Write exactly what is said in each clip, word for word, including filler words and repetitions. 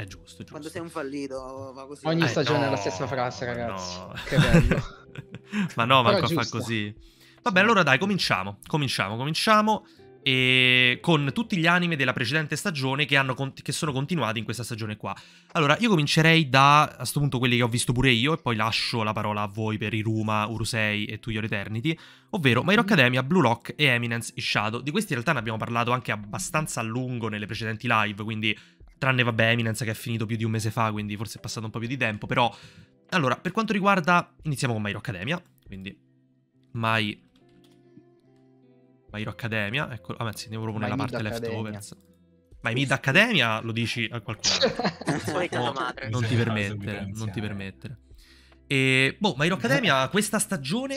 È giusto, giusto. Quando sei un fallito va così. Ogni eh, stagione no, è la stessa frase, ragazzi. No. Che bello. Ma no, manco a far così. Vabbè, allora dai, cominciamo. Cominciamo, cominciamo. E con tutti gli anime della precedente stagione che, hanno che sono continuati in questa stagione qua. Allora, io comincerei da, a sto punto, quelli che ho visto pure io, e poi lascio la parola a voi per Iruma, Urusei e To Your Eternity, ovvero My Hero Academia, Blue Lock e Eminence in Shadow. Di questi in realtà ne abbiamo parlato anche abbastanza a lungo nelle precedenti live, quindi tranne, vabbè, Eminence che è finito più di un mese fa, quindi forse è passato un po' più di tempo, però... Allora, per quanto riguarda... Iniziamo con My Hero Academia, quindi... My... My Hero Academia, ecco, ah, anzi, andiamo proprio nella parte leftovers. My Mid Academia lo dici a qualcuno. No, non ti permettere, non ti permettere. E, boh, My Hero Academia questa stagione,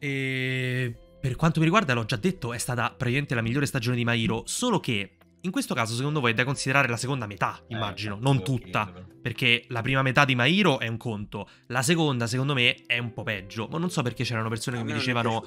e, per quanto mi riguarda, l'ho già detto, è stata praticamente la migliore stagione di My Hero, solo che in questo caso secondo voi è da considerare la seconda metà, immagino, eh, non tutta, perché la prima metà di My Hero è un conto, la seconda secondo me è un po' peggio, ma non so perché c'erano persone che mi dicevano...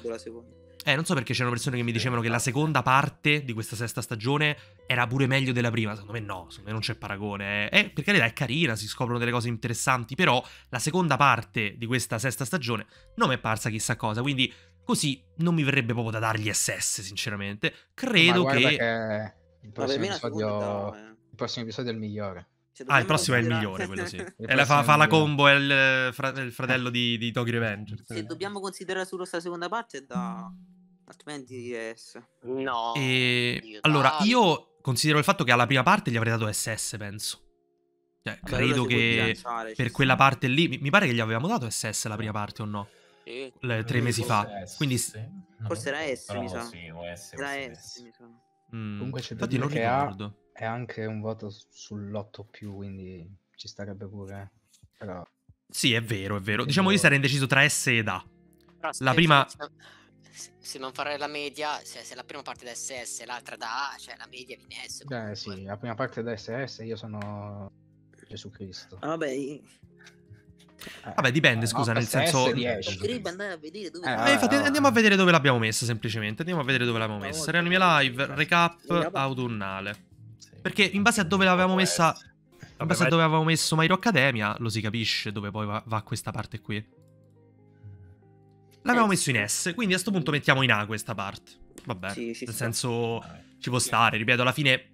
Eh, non so perché c'erano persone che mi dicevano che la seconda parte di questa sesta stagione era pure meglio della prima. Secondo me no, secondo me non c'è paragone. Eh, per carità, è carina, si scoprono delle cose interessanti, però la seconda parte di questa sesta stagione non mi è parsa chissà cosa, quindi così non mi verrebbe proprio da dargli S S, sinceramente. Credo che... che il prossimo episodio, seconda, eh. il prossimo episodio è il migliore. Ah, il prossimo considerare... è il migliore, quello sì. E la fa, fa la combo, è il, fra, il fratello di, di Tokyo Revengers. Se dobbiamo considerare solo questa seconda parte, da... altrimenti S. No. E... Dio, allora, dai. Io considero il fatto che alla prima parte gli avrei dato S S, penso. Cioè, allora, credo che per quella sì. parte lì... Mi, mi pare che gli avevamo dato S S la prima parte, o no? Sì. Le, tre mesi fa. S, quindi... Sì. No. Forse era S, però mi sa. Sì, o S, era S, S, S. mi sa. Mm. Comunque c'è da dire che ha... è anche un voto sull'otto più, quindi ci starebbe pure. Però... Sì, è vero, è vero. È diciamo vero. Io sarei indeciso tra S ed A. Però, la prima... Se non farei la media, se, se la prima parte da S S e l'altra da A, cioè la media viene S. Beh sì, la prima parte da S S io sono Gesù Cristo. Ah, vabbè, io... eh, vabbè dipende, eh, scusa, no, nel senso... Potrebbe andare a vedere dove... Eh, eh, infatti, no. Andiamo a vedere dove l'abbiamo messa, semplicemente. Andiamo a vedere dove l'abbiamo messa. Oh, Reanime Live, recap eh, autunnale. Sì. Perché in base a dove l'avevamo messa... Vabbè, in base a dove avevamo messo My Hero Academia, lo si capisce dove poi va, va questa parte qui. L'abbiamo messo in S, quindi a sto punto mettiamo in A questa parte. Vabbè, sì, sì, nel senso sì. ci può stare, ripeto, alla fine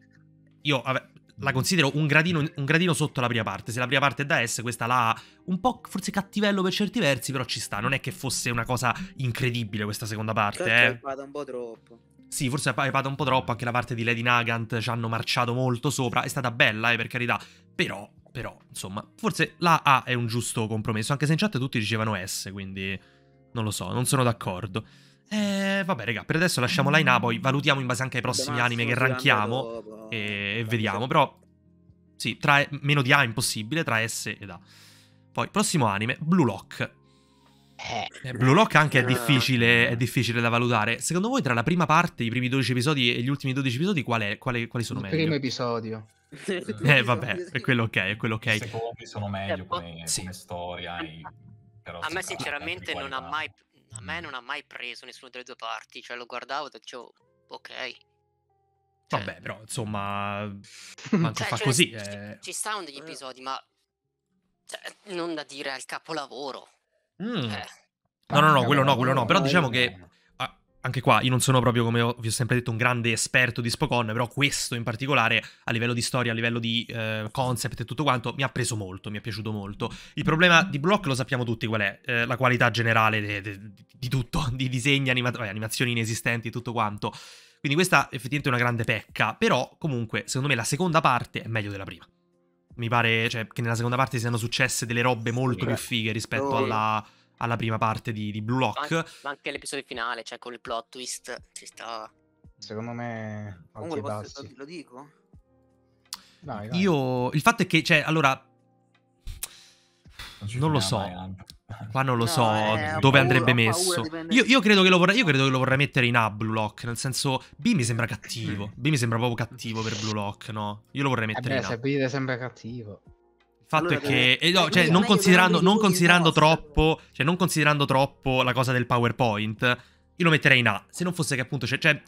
io vabbè, la considero un gradino, un gradino sotto la prima parte. Se la prima parte è da S, questa la A, un po' forse cattivello per certi versi, però ci sta. Non è che fosse una cosa incredibile questa seconda parte. Forse eh. vada un po' troppo. Sì, forse è vada un po' troppo, anche la parte di Lady Nagant ci hanno marciato molto sopra. È stata bella, eh, per carità, però, però, insomma, forse la A è un giusto compromesso, anche se in chat tutti dicevano S, quindi... Non lo so, non sono d'accordo. Eh, vabbè, raga, per adesso lasciamo la in A, poi valutiamo in base anche ai prossimi anime che ranchiamo e, e vediamo. Però, sì, tra meno di A è impossibile, tra S ed A. Poi, prossimo anime, Blue Lock. Eh, Blue Lock anche è difficile, è difficile da valutare. Secondo voi tra la prima parte, i primi dodici episodi e gli ultimi dodici episodi, qual è, quali, quali sono meglio? Il primo episodio. Eh, vabbè, è quello ok, è quello ok. I secondi sono meglio come, sì. come storia e... Però a me sinceramente non ha mai a me non ha mai preso nessuna delle due parti, cioè lo guardavo e dicevo ok, cioè, vabbè, però insomma manco cioè, fa cioè, così ci, eh... ci stanno degli episodi, ma cioè, non da dire al capolavoro. mm. eh. no no no quello no quello no però diciamo che anche qua io non sono proprio, come ho, vi ho sempre detto, un grande esperto di Spokon, però questo in particolare a livello di storia, a livello di eh, concept e tutto quanto mi ha preso molto, mi è piaciuto molto. Il problema di Block lo sappiamo tutti qual è, eh, la qualità generale de, de, di tutto, di disegni, anima eh, animazioni inesistenti e tutto quanto, quindi questa effettivamente è una grande pecca, però comunque secondo me la seconda parte è meglio della prima. Mi pare cioè, che nella seconda parte siano successe delle robe molto più fighe rispetto oh. alla... alla prima parte di, di Blue Lock. Ma anche, anche l'episodio finale, cioè con il plot twist, ci sta... Secondo me... Comunque posso, lo dico? Dai, dai. Io... Il fatto è che, cioè, allora... Non lo so. Qua non lo no, so dove paura, andrebbe messo. Io, io, credo che lo vorrei, io credo che lo vorrei mettere in A, Blue Lock. Nel senso, B mi sembra cattivo. B mi sembra proprio cattivo per Blue Lock, no? Io lo vorrei mettere eh beh, in A. B ti sembra cattivo. Il fatto allora, è che, eh, no, cioè, non considerando, non considerando troppo, cioè, non considerando troppo la cosa del PowerPoint, io lo metterei in A. Se non fosse che appunto, cioè, cioè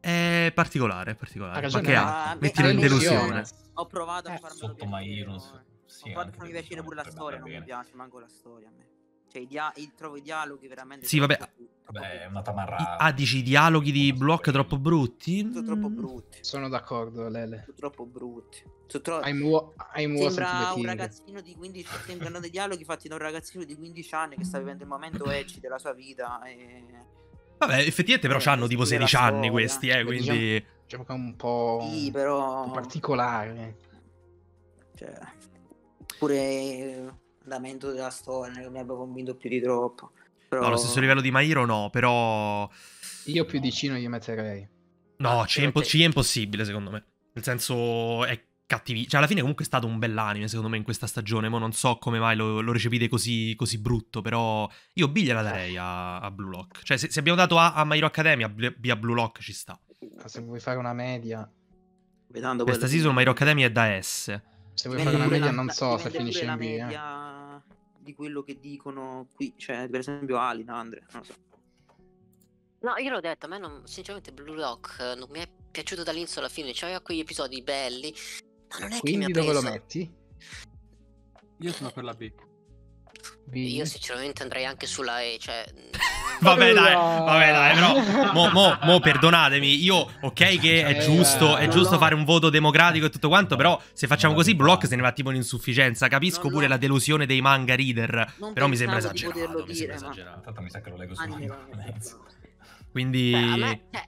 È particolare, particolare. Ha ragione, ma che mettilo in delusione. Ho provato a eh, farmelo sotto My Hero. Sì, ho provato a farmi piacere pure la storia, non mi piace manco la storia a me. Cioè, i dia il, trovo i dialoghi veramente... Sì, vabbè. Beh, una tamarra... Ah, dici i dialoghi di Blue Lock troppo brutti? Sono troppo brutti. Sono d'accordo, Lele. Sono troppo brutti. Sono tro... I'm I'm sembra un ragazzino di quindici... Sembrano dei dialoghi fatti da un ragazzino di quindici anni che sta vivendo il momento ecci della sua vita e... Vabbè, effettivamente però hanno tipo sedici anni questi, eh, quindi... Diciamo, diciamo che è un po'... Sì, però... Un po' particolare. Cioè... Pure... andamento della storia che mi abbia convinto più di troppo, però... No, allo stesso livello di My Hero no, però io più vicino gli metterei no, ah, ci, è impo ci è impossibile secondo me, nel senso è cattivi, cioè alla fine comunque è stato un bell'anime secondo me in questa stagione, mo non so come mai lo, lo recepite così, così brutto, però io B gliela darei a, a Blue Lock, cioè se, se abbiamo dato A a My Hero Academia, B a Blue Lock ci sta. Se vuoi fare una media vedendo questa season, My Hero Academia è da S. Se vuoi fare una media, non so se finisce in B. Media eh. Di quello che dicono qui, cioè, per esempio, Alina, Andre, non lo so. No, io l'ho detto, a me, non, sinceramente, Blue Lock non mi è piaciuto dall'inizio alla fine. C'aveva quegli episodi belli, ma non è quindi che mi ha preso. Dove lo metti? Io sono per la B. B. Io, sinceramente, andrei anche sulla E, cioè. Vabbè dai, vabbè dai, però mo, mo, mo perdonatemi, io ok che è giusto, è giusto fare un voto democratico e tutto quanto, però se facciamo così Blue Lock se ne va tipo in insufficienza, capisco non, pure no. la delusione dei manga reader, non però mi sembra esagerato, dire, mi sembra ma... esagerato, tanto mi sa che lo leggo su manga, quindi... Beh, a me, cioè,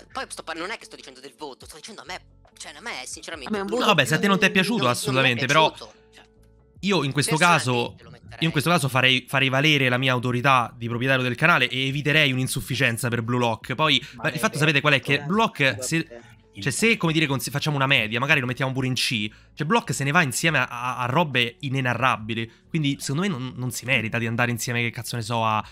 io, poi sto parlando, non è che sto dicendo del voto, sto dicendo a me, cioè a me sinceramente... A me no, vabbè, se a te non ti è piaciuto non, assolutamente, non è piaciuto, però cioè, io in questo caso... Io in questo caso farei, farei valere la mia autorità di proprietario del canale e eviterei un'insufficienza per Blue Lock. Poi ma il fatto sapete qual è? Che Blue Lock, se, cioè se come dire facciamo una media, magari lo mettiamo pure in C, cioè Blue Lock se ne va insieme a, a robe inenarrabili, quindi secondo me non, non si merita di andare insieme, che cazzo ne so, a,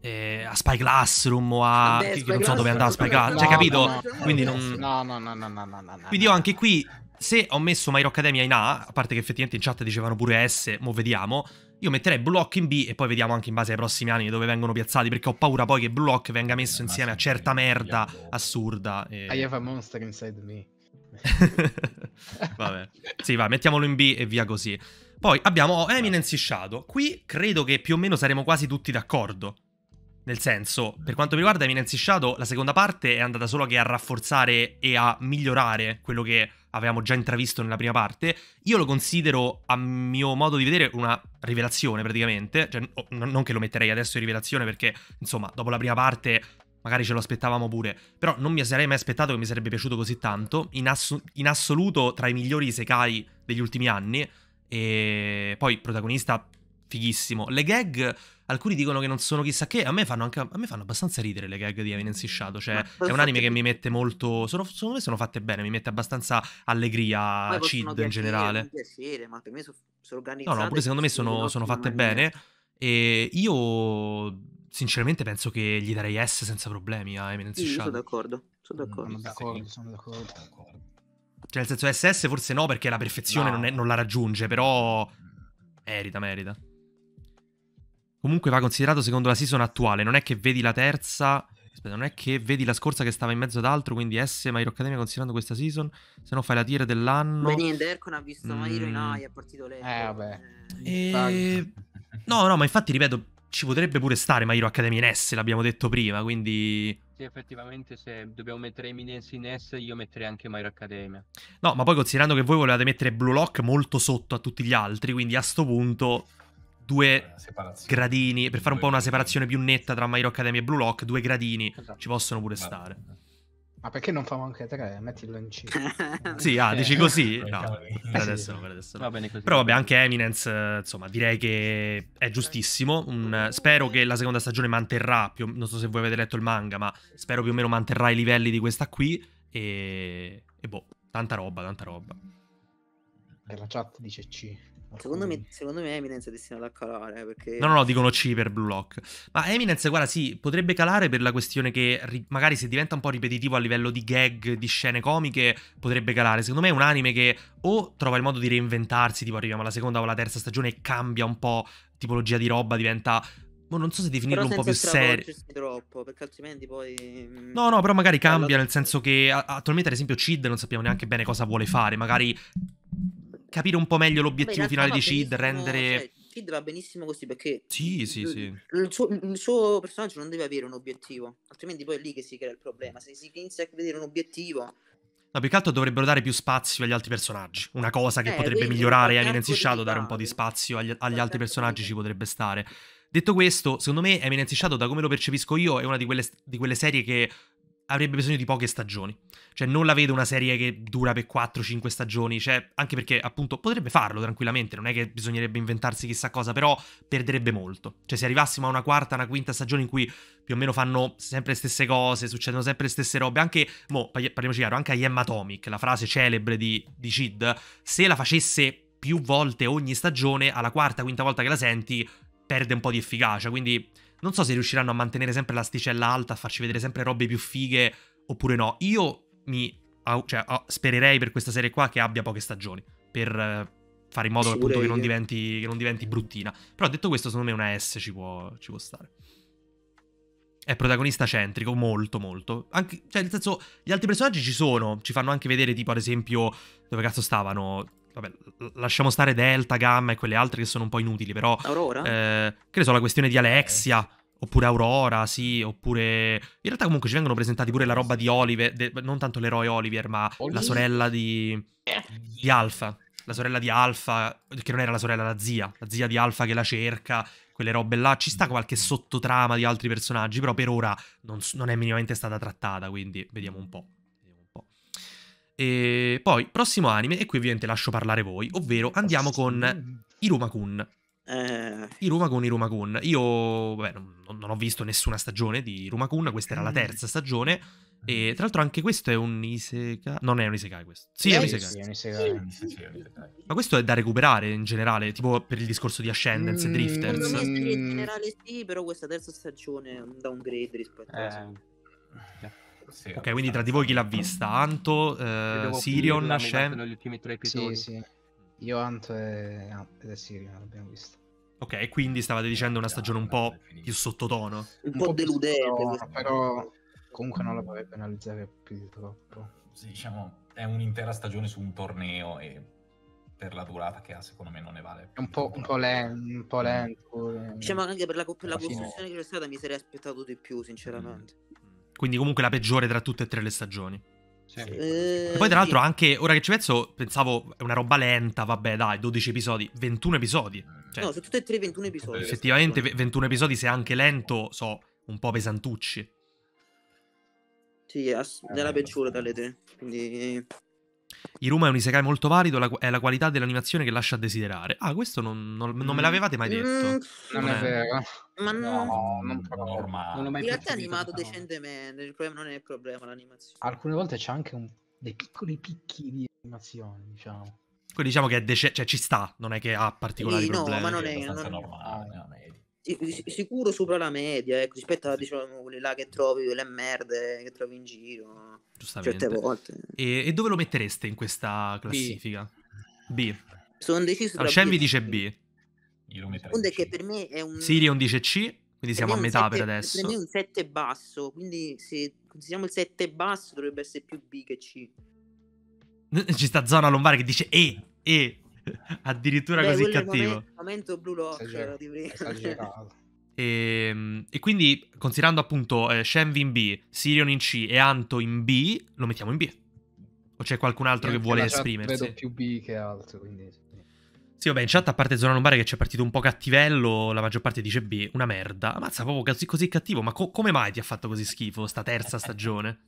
eh, a Spy Classroom o a... Beh, che, che non so dove andava Spy Classroom, no, cioè capito? No, no, quindi non... No, no, no, no, no, no, no. Quindi io anche qui, se ho messo My Hero Academia in A, a parte che effettivamente in chat dicevano pure S, mo vediamo... Io metterei Blue Lock in B e poi vediamo anche in base ai prossimi anni dove vengono piazzati, perché ho paura poi che Blue Lock venga messo insieme a certa merda assurda. E... I have a monster inside me. Vabbè. Sì, va, mettiamolo in B e via così. Poi abbiamo Eminence in Shadow. Qui credo che più o meno saremo quasi tutti d'accordo. Nel senso, per quanto mi riguarda Eminence in Shadow, la seconda parte è andata solo che a rafforzare e a migliorare quello che... avevamo già intravisto nella prima parte. Io lo considero, a mio modo di vedere, una rivelazione praticamente, cioè, non che lo metterei adesso in rivelazione perché, insomma, dopo la prima parte magari ce lo aspettavamo pure, però non mi sarei mai aspettato che mi sarebbe piaciuto così tanto, in, ass in assoluto tra i migliori isekai degli ultimi anni, e poi protagonista fighissimo. Le gag, alcuni dicono che non sono chissà che, a me fanno, anche, a me fanno abbastanza ridere le gag di Eminence in Shadow, cioè è un anime che mi mette molto, sono, secondo me sono fatte bene, mi mette abbastanza allegria, cid in generale. Piacere, ma per me sono, sono organizzate. No, no, pure secondo me sono, sono fatte bene e io sinceramente penso che gli darei S senza problemi a Eminence in Shadow. Sono d'accordo, sono d'accordo. Sono d'accordo, sono d'accordo. Cioè nel senso S S forse no perché la perfezione no. non, è, non la raggiunge, però merita, merita. Comunque va considerato secondo la season attuale, non è che vedi la terza, aspetta, non è che vedi la scorsa che stava in mezzo ad altro, quindi S, My Hero Academia considerando questa season, se no fai la tier dell'anno. Beh, niente, Ercon ha visto mm. My Hero in A e è partito lento. Eh, vabbè. E... No, no, ma infatti, ripeto, ci potrebbe pure stare My Hero Academia in S, l'abbiamo detto prima, quindi... Sì, effettivamente se dobbiamo mettere Eminence in S, io metterei anche My Hero Academia. No, ma poi considerando che voi volevate mettere Blue Lock molto sotto a tutti gli altri, quindi a sto punto... Due gradini, per fare un po' una separazione più netta tra My Hero Academia e Blue Lock, due gradini esatto. ci possono pure vale. stare. Ma perché non famo anche tre? Mettilo in C. Sì, ah, dici così? No, per adesso no, per adesso no. Va bene così. Però vabbè, anche Eminence, insomma, direi che è giustissimo. Un, spero che la seconda stagione manterrà, più, non so se voi avete letto il manga, ma spero più o meno manterrà i livelli di questa qui. E, e boh, tanta roba, tanta roba. E la chat dice C. Secondo me, secondo me Eminence è destinata a calare perché... No, no, no, dicono C per Blue Lock. Ma Eminence, guarda, sì, potrebbe calare per la questione che magari se diventa un po' ripetitivo a livello di gag, di scene comiche, potrebbe calare. Secondo me è un anime che o trova il modo di reinventarsi, tipo arriviamo alla seconda o alla terza stagione e cambia un po' tipologia di roba, diventa non so se definirlo un po' più serio. Troppo, perché altrimenti poi... No, no, però magari cambia, nel senso che attualmente ad esempio Cid non sappiamo neanche bene cosa vuole fare, magari capire un po' meglio l'obiettivo finale di Cid, rendere... Cioè, Cid va benissimo così, perché sì, sì, sì. Il, suo, il suo personaggio non deve avere un obiettivo, altrimenti poi è lì che si crea il problema, se si inizia a vedere un obiettivo... No, più che altro dovrebbero dare più spazio agli altri personaggi. Una cosa che eh, potrebbe migliorare Eminence in Shadow, dare un po' di spazio agli, agli altri personaggi ci potrebbe stare. Detto questo, secondo me Eminence in Shadow, da come lo percepisco io, è una di quelle, di quelle serie che avrebbe bisogno di poche stagioni. Cioè non la vedo una serie che dura per quattro cinque stagioni, cioè, anche perché appunto potrebbe farlo tranquillamente, non è che bisognerebbe inventarsi chissà cosa, però perderebbe molto. Cioè se arrivassimo a una quarta, una quinta stagione in cui più o meno fanno sempre le stesse cose, succedono sempre le stesse robe, anche, mo, parliamoci chiaro, anche a I Am Atomic, la frase celebre di, di Cid, se la facesse più volte ogni stagione, alla quarta, quinta volta che la senti, perde un po' di efficacia, quindi non so se riusciranno a mantenere sempre l'asticella alta, a farci vedere sempre robe più fighe, oppure no. Io mi, cioè, spererei per questa serie qua che abbia poche stagioni, per fare in modo sì, appunto, che, non diventi, che non diventi bruttina. Però detto questo, secondo me una S ci può, ci può stare. È protagonista centrico, molto, molto. Anche, cioè, nel senso, gli altri personaggi ci sono. Ci fanno anche vedere, tipo, ad esempio, dove cazzo stavano... Vabbè, lasciamo stare Delta, Gamma e quelle altre che sono un po' inutili, però... Aurora? Eh, che ne so, la questione di Alexia, oppure Aurora, sì, oppure... In realtà comunque ci vengono presentati pure la roba di Oliver, de... non tanto l'eroe Oliver, ma Oliver, la sorella di... di Alpha. La sorella di Alpha, che non era la sorella, la zia. La zia di Alpha che la cerca... Quelle robe là, ci sta qualche sottotrama di altri personaggi, però per ora non, non è minimamente stata trattata, quindi vediamo un po'. Vediamo un po'. E poi, prossimo anime, e qui ovviamente lascio parlare voi, ovvero andiamo con Iruma-kun. Eh... Iruma-kun, Iruma-kun. Io, vabbè, non, non ho visto nessuna stagione di Iruma-kun, questa era la terza stagione, e tra l'altro anche questo è un isekai. Non è un isekai questo. Sì, eh, è un isekai. Sì, è un isekai. Sì, sì, è un isekai. Ma questo è da recuperare in generale, tipo per il discorso di Ascendance mm, e Drifters. Secondo me in generale sì, però questa terza stagione è un downgrade rispetto eh. a... Sì, ok, quindi tra di voi chi l'ha vista? Anto, eh, Sirion, Shem? Sì, sì. Io, Anto e, ah, e Sirion l'abbiamo vista. Ok, quindi stavate dicendo una stagione un po' più sottotono. Un po' deludente, però... Comunque non la vorrei penalizzare più di troppo. Sì, diciamo, è un'intera stagione su un torneo e per la durata che ha secondo me non ne vale. È un po', un po lento, un po lento. Diciamo anche per la, per la costruzione che c'è stata mi sarei aspettato di più, sinceramente. Quindi comunque la peggiore tra tutte e tre le stagioni. Sì. E poi tra l'altro anche, ora che ci penso, pensavo è una roba lenta, vabbè dai, dodici episodi, ventuno episodi. Cioè, no, sono tutte e tre ventuno episodi. Effettivamente ventuno episodi, se anche lento, so, un po' pesantucci. Sì, è la peggiore dalle tre. Quindi... Iruma è un isekai molto valido, la, è la qualità dell'animazione che lascia a desiderare. Ah, questo non, non, non me l'avevate mai detto. Mm, non è vero. Ma no, no non normale. Non in realtà è animato decentemente, il problema non è il problema l'animazione. Alcune volte c'è anche un, dei piccoli picchi di animazione, diciamo. Quindi diciamo che è cioè, ci sta, non è che ha particolari sì, problemi. No, ma non è, è abbastanza non... normale, non è... Sicuro sopra la media, ecco, rispetto a diciamo, quelli là che trovi, quelle merde che trovi in giro certe volte. E, e dove lo mettereste in questa classifica? B. B. Sono deciso allora, Shen vi dice B. Io lo metterei in C. Che per me è un... Sirion dice C, quindi siamo a metà sette, per adesso. Per me è un sette basso, quindi se consideriamo il sette basso dovrebbe essere più B che C. Ci sta Zona Lombare che dice E, E. Addirittura beh, così cattivo. Momento, momento Blue Lock esagerato, di prima. e, e quindi considerando appunto eh, Shenvi in B, Sirion in C e Anto in B, lo mettiamo in B. O c'è qualcun altro io che vuole esprimersi? Vedo più B che altro, quindi sì, vabbè, in chat a parte Zona Lombare che c'è partito un po' cattivello, la maggior parte dice B, una merda. Ammazza, proprio così, così cattivo, ma co come mai ti ha fatto così schifo sta terza stagione?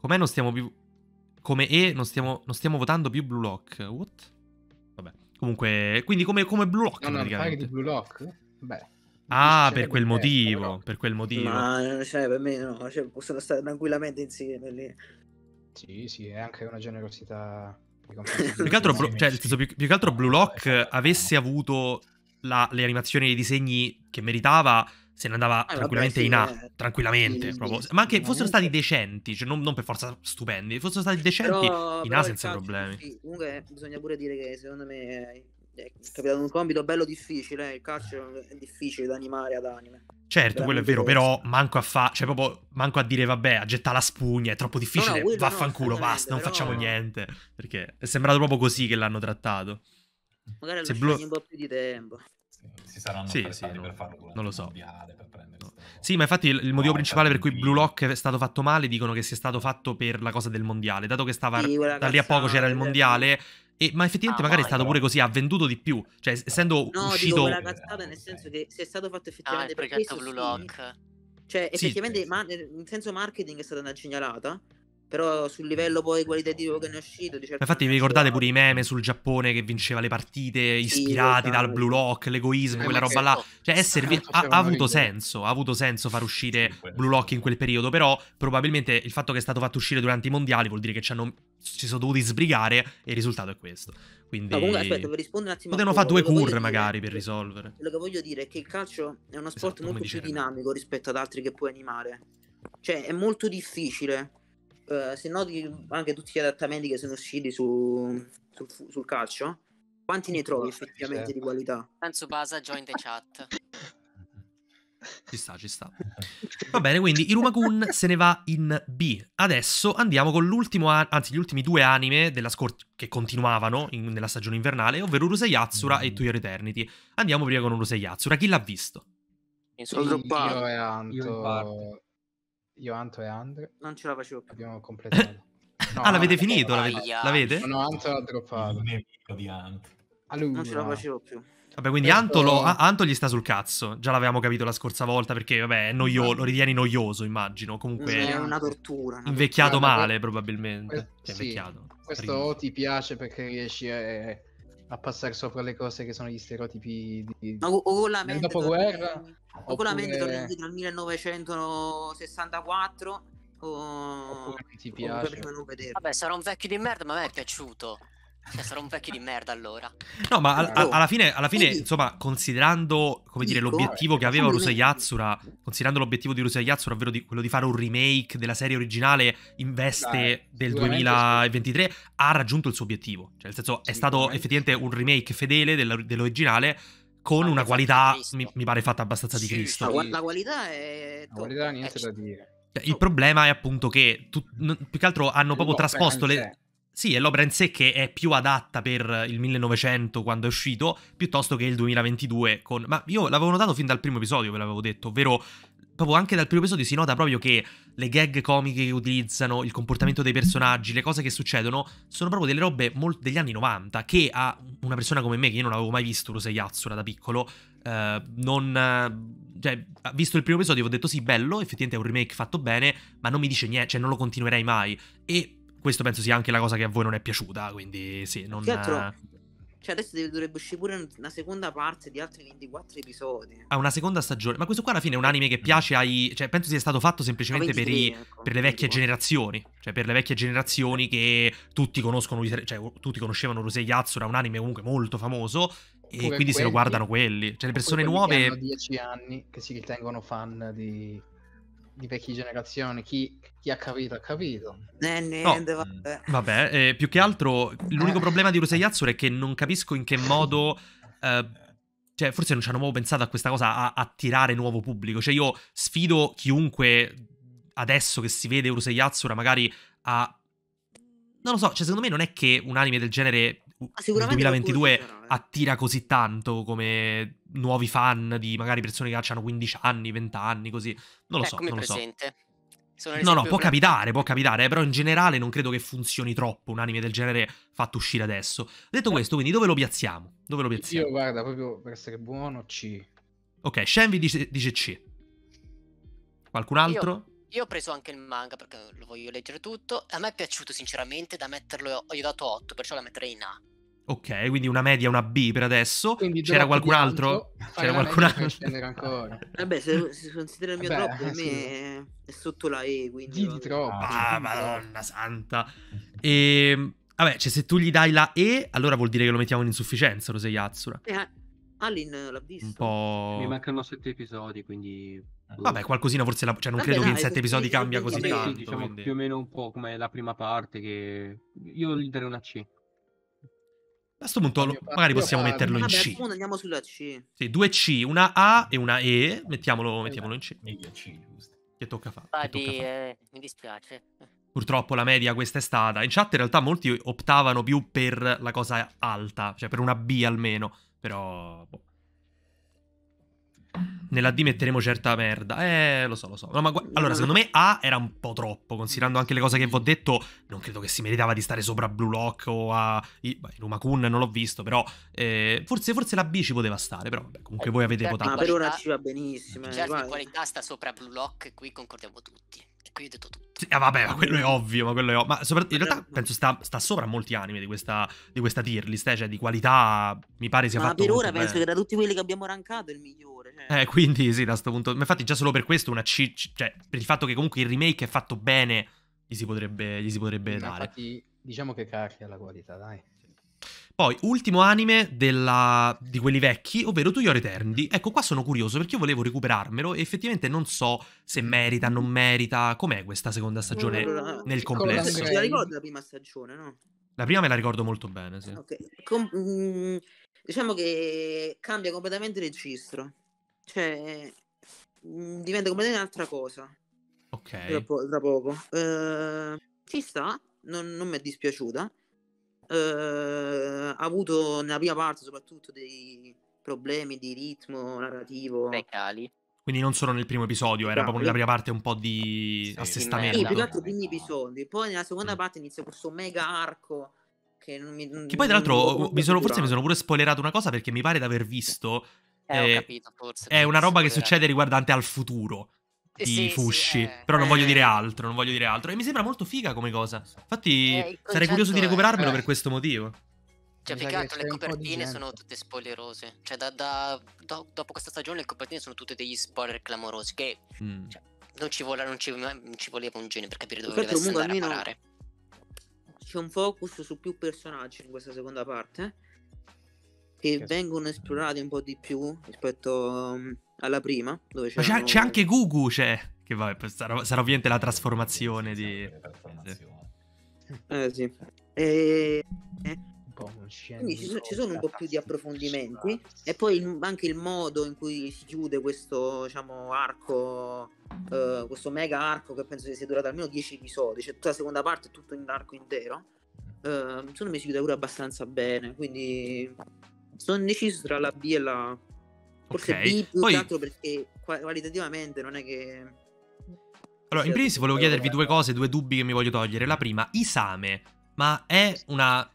Com'è non stiamo più... Come E non stiamo, non stiamo votando più Blue Lock. What? Vabbè. Comunque, quindi come, come Blue Lock, no, praticamente. No, di Blue Lock? Beh. Ah, per quel motivo, per quel motivo. Ma, cioè, per me no, cioè, possono stare tranquillamente insieme lì. Sì, sì, è anche una generosità. Più che altro, blu, cioè, senso, più, più che altro Blue Lock avesse avuto la, le animazioni e i disegni che meritava... Se ne andava ah, tranquillamente vabbè, sì, in A, eh, tranquillamente, sì, proprio. Sì, ma anche fossero stati decenti, cioè non, non per forza stupendi, fossero stati decenti però, in A senza problemi. Sì, comunque bisogna pure dire che secondo me è capitato un compito bello difficile, il calcio è difficile da animare ad anime. Certo, quello è vero, però manco a fa, cioè proprio manco a dire vabbè, a gettare la spugna, è troppo difficile, no, no, vaffanculo, no, basta, non però... facciamo niente, perché è sembrato proprio così che l'hanno trattato. Magari lo blu... un po' più di tempo. Si saranno sì, sì, no, per farlo, non lo so. Mondiale, per no. Sì, ma infatti il, il motivo no, principale per cui Blue Lock è stato fatto male, dicono che sia stato fatto per la cosa del mondiale, dato che stava sì, da lì a poco c'era il mondiale. E, ma effettivamente ah, magari mai, è stato però... pure così, ha venduto di più, cioè essendo no, uscito dico, cazzata, nel senso che se è stato fatto effettivamente ah, per questo Blue Lock. Sì. Cioè effettivamente sì, ma, in senso marketing è stata una segnalata, però sul livello poi qualitativo che ne è uscito di certo. Infatti vi ricordate pure i meme sul Giappone che vinceva le partite ispirati sì, dal Blue Lock, l'egoismo, quella roba là, cioè è servi... ha, ha avuto senso, ha avuto senso far uscire Blue Lock in quel periodo, però probabilmente il fatto che è stato fatto uscire durante i mondiali vuol dire che ci hanno... ci sono dovuti sbrigare e il risultato è questo. Quindi no, comunque, aspetta, per rispondere un attimo, potevano fare due cure magari per risolvere. Quello che voglio dire è che il calcio è uno sport esatto, molto più dinamico rispetto ad altri che puoi animare, cioè è molto difficile. Uh, se noti anche tutti gli adattamenti che sono usciti su, su, sul calcio, quanti ne trovi effettivamente certo. di qualità? Penso Basa join the chat. Ci sta, ci sta. Va bene, quindi Iruma-kun se ne va in B. Adesso andiamo con l'ultimo, anzi gli ultimi due anime della che continuavano in, nella stagione invernale, ovvero Urusei Yatsura mm. e To Your Eternity. Andiamo prima con Urusei Yatsura. Chi l'ha visto? Sono droppato. Io e Anto. Io, Anto e Andre. Non ce la facevo più. Abbiamo completato. No, ah, l'avete finito? L'avete? No, Anto l'ha droppato. Non ce la facevo più. Vabbè, quindi Anto, lo, Anto gli sta sul cazzo. Già l'avevamo capito la scorsa volta, perché vabbè, è noio, lo ritieni noioso, immagino. Comunque è una tortura. Una invecchiato tortura, male, probabilmente. Questo, cioè, sì, invecchiato. Questo o ti piace perché riesci a, a passare sopra le cose che sono gli stereotipi di... o, o la mente, del dopoguerra. O oppure... con la mente torni indietro al millenovecentosessantaquattro o... ti piace. Vabbè, sarò un vecchio di merda, ma a me è piaciuto. Cioè, sarò un vecchio di merda allora. No, ma a, a, alla fine, alla fine insomma, considerando, come dire, l'obiettivo che aveva Urusei Yatsura, considerando l'obiettivo di Urusei Yatsura, ovvero di, quello di fare un remake della serie originale in veste del duemilaventitré, ha raggiunto il suo obiettivo. Cioè, nel senso, è stato effettivamente un remake fedele dell'originale, con una qualità, mi, mi pare, fatta abbastanza di Cristo. La, la qualità è... La qualità niente da dire. Il problema è appunto che, tu, più che altro, hanno proprio trasposto le... Sì, è l'opera in sé che è più adatta per il millenovecento quando è uscito, piuttosto che il duemilaventidue con... Ma io l'avevo notato fin dal primo episodio, ve l'avevo detto, ovvero... Proprio anche dal primo episodio si nota proprio che le gag comiche che utilizzano, il comportamento dei personaggi, le cose che succedono, sono proprio delle robe degli anni novanta, che a una persona come me, che io non avevo mai visto Urusei Yatsura da piccolo, eh, non... Cioè, visto il primo episodio ho detto sì, bello, effettivamente è un remake fatto bene, ma non mi dice niente, cioè non lo continuerei mai. E questo penso sia anche la cosa che a voi non è piaciuta, quindi sì, non... Cioè adesso dovrebbe uscire pure una seconda parte di altri ventiquattro episodi. Ah, una seconda stagione. Ma questo qua alla fine è un anime che piace ai... Cioè penso sia stato fatto semplicemente ventitré, per, i... ecco, per le vecchie ventiquattro. Generazioni. Cioè per le vecchie generazioni che tutti conoscono, cioè tutti conoscevano Urusei Yatsura, un anime comunque molto famoso. E quindi quelli, se lo guardano quelli. Cioè le persone nuove... Che hanno dieci anni, che si ritengono fan di... di vecchie generazioni, chi, chi ha capito ha capito. Eh, niente, no. vabbè. Vabbè, eh, più che altro l'unico problema di Urusei Yatsura è che non capisco in che modo... Eh, cioè, forse non ci hanno mai pensato a questa cosa, a attirare nuovo pubblico. Cioè, io sfido chiunque adesso che si vede Urusei Yatsura magari a... Non lo so, cioè secondo me non è che un anime del genere... Sicuramente nel duemilaventidue però, eh. attira così tanto come nuovi fan di magari persone che hanno quindici anni, venti anni, così. Non lo eh, so, non presente. Lo so. No, no, può capitare, può capitare, eh, però in generale non credo che funzioni troppo un anime del genere fatto uscire adesso. Detto eh. questo, quindi dove lo piazziamo? Dove lo piazziamo? Io guarda, proprio per essere buono, C. Ok, Shenvi dice, dice C. Qualcun altro? Io. Io ho preso anche il manga perché lo voglio leggere tutto. A me è piaciuto sinceramente, da metterlo gli ho dato otto, perciò la metterei in A. Ok, quindi una media, una B per adesso. C'era qualcun altro? C'era qualcun altro? Vabbè, se, se considera il mio Vabbè, troppo, per sì. me è sotto la E, quindi... Di troppo. Ah, madonna santa. E... Vabbè, cioè se tu gli dai la E, allora vuol dire che lo mettiamo in insufficienza, Urusei Yatsura. Eh, Alin l'ha visto. Un po'... Mi mancano sette episodi, quindi... Vabbè, qualcosina forse la... Cioè non Vabbè, credo dai, che in sette episodi cambia così tanto. Sì, diciamo quindi... più o meno un po' come la prima parte che... Io gli darei una C. A sto punto lo, magari possiamo metterlo in C. Vabbè, andiamo sulla C. Sì, due C, una A e una E. Mettiamolo, mettiamolo in C. Media C, giusto. Che tocca fare. Eh, mi dispiace. Purtroppo la media questa è stata. In chat in realtà molti optavano più per la cosa alta, cioè per una B almeno. Però... boh. Nella D metteremo certa merda. Eh, lo so, lo so. No, ma allora, secondo me A era un po' troppo, considerando anche le cose che vi ho detto. Non credo che si meritava di stare sopra Blue Lock o a Iruma-kun, non l'ho visto, però eh, forse, forse la B ci poteva stare, però vabbè, comunque eh, voi avete votato. Ma per ora ci va benissimo. Certo, in qualità sta sopra Blue Lock, qui concordiamo tutti. E qui ho detto tutto. Sì, ah, vabbè, ma quello è ovvio, ma quello è ovvio. Ma sopra... in realtà penso sta, sta sopra molti anime di questa, di questa tier list, eh? Cioè di qualità mi pare sia ma fatto. Ma per ora penso bene. Che da tutti quelli che abbiamo rankato è il migliore. Cioè. Eh, quindi sì, da questo punto. Ma infatti già solo per questo una C, cioè per il fatto che comunque il remake è fatto bene, gli si potrebbe, gli si potrebbe ma dare. Infatti diciamo che cacchia la qualità, dai. Poi, ultimo anime della... di quelli vecchi, ovvero To Your Eternity. Ecco, qua sono curioso perché io volevo recuperarmelo e effettivamente non so se merita, non merita. Com'è questa seconda stagione no, no, no, no. nel complesso? Te la ricordo la prima stagione, no? La prima me la ricordo molto bene, sì. Okay. Com mh, diciamo che cambia completamente il registro. Cioè, mh, diventa completamente un'altra cosa. Ok. Da, po da poco. Uh, ci sta, non, non mi è dispiaciuta. Uh, ha avuto nella prima parte soprattutto dei problemi di ritmo narrativo recali. Quindi non solo nel primo episodio, era no, proprio nella prima parte un po' di sì, assestamento. Sì, più che altro i primi episodi. Poi nella seconda mm. parte inizia questo mega arco che non mi... Che poi tra l'altro forse mi sono pure spoilerato una cosa perché mi pare di aver visto eh, eh, ho capito, forse è una roba spoilerato. Che succede riguardante al futuro di sì, Fushi, sì, eh. però non voglio dire altro, non voglio dire altro. E mi sembra molto figa come cosa. Infatti eh, sarei curioso di recuperarmelo è... per questo motivo. Cioè, più che altro le copertine sono tutte spoilerose. Cioè, da, da, do, dopo questa stagione le copertine sono tutte degli spoiler clamorosi che mm. cioè, non, ci vola, non, ci, non ci voleva un genio per capire dove dovesse andare almeno a parare. C'è un focus su più personaggi in questa seconda parte che, che vengono esplorati un po' di più rispetto... Um, alla prima, dove c'è c'è anche Gugu, c'è che vabbè, sarà, sarà ovviamente la trasformazione sì, di trasformazione. Eh sì. E... un po quindi ci sono, ci sono un po' più di approfondimenti e poi il, anche il modo in cui si chiude questo diciamo arco eh, questo mega arco che penso sia durato almeno dieci episodi, cioè tutta la seconda parte è tutto in arco intero, eh, secondo me si chiude pure abbastanza bene, quindi sono indeciso tra la B e la... Forse okay. B più poi... tanto perché qualitativamente non è che... Allora, in primis volevo chiedervi due cose, due dubbi che mi voglio togliere. La prima, Isame, ma è una...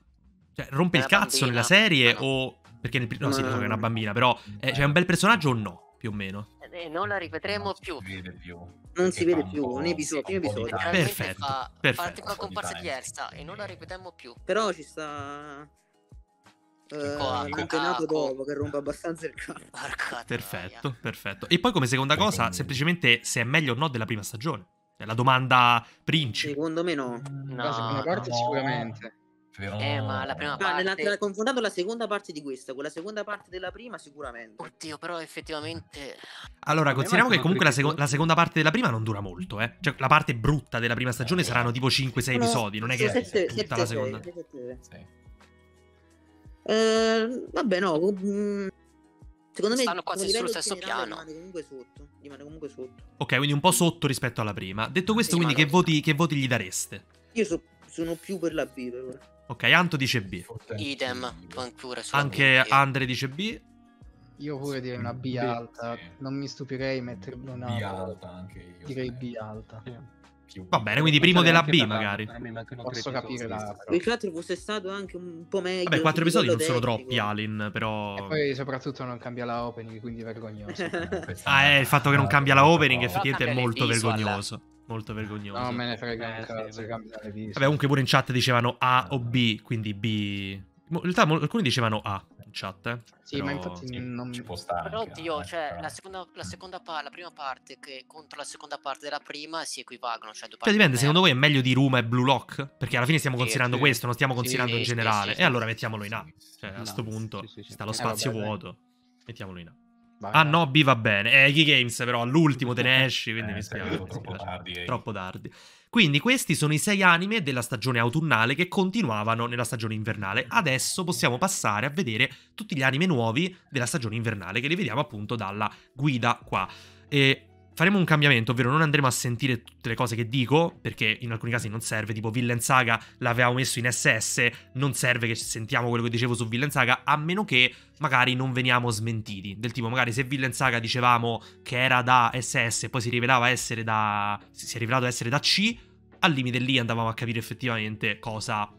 cioè, rompe è il cazzo bambina. Nella serie no. o... Perché nel... No, ma... sì, so che è una bambina, però... È... cioè, è un bel personaggio o no, più o meno? Eh, non la ripeteremo non più. più. Non si vede più, un episodio, un episodio. Perfetto, fa... perfetto. Fa una comparsa diversa e non la ripeteremo più. Però ci sta... L'antenato dopo che rompe abbastanza il cazzo. Perfetto, perfetto. E poi come seconda cosa, semplicemente se è meglio o no della prima stagione. È la domanda principe. Secondo me no. No, la seconda parte no. sicuramente. Però... Eh, ma la prima parte... Ah, nella, confrontando la seconda parte di questa con la seconda parte della prima sicuramente. Oddio, però effettivamente... Allora, consideriamo che comunque la, seco la seconda parte della prima non dura molto, eh. Cioè, la parte brutta della prima stagione eh. saranno tipo cinque sei no, episodi. Non è che è tutta la seconda. Sì. Eh, vabbè no secondo me stanno quasi sullo stesso piano, rimane comunque sotto, rimane comunque sotto. Ok, quindi un po' sotto rispetto alla prima. Detto questo, rimane quindi che voti, che voti gli dareste? Io so, sono più per la B per... Ok, Anto dice B. Idem pure, anche B. Andre dice B. Io pure direi una B alta, sì. Non mi stupirei metterlo una B alta anche io. Direi B alta, sì. Va bene, quindi primo della B magari. Posso capire la... Il quattro fosse stato anche un po' meglio. Vabbè, quattro episodi non sono troppi, Alin, però... E poi soprattutto non cambia la opening, quindi vergognoso. Ah, eh, il fatto che non cambia la opening effettivamente è molto vergognoso. Molto vergognoso. No, me ne frega un cazzo, cambia le visual. Vabbè, comunque pure in chat dicevano A o B, quindi B... In realtà alcuni dicevano A in chat, eh. Sì, però... ma infatti sì, non ci può stare. Però oddio, cioè però... la seconda, la seconda parte, la prima parte che contro la seconda parte della prima si equivalgono, cioè due parti. Cioè dipende, secondo voi è meglio di Ruma e Blue Lock? Perché alla fine stiamo sì, considerando sì. questo, non stiamo considerando sì, in generale. Sì, sì, sì, e allora mettiamolo in A. Cioè no, a sto punto sì, sì, sì. sta lo spazio eh, vabbè, vuoto. Dai. Mettiamolo in A. Vai, ah no, B va bene. Eh, Key Games però all'ultimo te ne esci, quindi eh, mi spiace. Troppo tardi. Troppo tardi. Quindi questi sono i sei anime della stagione autunnale che continuavano nella stagione invernale. Adesso possiamo passare a vedere tutti gli anime nuovi della stagione invernale, che li vediamo appunto dalla guida qua. E faremo un cambiamento, ovvero non andremo a sentire tutte le cose che dico, perché in alcuni casi non serve, tipo Vinland Saga l'avevamo messo in S S, non serve che sentiamo quello che dicevo su Vinland Saga, a meno che magari non veniamo smentiti, del tipo magari se Vinland Saga dicevamo che era da S S e poi si rivelava essere da... si è rivelato essere da C, al limite lì andavamo a capire effettivamente cosa...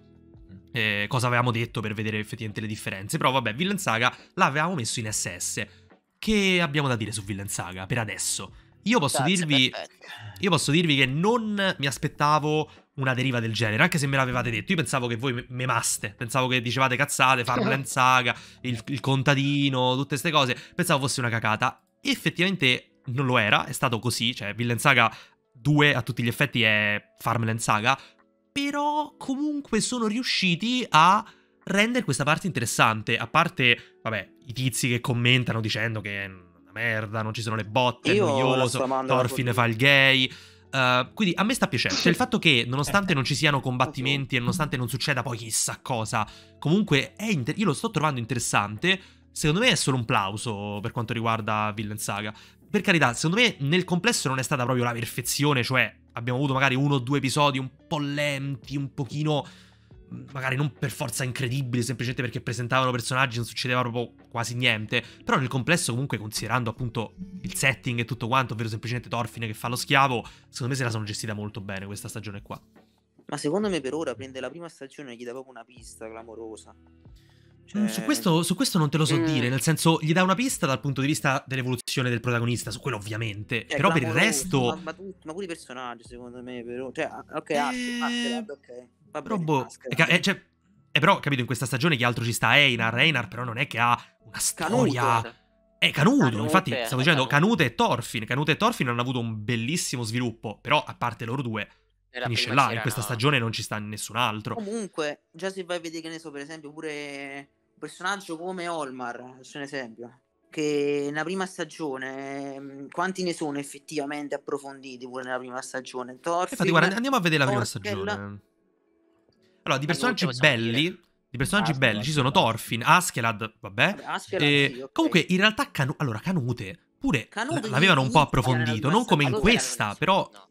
Eh, cosa avevamo detto per vedere effettivamente le differenze, però vabbè, Vinland Saga l'avevamo messo in S S. Che abbiamo da dire su Vinland Saga per adesso? Io posso, dirvi, io posso dirvi che non mi aspettavo una deriva del genere, anche se me l'avevate detto. Io pensavo che voi memaste, pensavo che dicevate cazzate, Farmland Saga, il, il contadino, tutte queste cose. Pensavo fosse una cacata. Effettivamente non lo era, è stato così. Cioè, Vinland Saga due a tutti gli effetti è Farmland Saga, però comunque sono riusciti a rendere questa parte interessante. A parte, vabbè, i tizi che commentano dicendo che... merda, non ci sono le botte, è noioso, Thorfinn fa il gay. Uh, quindi a me sta piacendo. Cioè il fatto che nonostante non ci siano combattimenti e nonostante non succeda poi chissà cosa, comunque è io lo sto trovando interessante. Secondo me è solo un plauso per quanto riguarda Vinland Saga. Per carità, secondo me nel complesso non è stata proprio la perfezione, cioè abbiamo avuto magari uno o due episodi un po' lenti, un pochino... magari non per forza incredibili, semplicemente perché presentavano personaggi, non succedeva proprio quasi niente. Però nel complesso comunque, considerando appunto il setting e tutto quanto, ovvero semplicemente Thorfinn che fa lo schiavo, secondo me se la sono gestita molto bene questa stagione qua. Ma secondo me per ora prende la prima stagione e gli dà proprio una pista clamorosa. Cioè... Su, questo, su questo non te lo so mm. dire, nel senso gli dà una pista dal punto di vista dell'evoluzione del protagonista, su quello ovviamente, cioè, però per il resto... Ma, ma, tu, ma pure i personaggi secondo me, però... cioè, ok, e... Askelad, ok. Vabbè, però, boh, è, cioè, è però, capito, in questa stagione chi altro ci sta? Einar, Einar però non è che ha una storia... Canuto. È Canuto, Canute, infatti stavo dicendo Canute e Thorfinn. Canute e Thorfinn hanno avuto un bellissimo sviluppo, però a parte loro due... finisce là, in questa no. stagione non ci sta nessun altro. Comunque, già se vai a vedere, che ne so, per esempio, pure un personaggio come Olmar, c'è un esempio, che nella prima stagione, quanti ne sono effettivamente approfonditi pure nella prima stagione? Thorfinn, infatti, guarda, andiamo a vedere la prima stagione. Allora, di personaggi belli... Dire. Di personaggi Askelad, belli, ci sono Thorfinn, Askelad, vabbè. Askelad, e... sì, okay. Comunque, in realtà, Canu allora, Canute, pure l'avevano un po' approfondito, non come in questa, però... No.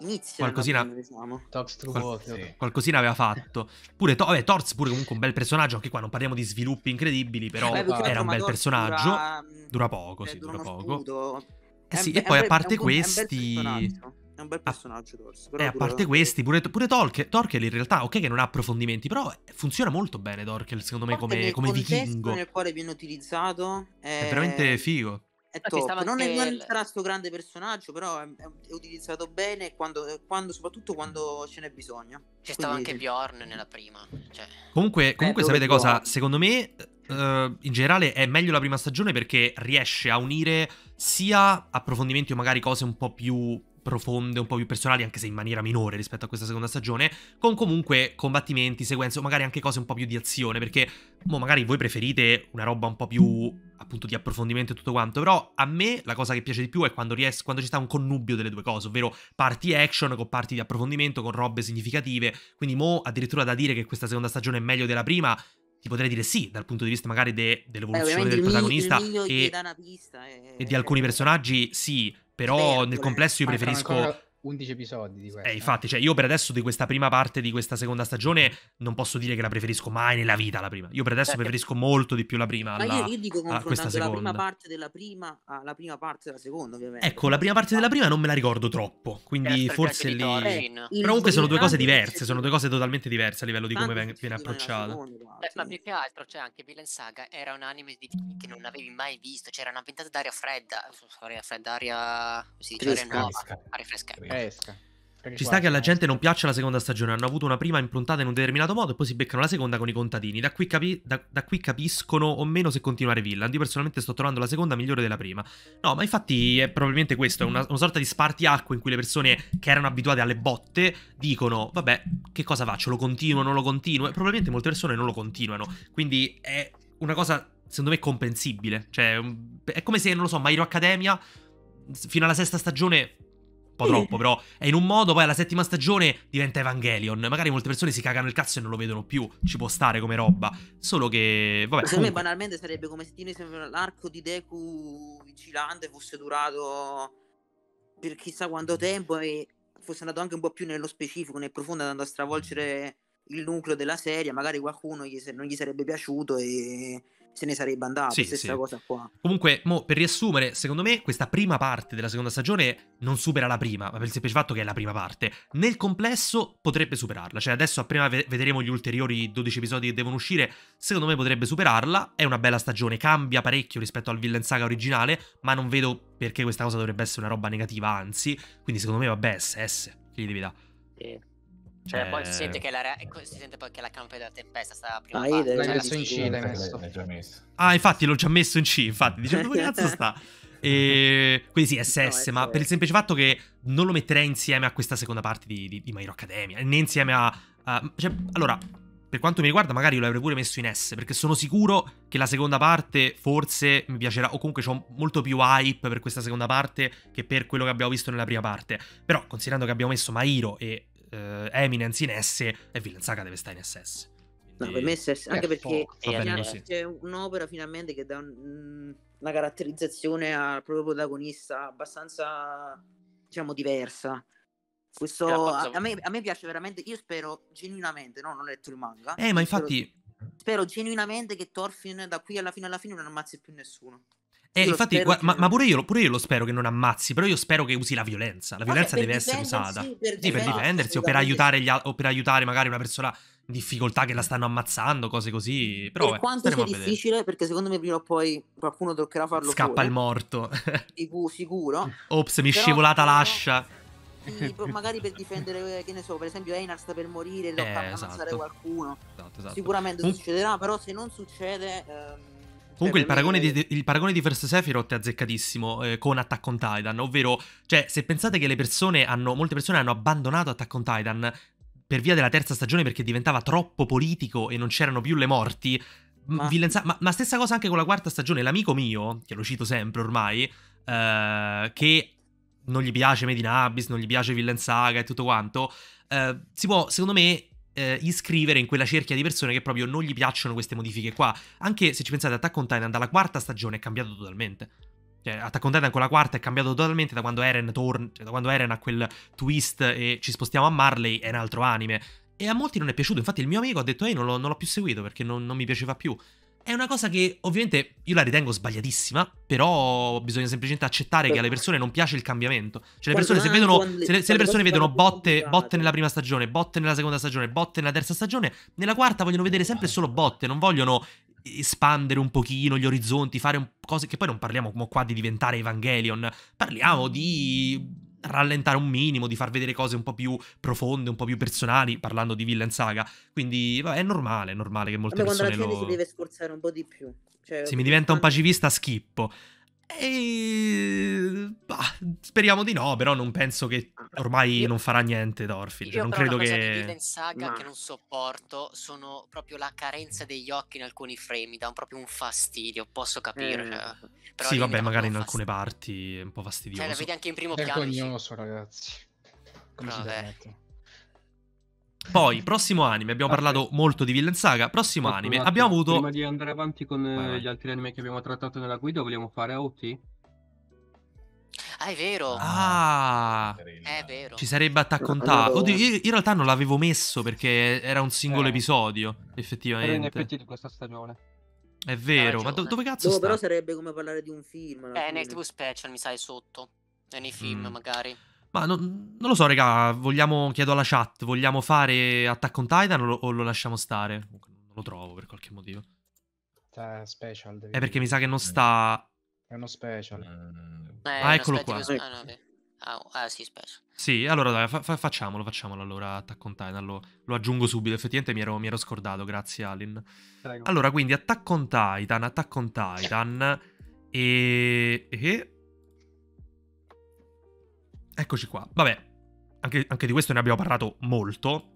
Inizio qualcosina, prima, diciamo. Qual sì. qualcosina aveva fatto pure, to vabbè, Thors pure comunque un bel personaggio, anche qua non parliamo di sviluppi incredibili, però eh, beh, era un bel Thors personaggio dura, dura poco, eh, sì, dura poco. Eh, sì, e poi a parte questi è un bel personaggio Thors, però eh, a parte questi pure, pure Torkel, Torkel in realtà ok che non ha approfondimenti, però funziona molto bene Torkel secondo me come, come vichingo nel quale viene utilizzato, è, è veramente figo. È non è il... sarà sto grande personaggio, però è, è utilizzato bene quando, quando, soprattutto quando ce n'è bisogno. C'è stato anche Bjorn nella prima. Cioè... Comunque, comunque eh, sapete cosa? Bjorn. Secondo me, uh, in generale, è meglio la prima stagione perché riesce a unire sia approfondimenti o magari cose un po' più profonde, un po' più personali, anche se in maniera minore rispetto a questa seconda stagione, con comunque combattimenti, sequenze o magari anche cose un po' più di azione, perché boh, magari voi preferite una roba un po' più appunto di approfondimento e tutto quanto, però a me la cosa che piace di più è quando, ries quando ci sta un connubio delle due cose, ovvero parti action con parti di approfondimento, con robe significative, quindi mo addirittura da dire che questa seconda stagione è meglio della prima... Ti potrei dire sì, dal punto di vista magari de, dell'evoluzione del protagonista e, pista, eh, e di alcuni personaggi, sì, però vero, nel complesso io preferisco... undici episodi di questo. Eh, infatti, cioè, io per adesso di questa prima parte di questa seconda stagione non posso dire che la preferisco mai nella vita, la prima. Io per adesso Perché... preferisco molto di più la prima alla, ma io, io dico confrontando questa seconda. La prima parte della prima alla prima parte della seconda, ovviamente. Ecco, la prima parte della prima non me la ricordo troppo, quindi forse lì... Eh, Però comunque sono due cose diverse, sono due cose totalmente diverse a livello di come viene, viene approcciata. Beh, ma più che altro, cioè, anche Vinland Saga era un anime di... che non avevi mai visto, c'era una ventata d'aria fredda, aria fredda, aria... sì, aria nuova, aria fresca. Esca. Ci sta che alla gente non piaccia la seconda stagione, hanno avuto una prima improntata in un determinato modo e poi si beccano la seconda con i contadini, da qui, capi da, da qui capiscono o meno se continuare Vinland. Io personalmente sto trovando la seconda migliore della prima. No, ma infatti è probabilmente questo, è una, una sorta di spartiacque in cui le persone che erano abituate alle botte dicono vabbè, che cosa faccio, lo continuo, non lo continuo, e probabilmente molte persone non lo continuano, quindi è una cosa secondo me comprensibile, cioè è come se, non lo so, My Hero Academia fino alla sesta stagione po' troppo, però è in un modo, poi alla settima stagione diventa Evangelion. Magari molte persone si cagano il cazzo e non lo vedono più, ci può stare come roba, solo che vabbè. Secondo me banalmente sarebbe come se ti l'arco di Deku vigilante fosse durato per chissà quanto tempo e fosse andato anche un po' più nello specifico, nel profondo, andando a stravolgere il nucleo della serie. Magari qualcuno gli non gli sarebbe piaciuto e se ne sarebbe andato, sì, stessa sì. cosa qua. Comunque, mo, per riassumere, secondo me questa prima parte della seconda stagione non supera la prima, ma per il semplice fatto che è la prima parte. Nel complesso potrebbe superarla, cioè adesso appena vedremo gli ulteriori dodici episodi che devono uscire, secondo me potrebbe superarla. È una bella stagione, cambia parecchio rispetto al Vinland Saga originale, ma non vedo perché questa cosa dovrebbe essere una roba negativa, anzi, quindi secondo me vabbè, S S, che gli devi dare. Sì. Cioè, eh... poi si sente che la si sente poi che la campa della tempesta sta prima. Ah, l'hai messo in C, l'hai messo. L'hai già messo. Ah, infatti l'ho già messo in C, infatti, dicendo dove cazzo sta. E... quindi sì, S S, no, ma per il semplice fatto che non lo metterei insieme a questa seconda parte di, di, di My Hero Academia, né insieme a... a... Cioè, allora, per quanto mi riguarda magari io l'avrei pure messo in S, perché sono sicuro che la seconda parte forse mi piacerà, o comunque c'ho molto più hype per questa seconda parte che per quello che abbiamo visto nella prima parte. Però, considerando che abbiamo messo My Hero e... Uh, Eminence in S e Vinland Saga deve stare in S S. No, per me S S, anche perché c'è un'opera finalmente che dà un, una caratterizzazione al proprio protagonista abbastanza, diciamo, diversa. Questo a, a, me, a me piace veramente. Io spero genuinamente, no, non ho letto il manga. Eh, ma infatti spero, spero genuinamente che Thorfinn da qui alla fine alla fine non ammazzi più nessuno. Eh, infatti, guarda, ma, ma pure, io, pure io lo spero che non ammazzi, però io spero che usi la violenza. La violenza deve essere usata. Sì, per, sì, per difendersi o per, aiutare gli, o per aiutare magari una persona in difficoltà che la stanno ammazzando, cose così. Però, per eh, quanto sia difficile, perché secondo me prima o poi qualcuno toccherà farlo Scappa pure. il morto. Sicuro. Ops, mi è scivolata l'ascia. Sì, magari per difendere, che ne so, per esempio Einar sta per morire, eh, lo fa esatto. ammazzare qualcuno. Esatto, esatto. Sicuramente uh. succederà, però se non succede... Ehm, Comunque il paragone, di, il paragone di First Sephiroth è azzeccatissimo eh, con Attack on Titan, ovvero, cioè, se pensate che le persone hanno, molte persone hanno abbandonato Attack on Titan per via della terza stagione perché diventava troppo politico e non c'erano più le morti, ma... ma, ma stessa cosa anche con la quarta stagione, l'amico mio, che lo cito sempre ormai, eh, che non gli piace Made in Abyss, non gli piace Vinland Saga e tutto quanto, eh, si può, secondo me... Eh, iscrivere in quella cerchia di persone che proprio non gli piacciono queste modifiche qua. Anche se ci pensate, Attack on Titan dalla quarta stagione è cambiato totalmente. Cioè, Attack on Titan con la quarta è cambiato totalmente. Da quando Eren torna, cioè, da quando Eren ha quel twist e ci spostiamo a Marley, è un altro anime. E a molti non è piaciuto. Infatti il mio amico ha detto: ehi, non l'ho più seguito perché non, non mi piaceva più. È una cosa che ovviamente io la ritengo sbagliatissima, però bisogna semplicemente accettare che alle persone non piace il cambiamento. Cioè le persone se vedono, se le, se le persone vedono botte, botte nella prima stagione, botte nella seconda stagione, botte nella terza stagione, nella quarta vogliono vedere sempre solo botte, non vogliono espandere un pochino gli orizzonti, fare un, cose che poi non parliamo come qua di diventare Evangelion, parliamo di... rallentare un minimo, di far vedere cose un po' più profonde, un po' più personali, parlando di Vinland Saga, quindi vabbè, è normale, è normale che molte persone lo... quando la serie si deve sforzare un po' di più. Cioè, se mi diventa un pacifista schippo. E... bah, speriamo di no, però non penso che ormai io... non farà niente Thorfinn. Cioè, non credo che... di Vinland Saga no. che non sopporto sono proprio la carenza degli occhi in alcuni frame, mi dà un, proprio un fastidio, posso capire. Mm. Cioè, però sì, vabbè, magari in fastidio. alcune parti è un po' fastidioso. Cioè, la vedi anche in primo piano. Vergognoso, ragazzi. Come si permette? Poi, prossimo anime, abbiamo ah, parlato sì. molto di Vinland Saga, prossimo Tutto anime, abbiamo avuto... Prima di andare avanti con Vai. gli altri anime che abbiamo trattato nella guida, vogliamo fare A O T? Ah, è vero! Ah! È vero! Ci sarebbe Attack on Titan. Oddio, io in realtà non l'avevo messo perché era un singolo eh. episodio, effettivamente. Era in effetti di questa stagione. È vero, ma do dove cazzo no, sta? Però sarebbe come parlare di un film. Eh, nel T V Special, mi sai, sotto. E nei film, mm. magari. Ma non, non lo so, raga, vogliamo, chiedo alla chat, vogliamo fare Attack on Titan o lo, o lo lasciamo stare? Non lo trovo per qualche motivo. Sta special. È perché mi sa che non sta... È uno special. Eh, ah, eccolo qua. Che... Ah, no, okay. ah, ah, sì, special. Sì, allora dai, fa fa facciamolo, facciamolo allora Attack on Titan, lo, lo aggiungo subito, effettivamente mi ero, mi ero scordato, grazie Alin. Prego. Allora, quindi Attack on Titan, Attack on Titan e... e... Eccoci qua, vabbè, anche, anche di questo ne abbiamo parlato molto.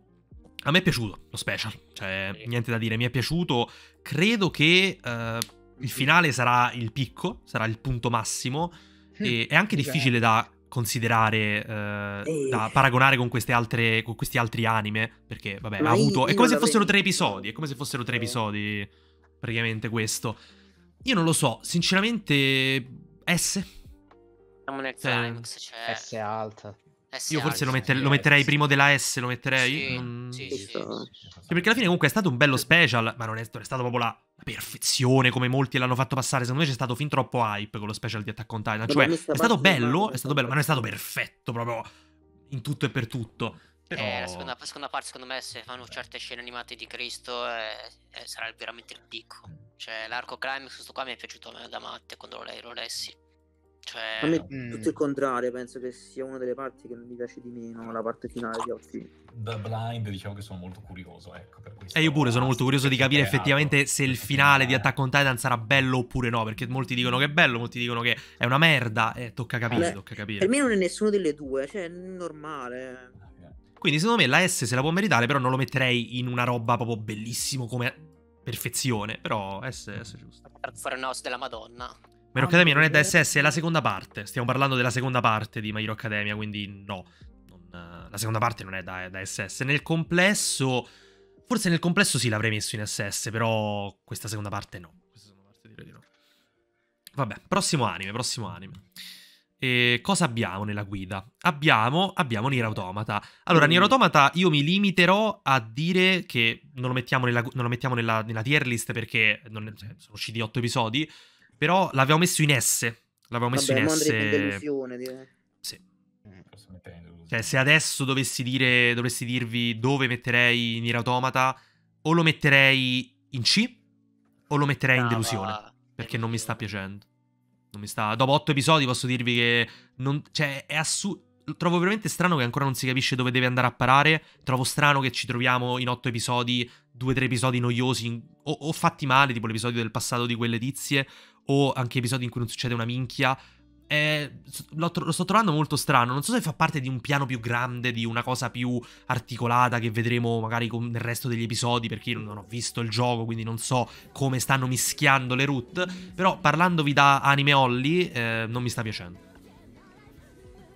A me è piaciuto lo special, cioè niente da dire, mi è piaciuto. Credo che eh, il finale sarà il picco, sarà il punto massimo. E è anche difficile da considerare, eh, da paragonare con queste altre, con questi altri anime, perché vabbè, ma ha avuto, io, è come se fossero tre episodi, è come se fossero tre episodi praticamente questo. Io non lo so, sinceramente S? Siamo nel climax, cioè S alta. S io forse alta, lo, metter S lo metterei S primo della S, lo metterei. Sì, non... sì, sì, sì, sì, sì, perché alla fine comunque è stato un bello special, ma non è, non è stato proprio la perfezione come molti l'hanno fatto passare. Secondo me c'è stato fin troppo hype con lo special di Attack on Titan. Cioè è stato bello, è stato bello, ma non è stato perfetto proprio in tutto e per tutto. Però... Eh, la seconda, la seconda parte secondo me, se fanno certe scene animate di Cristo, eh, eh, sarà veramente il picco. Cioè l'arco climax, questo qua mi è piaciuto da matte quando lo lessi. Cioè... A me mm. tutto il contrario, penso che sia una delle parti che non mi piace di meno, la parte finale di Outfit. Da blind diciamo che sono molto curioso, ecco, per questo. E io pure sono molto curioso di capire effettivamente se il finale di Attack on Titan sarà bello oppure no, perché molti dicono che è bello, molti dicono che è una merda, e eh, tocca capire, Beh, tocca capire. Per me non è nessuno delle due, cioè è normale. Quindi secondo me la S se la può meritare, però non lo metterei in una roba proprio bellissimo come perfezione, però S, S è giusto. Per fare un house della Madonna. My Hero Academia non è da S S, è la seconda parte. Stiamo parlando della seconda parte di My Hero Academia, quindi no. Non, la seconda parte non è da, da S S. Nel complesso, forse nel complesso sì l'avrei messo in S S, però questa seconda parte no. Questa seconda parte direi di no. Vabbè, prossimo anime, prossimo anime. E cosa abbiamo nella guida? Abbiamo, abbiamo Nier Automata. Allora, Nier Automata io mi limiterò a dire che non lo mettiamo nella, non lo mettiamo nella, nella tier list perché non, cioè, sono usciti otto episodi. Però l'avevo messo in S. L'avevo messo Vabbè, in S. Delusione, direi. Sì. Cioè, se adesso dovessi dire, dovresti dirvi dove metterei Nier Automata, o lo metterei in C, o lo metterei Brava. in delusione. Perché non mi sta piacendo. Non mi sta... Dopo otto episodi posso dirvi che... Non... Cioè, è assurdo. Trovo veramente strano che ancora non si capisce dove deve andare a parare. Trovo strano che ci troviamo in otto episodi, due o tre episodi noiosi, in... o, o fatti male, tipo l'episodio del passato di quelle tizie, o anche episodi in cui non succede una minchia. Eh, lo, lo sto trovando molto strano. Non so se fa parte di un piano più grande, di una cosa più articolata che vedremo magari con il resto degli episodi, perché io non ho visto il gioco, quindi non so come stanno mischiando le route. Però parlandovi da anime Holly, eh, non mi sta piacendo.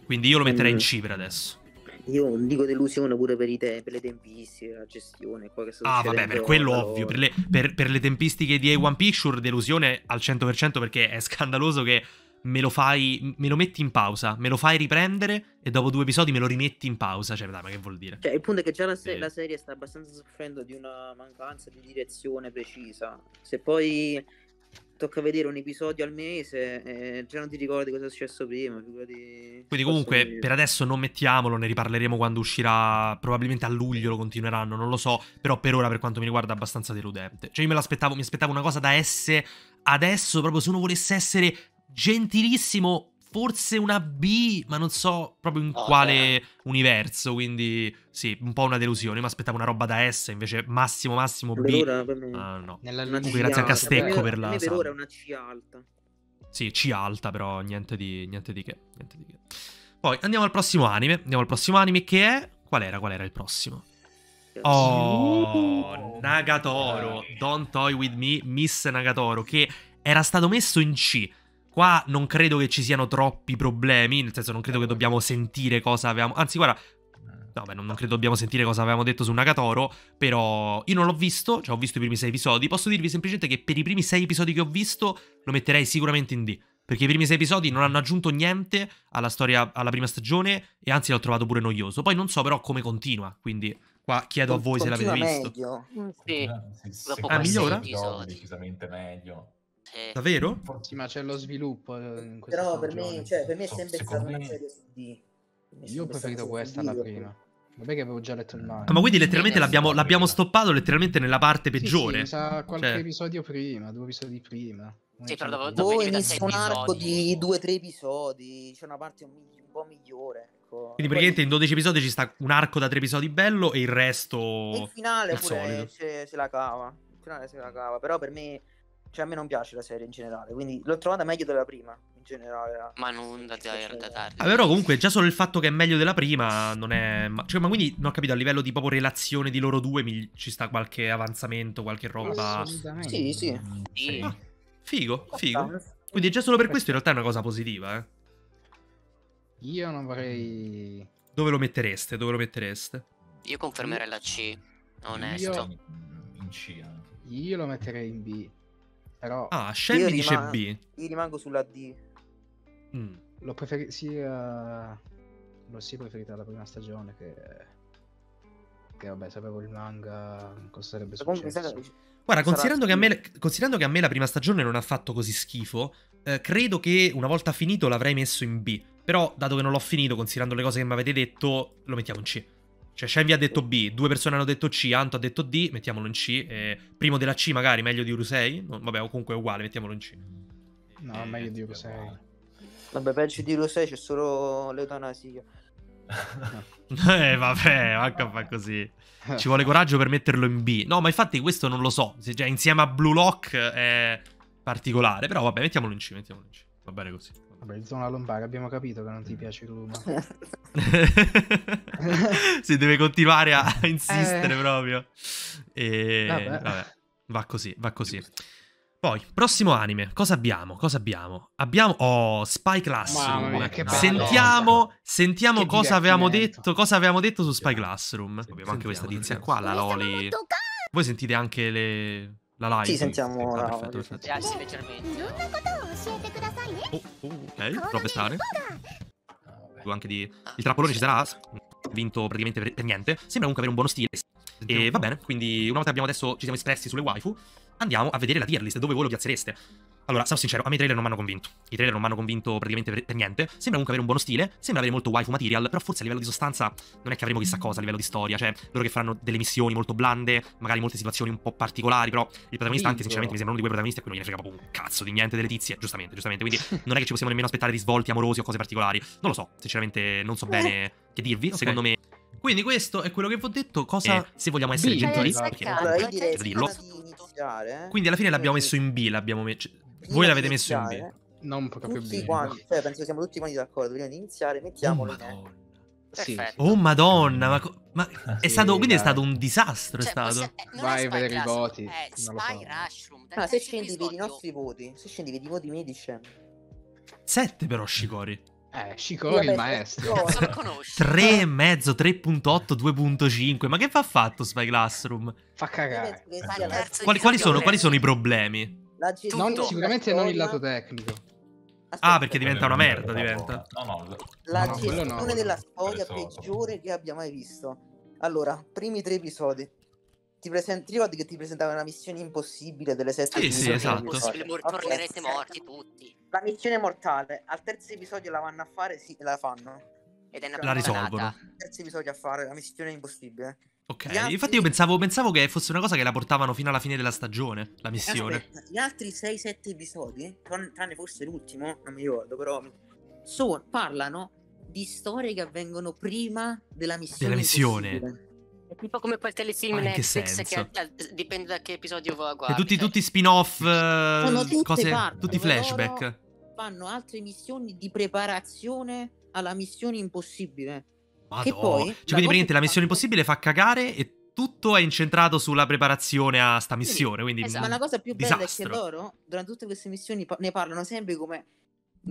Quindi io lo metterei in C per adesso. Io non dico delusione pure per, i te per le tempistiche, la gestione. Poi che sta ah, vabbè, per quello allora... ovvio. Per le, per, per le tempistiche di A uno Picture, delusione al cento per cento, perché è scandaloso che me lo fai, me lo metti in pausa, me lo fai riprendere e dopo due episodi me lo rimetti in pausa. Cioè, dai, ma che vuol dire? Cioè, il punto è che già la, se eh. la serie sta abbastanza soffrendo di una mancanza di direzione precisa. Se poi... tocca vedere un episodio al mese, eh, già non ti ricordi cosa è successo prima. Figurati... Quindi comunque per adesso non mettiamolo, ne riparleremo quando uscirà, probabilmente a luglio lo continueranno, non lo so, però per ora per quanto mi riguarda è abbastanza deludente. Cioè io me l'aspettavo, mi aspettavo una cosa da S, adesso proprio se uno volesse essere gentilissimo forse una B, ma non so proprio in oh, quale eh. universo, quindi sì, un po' una delusione. Mi aspettavo una roba da S, invece massimo massimo B. Per ora, per me. Uh, no. Nella Comunque grazie a Castecco per la... Per ora è una C alta. Sì, C alta, però niente di, niente di che, niente di che. Poi andiamo al prossimo anime, andiamo al prossimo anime che è... Qual era, qual era il prossimo? Oh, Nagatoro, Don't Toy With Me, Miss Nagatoro, che era stato messo in C. Qua non credo che ci siano troppi problemi, nel senso non credo che dobbiamo sentire cosa avevamo... Anzi, guarda, no, beh, non, non credo dobbiamo sentire cosa avevamo detto su Nagatoro, però io non l'ho visto, cioè ho visto i primi sei episodi, posso dirvi semplicemente che per i primi sei episodi che ho visto lo metterei sicuramente in D, perché i primi sei episodi non hanno aggiunto niente alla storia, alla prima stagione, e anzi l'ho trovato pure noioso. Poi non so però come continua, quindi... Qua chiedo a voi se l'avete visto. Sì, dopo ah, migliora? Decisamente meglio. Davvero? Sì, ma c'è lo sviluppo in Però per me, cioè, per me è sempre so, stata me... una serie su D. Io ho preferito questa alla prima. Vabbè che avevo già letto il manga. Ah, ma quindi letteralmente l'abbiamo stoppato letteralmente nella parte peggiore. Sì, sì, sa qualche cioè... episodio prima, due episodi prima. Sì, però dopo, dopo inizia un arco di due o tre episodi, c'è una parte un, un po' migliore. Ecco. Quindi praticamente in dodici episodi ci sta un arco da tre episodi bello e il resto... E il finale pure se la cava. Il finale se la cava, però per me... Cioè a me non piace la serie in generale, quindi l'ho trovata meglio della prima, in generale. Ma non da tardi. Ah, però comunque già solo il fatto che è meglio della prima non è... Cioè ma quindi, non ho capito, a livello di proprio relazione di loro due mi... ci sta qualche avanzamento, qualche roba... Sì, sì. sì. Ah, figo, figo. Quindi già solo per questo in realtà è una cosa positiva, eh. Io non vorrei... Dove lo mettereste? Dove lo mettereste? Io confermerei la C, onesto. Io... In C anche. Io lo metterei in B. Però... Ah, Shen mi dice B. Io rimango sulla D. Mm. L'ho preferito... Sì, uh... l'ho sì preferita la prima stagione che... Che vabbè, sapevo il manga, cosa sarebbe successo. Guarda, considerando che, a me, considerando che a me la prima stagione non ha fatto così schifo, eh, credo che una volta finito l'avrei messo in B. Però, dato che non l'ho finito, considerando le cose che mi avete detto, lo mettiamo in C. Cioè, Shen vi ha detto B, due persone hanno detto C, Anto ha detto D, mettiamolo in C. Eh, primo della C magari, meglio di Urusei? No, vabbè, o comunque è uguale, mettiamolo in C. No, eh, meglio di Urusei. Vabbè, peggio di Urusei c'è solo l'eutanasia. Eh vabbè, manca fa così. Ci vuole coraggio per metterlo in B. No, ma infatti questo non lo so. Se, cioè, insieme a Blue Lock è particolare. Però vabbè, mettiamolo in C, mettiamolo in C. Va bene così. Vabbè, zona lombare, abbiamo capito che non ti piace Roma. Si deve continuare a insistere eh... proprio. E vabbè. Vabbè, va così, va così. Poi, prossimo anime, cosa abbiamo? Cosa abbiamo? Abbiamo... Oh, Spy Classroom. Mamma mia, che bello. Sentiamo, sentiamo che cosa avevamo detto, cosa avevamo detto su Spy Classroom. Sì, abbiamo anche questa tizia qua, la Loli. Voi sentite anche le... la live? Sì, sentiamo ah, la perfetto, perfetto. Oh, oh, ok, prova a stare. Anche di... Il trappolone ci sarà, vinto praticamente per, per niente. Sembra comunque avere un buono stile. E va bene, quindi una volta abbiamo adesso ci siamo espressi sulle waifu. Andiamo a vedere la tier list, dove voi lo piazzereste. Allora, sarò sincero, a me i trailer non mi hanno convinto. I trailer non mi hanno convinto praticamente per, per niente. Sembra comunque avere un buono stile, sembra avere molto waifu material, però forse a livello di sostanza non è che avremo chissà cosa a livello di storia. Cioè, loro che faranno delle missioni molto blande, magari molte situazioni un po' particolari, però il protagonista anche sinceramente mi sembra uno di quei protagonisti a cui non gliene frega proprio un cazzo di niente delle tizie, giustamente, giustamente. Quindi non è che ci possiamo nemmeno aspettare risvolti amorosi o cose particolari. Non lo so, sinceramente non so bene che dirvi, okay. Secondo me... Quindi questo è quello che vi ho detto, cosa eh, se vogliamo essere gentili, perché allora, io direi dirlo. Iniziare, eh? Quindi alla fine l'abbiamo messo in B, l'abbiamo messo. Voi l'avete messo in B. Non proprio tutti B. Quanti, cioè, penso che siamo tutti quanti d'accordo, dobbiamo iniziare, mettiamolo oh, in sì. Oh madonna, ma, ma sì, è stato, quindi dai. È stato un disastro, cioè, è stato. Possiamo, eh, vai a vedere i voti. Eh, Spy Rushroom, no, se scendi per i nostri voti, se scendi per i voti miei di Shen. sette però Shikori. Eh, Shikori il maestro. tre e mezzo, tre virgola otto, due virgola cinque. Ma che fa fatto Spy Classroom? Fa cagare. Quali, quali, sono, quali sono i problemi? Non, sicuramente non il lato tecnico. Aspetta, ah, perché diventa una merda, diventa. No, no, la gestione no, no, no, della storia peggiore che abbia mai visto. Allora, primi tre episodi. Ti, present... ti ricordi che ti presentava una missione impossibile delle sette sì, sì, esatto. Tornerete morti tutti. La missione mortale, al terzo episodio la vanno a fare, sì, la fanno. Ed è una la risolvono. Al terzo episodio a fare, la missione impossibile. Ok, altri... infatti io pensavo, pensavo che fosse una cosa che la portavano fino alla fine della stagione, la missione. Aspetta, gli altri sei sette episodi, tranne forse l'ultimo, non mi ricordo, però... So, parlano di storie che avvengono prima della missione della missione. Impossibile. Tipo come quel telefilm Netflix che, dipende da che episodio guardi. E tutti, tutti spin-off, eh, cose, parte, tutti flashback. Fanno altre missioni di preparazione alla missione impossibile. Madonna. Che poi, cioè, quindi praticamente la missione impossibile fa cagare e tutto è incentrato sulla preparazione a sta missione. Quindi, quindi, esatto. Ma la cosa più bella disastro. È che loro, durante tutte queste missioni, ne parlano sempre come...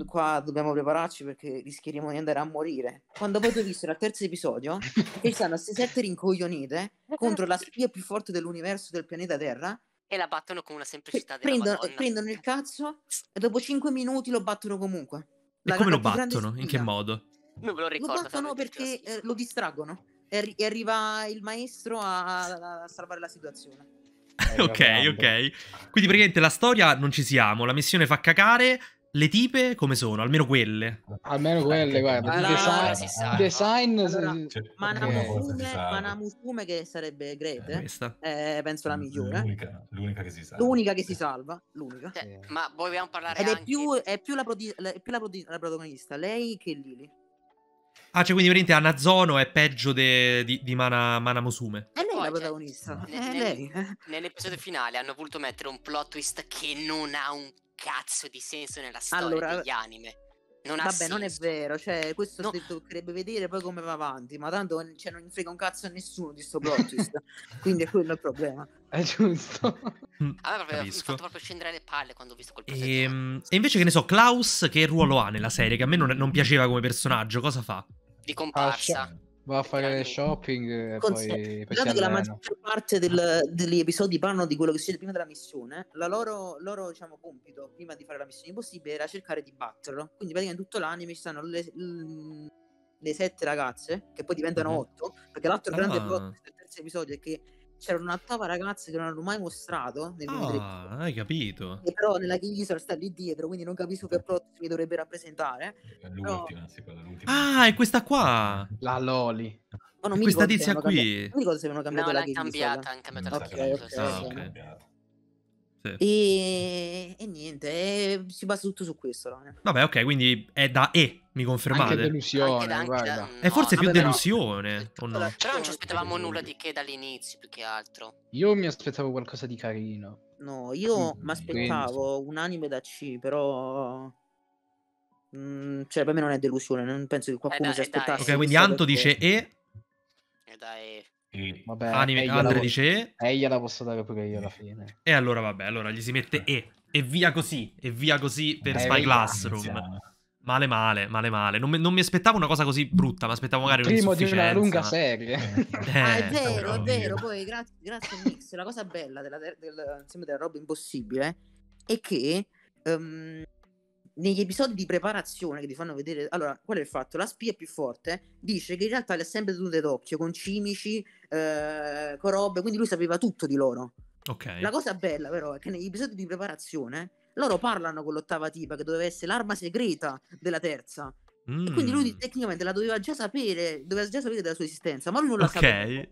Qua dobbiamo prepararci perché rischieremo di andare a morire. Quando poi ti ho visto il terzo episodio, che stanno a sette rincoglionite contro la spia più forte dell'universo del pianeta Terra. E la battono con una semplicità della prendono, prendono il cazzo e dopo cinque minuti lo battono comunque. La e come lo battono? In che modo? Non ve lo ricordo. Lo battono perché eh, lo distraggono e, e arriva il maestro a, a, a salvare la situazione. Ok, ok. Quindi praticamente la storia non ci siamo, la missione fa cacare. Le tipe come sono? Almeno quelle. Almeno quelle, guarda. Il design... design allora, Manamusume, Manamusume che sarebbe Grete. Eh, penso la migliore. L'unica che si salva. L'unica che si salva. L'unica. Cioè, sì. Ma vogliamo parlare Ed anche... È più, è più, la, proti, la, è più la, proti, la protagonista, lei che Lily. Ah, cioè quindi veramente Anazono è peggio de, di, di Mana, Manamusume. È lei la protagonista. Cioè, è lei. Nell'episodio finale hanno voluto mettere un plot twist che non ha un... cazzo di senso nella storia allora, degli anime. non ha vabbè senso. Non è vero, cioè questo no. Dovrebbe vedere poi come va avanti, ma tanto cioè, non frega un cazzo a nessuno di sto plot twist. Quindi quello è il problema, è giusto. Allora proprio, mi fatto proprio scendere le palle quando ho visto quel e, e invece che ne so, Klaus che ruolo ha nella serie, che a me non, non piaceva come personaggio, cosa fa? Di comparsa ah, va a fare shopping e poi che la maggior parte del, degli episodi parlano di quello che succede prima della missione. La loro, loro diciamo compito prima di fare la missione impossibile era cercare di batterlo, quindi praticamente tutto l'anime ci stanno le, le sette ragazze che poi diventano mm-hmm. otto, perché l'altro ah. grande plot del terzo episodio è che c'era un'ottava ragazza che non hanno mai mostrato nel ah, hai capito, e però nella Kivisor sta lì dietro, quindi non capisco che plot mi dovrebbe rappresentare. L'ultima, però... sì, quella, l'ultima. Ah, è questa qua, la Loli, oh, non mi questa tizia qui cambiato. Non mi ricordo se avevano cambiato, no, la l'hanno cambiata, hanno cambiato la okay, okay, okay. Ah, okay. Sì. E... e niente, e... si basa tutto su questo no? Vabbè, ok, quindi è da E, mi confermate? Anche delusione, anche da, anche da... è forse no, più vabbè, delusione però... o no? Però non ci aspettavamo nulla di che dall'inizio, più che altro. Io mi aspettavo qualcosa di carino. No, io mi aspettavo un anime da C, però mm, cioè per me non è delusione, non penso che qualcuno da, si aspettasse. Ok, quindi Anto perché... dice E. E da E. Vabbè, anime Andre dice E, gliela posso dare pure io alla fine. E allora vabbè, allora gli si mette E e via così, e via così per eh, Spy Classroom. Male male, male male. Non, non mi aspettavo una cosa così brutta, mi aspettavo magari primo di una lunga serie. Eh, ah, è vero, è vero. Poi grazie, grazie Mix, la cosa bella della, del, insieme della roba impossibile è che um, negli episodi di preparazione che ti fanno vedere, allora qual è il fatto? La spia più forte dice che in realtà le ha sempre tenute d'occhio con cimici, eh, con robe, quindi lui sapeva tutto di loro. Ok. La cosa bella però è che negli episodi di preparazione loro parlano con l'ottava tipa che doveva essere l'arma segreta della terza. Mm. E quindi lui tecnicamente la doveva già sapere, doveva già sapere della sua esistenza, ma lui non la okay. sapeva.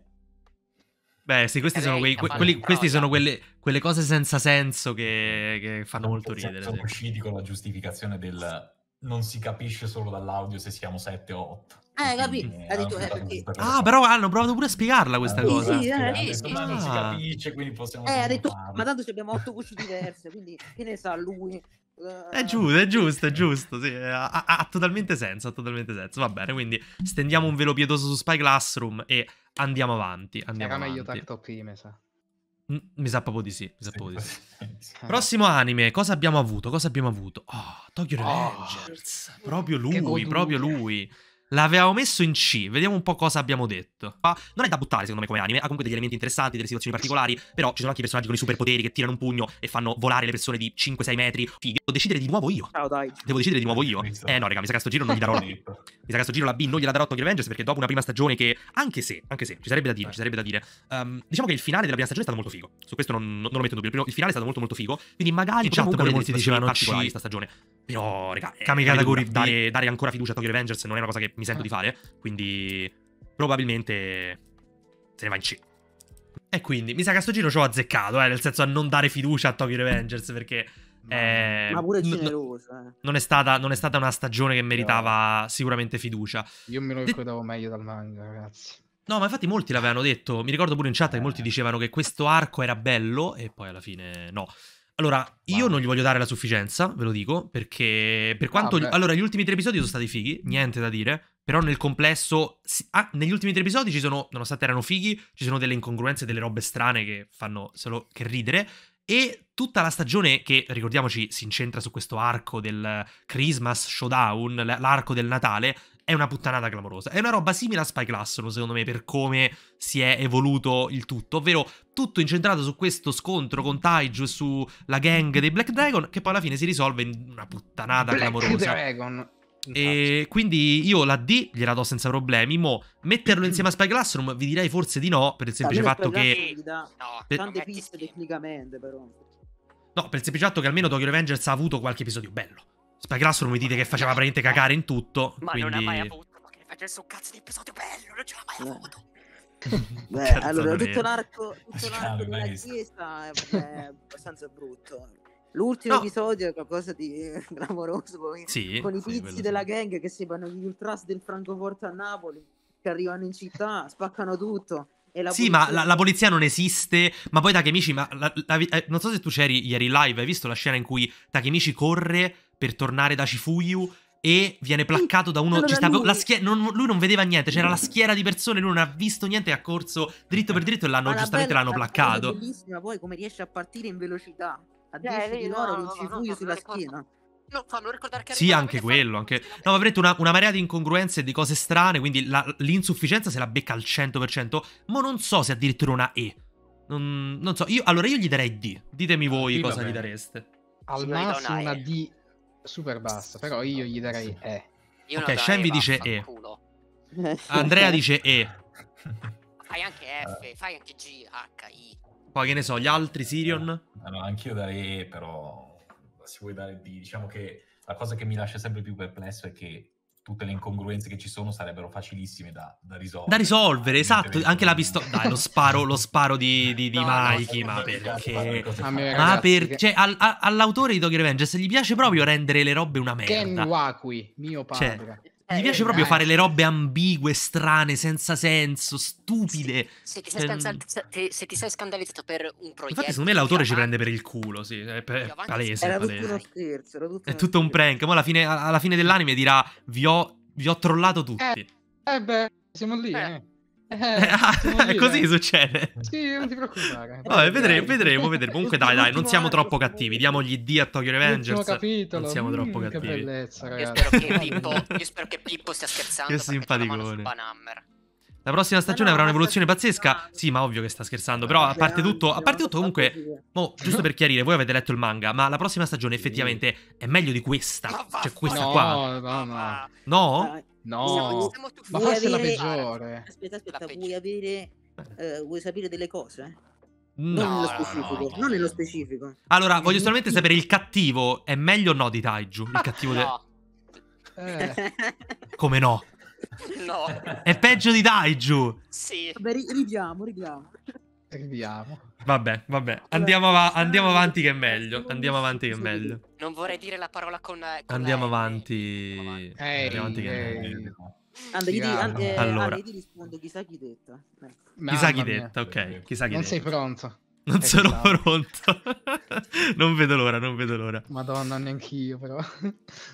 Beh sì, questi eh, sono, quei, que, quelli, questi sono quelle, quelle cose senza senso che, che fanno non molto ridere. Sono usciti con la giustificazione del non si capisce solo dall'audio se siamo sette o otto. Eh, capito? Perché... Ah, però hanno provato pure a spiegarla questa sì, cosa. Sì, eh, sì, detto, sì, ma sì. non si capisce, quindi possiamo... Eh, ha detto, ma tanto ci abbiamo otto voci diverse, quindi che ne sa lui... È giusto, è giusto, è giusto, sì, ha, ha, ha totalmente senso, ha totalmente senso, va bene, quindi stendiamo un velo pietoso su Spy Classroom e andiamo avanti, andiamo Era avanti. Meglio tanto qui, mi sa. Mm, mi sa proprio di sì, mi sa proprio di sì. Prossimo anime, cosa abbiamo avuto, cosa abbiamo avuto? Oh, Tokyo Revengers, oh, proprio lui, proprio lui. L'avevamo messo in C, vediamo un po' cosa abbiamo detto. Ah, non è da buttare secondo me come anime, ha comunque degli elementi interessanti, delle situazioni particolari, però ci sono anche i personaggi con i superpoteri che tirano un pugno e fanno volare le persone di cinque sei metri. Figo, devo decidere di nuovo io. Ciao, dai. Devo decidere di nuovo io. Eh no raga, mi sa che a sto giro non gli darò la B. Mi sa che a sto giro la B non gliela darò a Tokyo Revengers, perché dopo una prima stagione che, anche se, anche se, ci sarebbe da dire, ci sarebbe da dire. Um, diciamo che il finale della prima stagione è stato molto figo, su questo non, non lo metto in dubbio, il, primo, il finale è stato molto molto figo, quindi magari già pure molti dicevano C questa stagione. Però raga, eh, dare, dare ancora fiducia a Tokyo Revengers non è una cosa che mi sento ah. di fare, quindi probabilmente se ne va in C. E quindi mi sa che a sto giro ci ho azzeccato, eh, nel senso a non dare fiducia a Tokyo Revengers, perché ma, eh, ma pure generosa, eh. non, è stata, non è stata una stagione che meritava no. sicuramente fiducia. Io me lo ricordavo De meglio dal manga, ragazzi. No, ma infatti molti l'avevano detto, mi ricordo pure in chat eh. che molti dicevano che questo arco era bello e poi alla fine no. Allora, wow. io non gli voglio dare la sufficienza, ve lo dico, perché per quanto... Vabbè. Allora, gli ultimi tre episodi sono stati fighi, niente da dire, però nel complesso... Ah, negli ultimi tre episodi ci sono, nonostante erano fighi, ci sono delle incongruenze, delle robe strane che fanno solo che ridere, e tutta la stagione che, ricordiamoci, si incentra su questo arco del Christmas Showdown, l'arco del Natale, è una puttanata clamorosa. È una roba simile a Spy Classroom, secondo me, per come si è evoluto il tutto, ovvero tutto incentrato su questo scontro con Taiju e sulla gang dei Black Dragon, che poi alla fine si risolve in una puttanata Black clamorosa. Dragon. E quindi io la D gliela do senza problemi. Mo metterlo insieme a Spy Classroom vi direi forse di no, per il semplice fatto che da... no, per... tante piste tecnicamente, però. No, per il semplice fatto che almeno Tokyo Revengers ha avuto qualche episodio bello. Spy Classroom mi dite che faceva praticamente cagare in tutto, ma quindi... non ha mai avuto, ma che facesse un cazzo di episodio bello, non ce l'ha mai no. avuto. Beh, allora, tutto l'arco della chiesa è abbastanza brutto. L'ultimo no. episodio è qualcosa di clamoroso, con, sì, con i sì, tizi della sì. gang che sembrano gli ultras del Francoforte a Napoli, che arrivano in città, spaccano tutto. La sì, polizia... ma la, la polizia non esiste. Ma poi Takemichi, ma la, la, eh, non so se tu c'eri ieri live, hai visto la scena in cui Takemichi corre per tornare da Cifuyu e viene placcato da uno. Ci stava, la non, lui non vedeva niente, c'era la schiera di persone, lui non ha visto niente e ha corso dritto per dritto e l'hanno giustamente l'hanno placcato. È bellissima poi come riesce a partire in velocità. A dieci chilometri un cifuglio sulla schiena. No, fammi ricordare che sì, anche quello. Anche... No, avrete una, una marea di incongruenze e di cose strane. Quindi l'insufficienza se la becca al cento per cento. Ma non so se addirittura una E. Non, non so. Io, allora io gli darei D. Ditemi voi sì, cosa vabbè. gli dareste. Al massimo una D super bassa. Però io gli darei E. Io ok, Shen vi dice E. Culo. Andrea dice E. Fai anche F. Fai anche G. H. I. Poi che ne so, gli altri, Sirion? No, no, anch'io darei E, però... Se vuoi dare di, diciamo che la cosa che mi lascia sempre più perplesso è che tutte le incongruenze che ci sono sarebbero facilissime da, da risolvere. Da risolvere, esatto. Anche la pistola. Dai, lo sparo, lo sparo di, di, di no, Mikey. No, ma perché? Ma perché? Cioè, al, a, all'autore di Tokyo Revengers gli piace proprio rendere le robe una merda. Ken Wakui, mio padre. Cioè, eh, gli piace proprio eh, fare le robe ambigue, strane, senza senso, stupide. Se, se, ti, sei scandalizzato, te, se ti sei scandalizzato per un progetto... Infatti secondo me l'autore ci prende per il culo, sì. È, è palese. Era tutto uno scherzo. Era tutto è tutto un prank. Ma alla fine, alla fine dell'anime dirà vi ho, vi ho trollato tutti. Eh, eh beh, siamo lì, eh. Eh, siamo lì, così eh. succede. Sì, non ti preoccupare. Vabbè, vedremo, vedremo, vedremo. Comunque dai, dai, non siamo troppo cattivi. Diamogli D a Tokyo Revengers. Capitolo. Non siamo troppo mm, cattivi. Che bellezza, ragazzi. Io spero che Pippo, io spero che Pippo stia scherzando. Che simpaticone. La prossima stagione no, avrà un'evoluzione pazzesca. Sì, ma ovvio che sta scherzando. Però a parte tutto, a parte tutto comunque, mo, giusto per chiarire, voi avete letto il manga, ma la prossima stagione effettivamente è meglio di questa. Cioè questa no, qua. No, no, no. No, siamo, siamo ma forse è la peggiore. Aspetta, aspetta, vuoi peggiore. avere eh, vuoi sapere delle cose? No, non nello specifico, no, no, no. non nello specifico. Allora, voglio solamente sapere il cattivo è meglio o no di Taiju? Il cattivo no. De... Eh. Come no? No. È peggio di Taiju. Sì. Vabbè, ridiamo, ridiamo. Ridiamo. Vabbè, vabbè. Andiamo, av andiamo avanti che è meglio. Andiamo avanti che è meglio. Non vorrei dire la parola con... con andiamo, la avanti. Avanti. Ehi, andiamo avanti. Andiamo avanti che è meglio. Andri, Andri, eh, allora. Andri, ti rispondo, chissà chi detta. Eh. Chissà chi detta, ok. Chissà chi non detta. sei pronto. Non sei sono bravo. pronto. Non vedo l'ora, non vedo l'ora. Madonna, neanch'io però.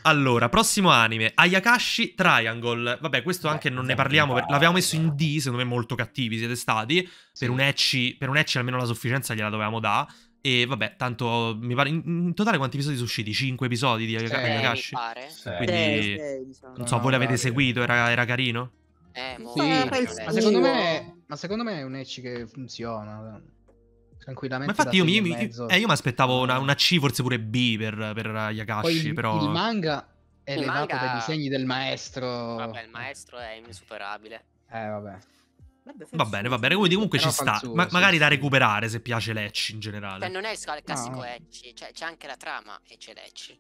Allora, prossimo anime. Ayakashi Triangle. Vabbè, questo eh, anche non ne parliamo. Per... L'avevamo messo in D, secondo me molto cattivi siete stati. Sì. Per un ecci, per un ecci almeno la sufficienza gliela dovevamo dare. E vabbè, tanto mi pare... In, in totale quanti episodi sono usciti? cinque episodi di Ayakashi? Sì, quindi... Sì, non so, voi l'avete seguito? Era, era carino? Eh, sì. Sì. Ma, secondo me, ma secondo me è un ecci che funziona... Tranquillamente. Ma infatti io mi io, eh, io aspettavo una, una C, forse pure B per, per Ayakashi. Però il manga è il legato manga... dai disegni del maestro. Vabbè, il maestro è insuperabile. Eh, vabbè. Vabbè, va bene, va bene. Quindi comunque ci sta. Suo, Ma sì, magari sì. da recuperare se piace l'ecchi in generale. Cioè, non è il classico no. ecchi, cioè, c'è anche la trama e c'è l'ecchi.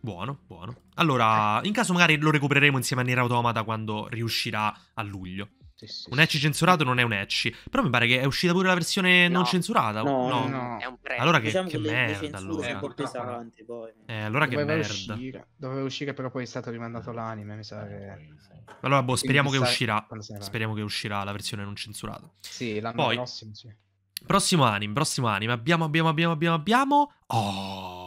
Buono, buono. Allora, in caso magari lo recupereremo insieme a Nier Automata quando riuscirà a luglio. Sì, sì, un ecchi censurato non è un ecchi. Però mi pare che è uscita pure la versione no. non censurata. No, no, no. È un premio. Allora che, diciamo che merda allora. Pesanti, poi. Eh, allora Doveva che merda. Uscire. Doveva uscire però poi è stato rimandato l'anime, mi sa che... Allora boh, speriamo che uscirà. Speriamo che uscirà la versione non censurata. Sì, l'anno prossimo, sì. Prossimo anime, prossimo anime. Abbiamo, abbiamo, abbiamo, abbiamo, abbiamo... Oh...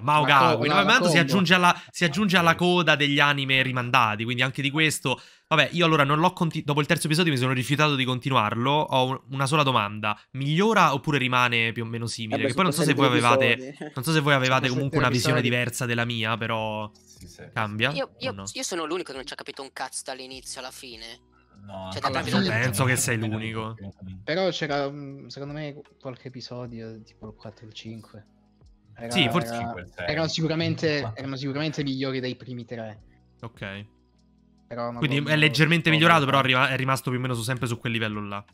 Maou Gakuin, no, ma si aggiunge, alla, si aggiunge alla coda degli anime rimandati, quindi anche di questo. Vabbè, io allora non l'ho continuato. Dopo il terzo episodio mi sono rifiutato di continuarlo. Ho un una sola domanda: migliora oppure rimane più o meno simile? Eh beh, poi non so se voi avevate, episodi. non so se voi avevate comunque una visione diversa della mia, però sì, sì, cambia. Io, io, no? io sono l'unico che non ci ha capito un cazzo dall'inizio alla fine. No, cioè, allora, io penso che sei l'unico. Però c'era, secondo me, qualche episodio tipo il quattro o il cinque. Era, sì, forse era, erano, sicuramente, erano sicuramente migliori dei primi tre. Ok. Però quindi è leggermente non migliorato, non... però è rimasto più o meno su, sempre su quel livello là.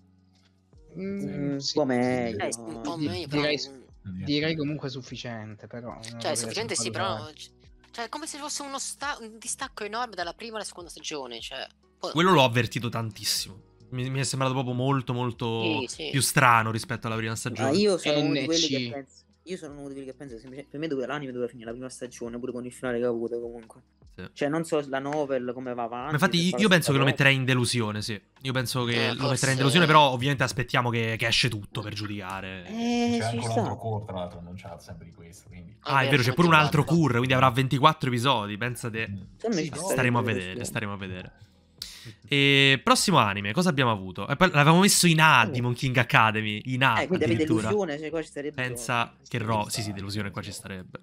Mm, sì, sì, meglio. Eh, un po' meglio, però... direi, direi comunque sufficiente, però. Cioè, sufficiente sì, però... Cioè, è come se fosse uno un distacco enorme dalla prima alla seconda stagione, cioè... Poi... Quello l'ho avvertito tantissimo. Mi, mi è sembrato proprio molto, molto sì, sì. più strano rispetto alla prima stagione. Ma io sono uno di quelli che penso... Io sono uno di quelli che penso che per me dove l'anime doveva finire la prima stagione, pure con il finale che ha avuto comunque. Sì. Cioè non so la novel come va avanti. Ma infatti io, io penso che lo metterei in delusione, sì. Io penso che eh, lo forse... metterei in delusione, però ovviamente aspettiamo che, che esce tutto per giudicare. Eh, c'è anche un altro core, tra l'altro, annunciato sempre di questo. Quindi... Ah, è, è vero, c'è pure un altro core, quindi avrà ventiquattro episodi, pensate. Mm. Sì, staremo a vedere, staremo a vedere. E prossimo anime, cosa abbiamo avuto? Eh, L'avevamo messo in A, oh. Demon King Academy, in A. Eh, quindi avevi delusione, cioè qua ci sarebbe... Pensa che ro... Sì, sì, delusione qua ci starebbe.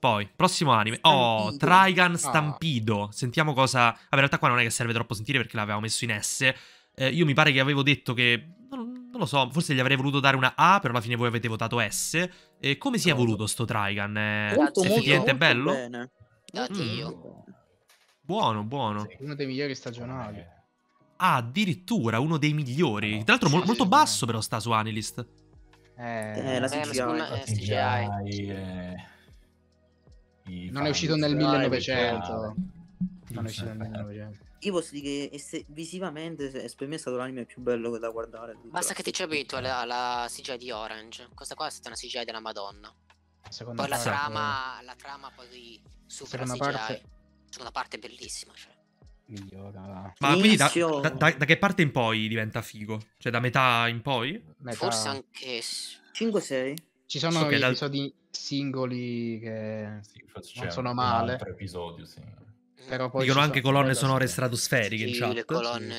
Poi, prossimo anime. Oh, Trigun Stampido. Ah. Sentiamo cosa... Vabbè, in realtà qua non è che serve troppo sentire perché l'avevamo messo in S. Eh, io mi pare che avevo detto che... Non, non lo so, forse gli avrei voluto dare una A, però alla fine voi avete votato S. Eh, come si è voluto sto Trigun? È effettivamente bello? Bene. Oddio. Mm. Buono, buono. Sì, uno dei migliori stagionali. Ah, addirittura uno dei migliori. No, Tra l'altro mo molto basso però sta su Analyst. Eh, eh la C G I. La C G I. La C G I. Eh. Non è uscito nel millenovecento. Non è uscito nel millenovecento. Io posso dire che visivamente per me è stato l'anime più bello da guardare. Basta che ti ci abitui alla C G I di Orange. Questa qua è stata una C G I della Madonna. Poi la trama, la trama poi supera la C G I. Seconda parte è bellissima, cioè. Migliora. Ma quindi da, da, da, da che parte in poi diventa figo? Cioè da metà in poi? Metà... Forse anche cinque sei. Ci sono so gli episodi dal... singoli che sì, non sono male. Altro episodio, sì. Però poi dicono anche colonne sonore stratosferiche. Sì, in le colonne...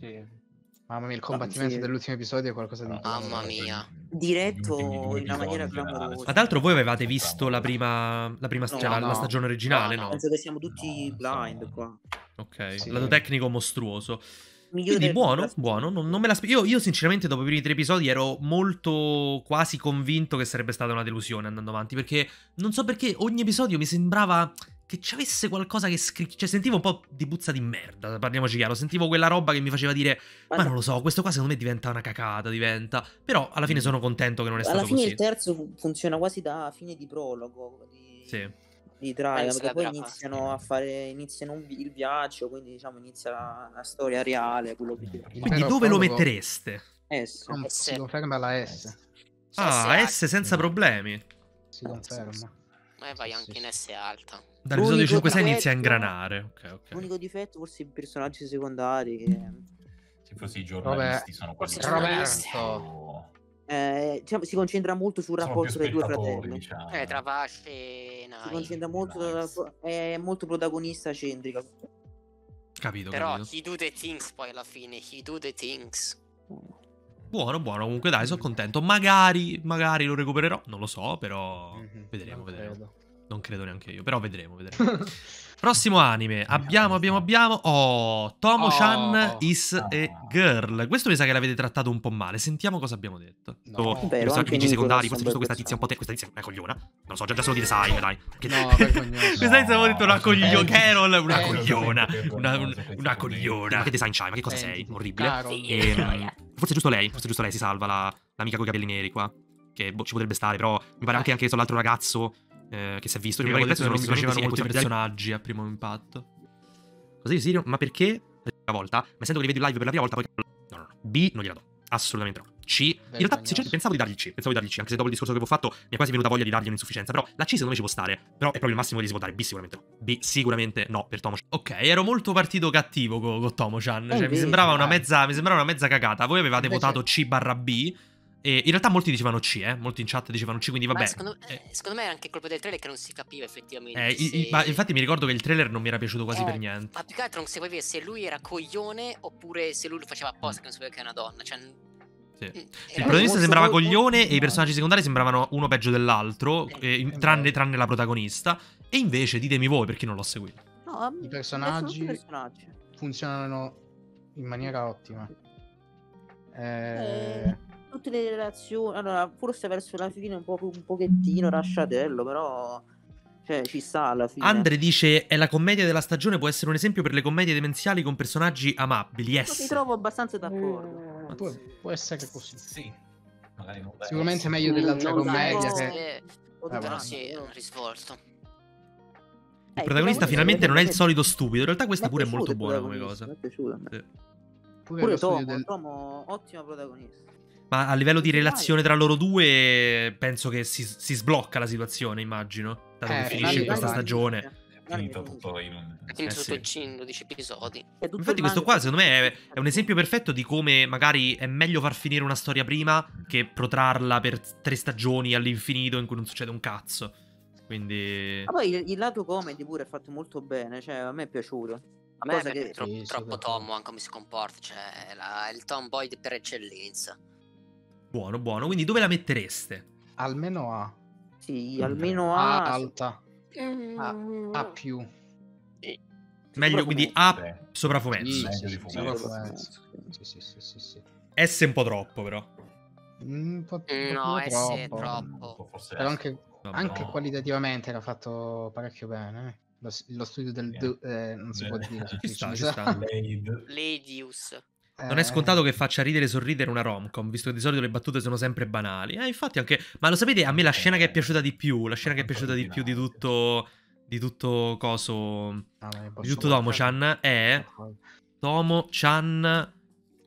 Sì. Mamma mia, il combattimento sì. dell'ultimo episodio è qualcosa di... Mamma mia. Diretto in una maniera clamorosa. Ma tra l'altro voi avevate visto la prima, la prima no, la, no. la stagione originale, no? no? Penso che siamo tutti no, blind no. qua. Ok, sì. Lato tecnico mostruoso. Quindi buono, buono, non, non me io, io sinceramente dopo i primi tre episodi ero molto quasi convinto che sarebbe stata una delusione andando avanti, perché non so perché ogni episodio mi sembrava che ci avesse qualcosa che scricchia, cioè sentivo un po' di puzza di merda, parliamoci chiaro, sentivo quella roba che mi faceva dire ma, ma non lo so, questo qua secondo me diventa una cacata, diventa, però alla fine sono contento che non è alla stato così. Alla fine il terzo funziona quasi da fine di prologo, di... sì. Di Trigun, perché poi iniziano a fare iniziano un, il viaggio, quindi diciamo inizia la, la storia reale, quello che... Quindi dove lo mettereste? S. S. Si conferma la S. Ah, S, S senza problemi. Si conferma. Ma vai anche in S alta. Dall'episodio cinque sei inizia a ingranare. Okay, okay. L'unico difetto forse i personaggi secondari che... Se forse i giornalisti Vabbè. sono quasi... Roberto... Eh, diciamo, si concentra molto sul rapporto tra i due fratelli, diciamo. eh, tra Vash e Nai. Si concentra molto, nice. È molto protagonista centrica. Capito, però capito. He do the things poi alla fine, he do the things. Buono, buono, comunque dai, sono contento. Magari, magari lo recupererò, non lo so, però mm-hmm. vedremo, non vedremo. Credo. Non credo neanche io, però vedremo, vedremo. Prossimo anime, abbiamo, abbiamo, abbiamo... Oh, Tomo-chan oh, is a no. girl. Questo mi sa che l'avete trattato un po' male. Sentiamo cosa abbiamo detto. No, oh, vero, so, anche i secondari, forse giusto questa tizia un po' te... Questa tizia è una cogliona. Non lo so, già, già solo dire sai, dai. Che... No, questa tizia avevo detto una cogliona. Carol, una cogliona. Una, un, una cogliona. Ma che design c'hai? Ma che cosa sei? Orribile. E, forse giusto lei, forse giusto lei si salva, la, l'amica con i capelli neri qua. Che boh, ci potrebbe stare, però mi pare anche, anche che l'altro ragazzo... Eh, che si è visto prima che adesso non mi piacevano molti personaggi a primo impatto. Così Sirio, ma perché? La volta, ma essendo che li vedi live per la prima volta poi no, no, no. B non gliela do, assolutamente no. C, in realtà sinceramente pensavo di dargli il C, pensavo di dargli il C, anche se dopo il discorso che avevo fatto mi è quasi venuta voglia di dargli un'insufficienza, però la C secondo me ci può stare, però è proprio il massimo che gli si può dare, B sicuramente no, B sicuramente no per Tomo-chan. Ok, ero molto partito cattivo con co Tomo-chan, cioè, mi sembrava una mezza, mi sembrava una mezza cagata, voi avevate Invece... votato C barra B. E in realtà molti dicevano C, eh? Molti in chat dicevano C, quindi vabbè. Secondo, eh, secondo me era anche il colpo del trailer che non si capiva effettivamente. Eh, se... Ma infatti mi ricordo che il trailer non mi era piaciuto quasi eh, per niente. Ma più che altro non si sapeva se lui era coglione oppure se lui lo faceva apposta, che non sapeva che era una donna. Cioè... Sì. Il protagonista sembrava molto... coglione e i personaggi secondari sembravano uno peggio dell'altro, eh, eh, tranne, tranne la protagonista. E invece ditemi voi perché non l'ho seguito. No, i personaggi, personaggi funzionano in maniera ottima. Eh... eh... Tutte le relazioni, allora forse verso la fine un, po un pochettino rasciatello, però cioè, ci sta alla fine. Andre dice, è la commedia della stagione, può essere un esempio per le commedie demenziali con personaggi amabili, yes. Mi trovo abbastanza d'accordo. Eh, può, può essere così, sì. Magari non Sicuramente è meglio dell'altra commedia no, che... Però sì, è un risvolto. Il eh, protagonista finalmente non è il solito stupido, in realtà questa è pure è molto buona come cosa. Mi è piaciuta, sì. Pure, pure Tomo, del... Tomo, ottimo protagonista. Ma a livello di relazione tra loro due penso che si, si sblocca la situazione, immagino, dato eh, che finisce in questa stagione. finito tutto in un eh sì. cinque dodici episodi. Infatti questo qua secondo me è, è un esempio perfetto di come magari è meglio far finire una storia prima che protrarla per tre stagioni all'infinito in cui non succede un cazzo. Quindi... Ma poi il, il lato comedy pure è fatto molto bene, cioè a me è piaciuto. A me è che... tro sì, troppo Tom anche come si comporta, cioè la, il tomboy per eccellenza. Buono, buono. Quindi dove la mettereste? Almeno A. Sì, almeno A. A alta. A, A più. E... Meglio quindi A eh. sopra Fumetsu. Sì, sì, sì, sì, sì, sì, sì. S un po' troppo però. Mm, un po' no, S troppo. È troppo. Però anche, anche qualitativamente l'ha fatto parecchio bene. Lo, lo studio del... Yeah. Du, eh, non si Beh. può dire. Ci sta, ci sta. Ladius. Non è scontato che faccia ridere e sorridere una rom-com, visto che di solito le battute sono sempre banali. Eh, infatti anche... Ma lo sapete, a me la scena che è piaciuta di più, la scena che è piaciuta di più di tutto... Di tutto coso... Di tutto Tomo-chan è... Tomo-chan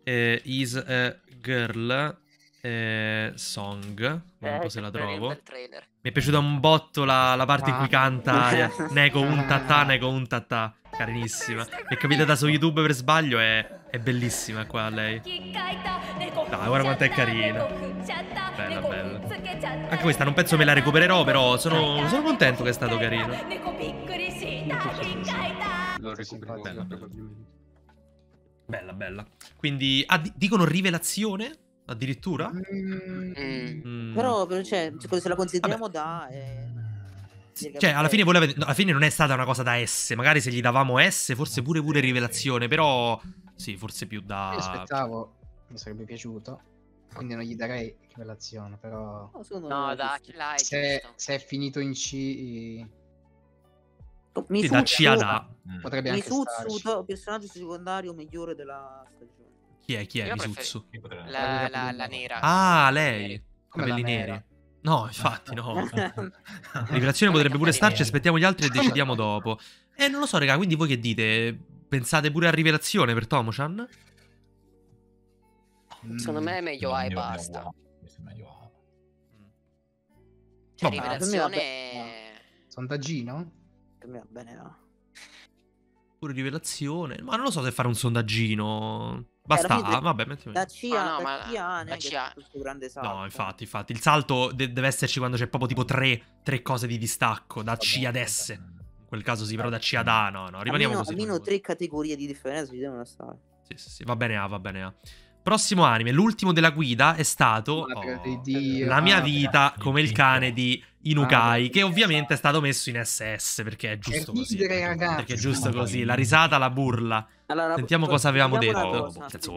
eh, is a girl eh, song. Non so se la trovo. Mi è piaciuta un botto la, la parte in cui canta Neko un tatà, Neko un tatà. Carinissima. È capitata su YouTube per sbaglio e... È bellissima qua lei. Dai, guarda quanto è carina. Bella, bella. Anche questa non penso me la recupererò, però sono, sono contento che è stato carino. L'ho recuperata. Bella, bella, bella, bella. Quindi ah, dicono rivelazione? Addirittura? Mm. Mm. Però, cioè, se la consideriamo da... Eh... Cioè, alla fine, voleva... no, alla fine non è stata una cosa da S. Magari se gli davamo S, forse pure pure rivelazione, però... Sì, forse più da... Io aspettavo, mi sarebbe piaciuto, quindi non gli darei rivelazione, però... No, no da chi l'hai se, se è finito in C... Mi sì, da C ad A. Potrebbe anche starci. Personaggio secondario migliore della stagione. Chi è? Chi è? Misutsu? Prefer... La, la, la nera. Ah, lei. Capelli neri. No, infatti, no. La rivelazione potrebbe pure starci, aspettiamo gli altri e decidiamo dopo. Eh, non lo so, raga, quindi voi che dite? Pensate pure a rivelazione per Tomo-chan? Secondo me è meglio A e basta. Cioè, rivelazione... Sondaggino? Per me va bene, no. Pure rivelazione... Ma non lo so se fare un sondaggino... Basta, eh, vabbè, mettiamo... Da C a questo grande salto. No, infatti, infatti. Il salto de deve esserci quando c'è proprio tipo tre, tre cose di distacco. Da C ad S. In quel caso sì, però da C ad A no, no, rimaniamo almeno, così. Almeno tre categorie di differenza ci devono stare. Sì, sì, sì, va bene A, va bene A. Prossimo anime, l'ultimo della guida è stato oh, Dio, La mia vita come il cane di Inukai, che ovviamente è stato messo in S S perché è giusto così. Perché è giusto così, la risata, la burla. Allora, sentiamo cosa avevamo detto. Cosa, senso,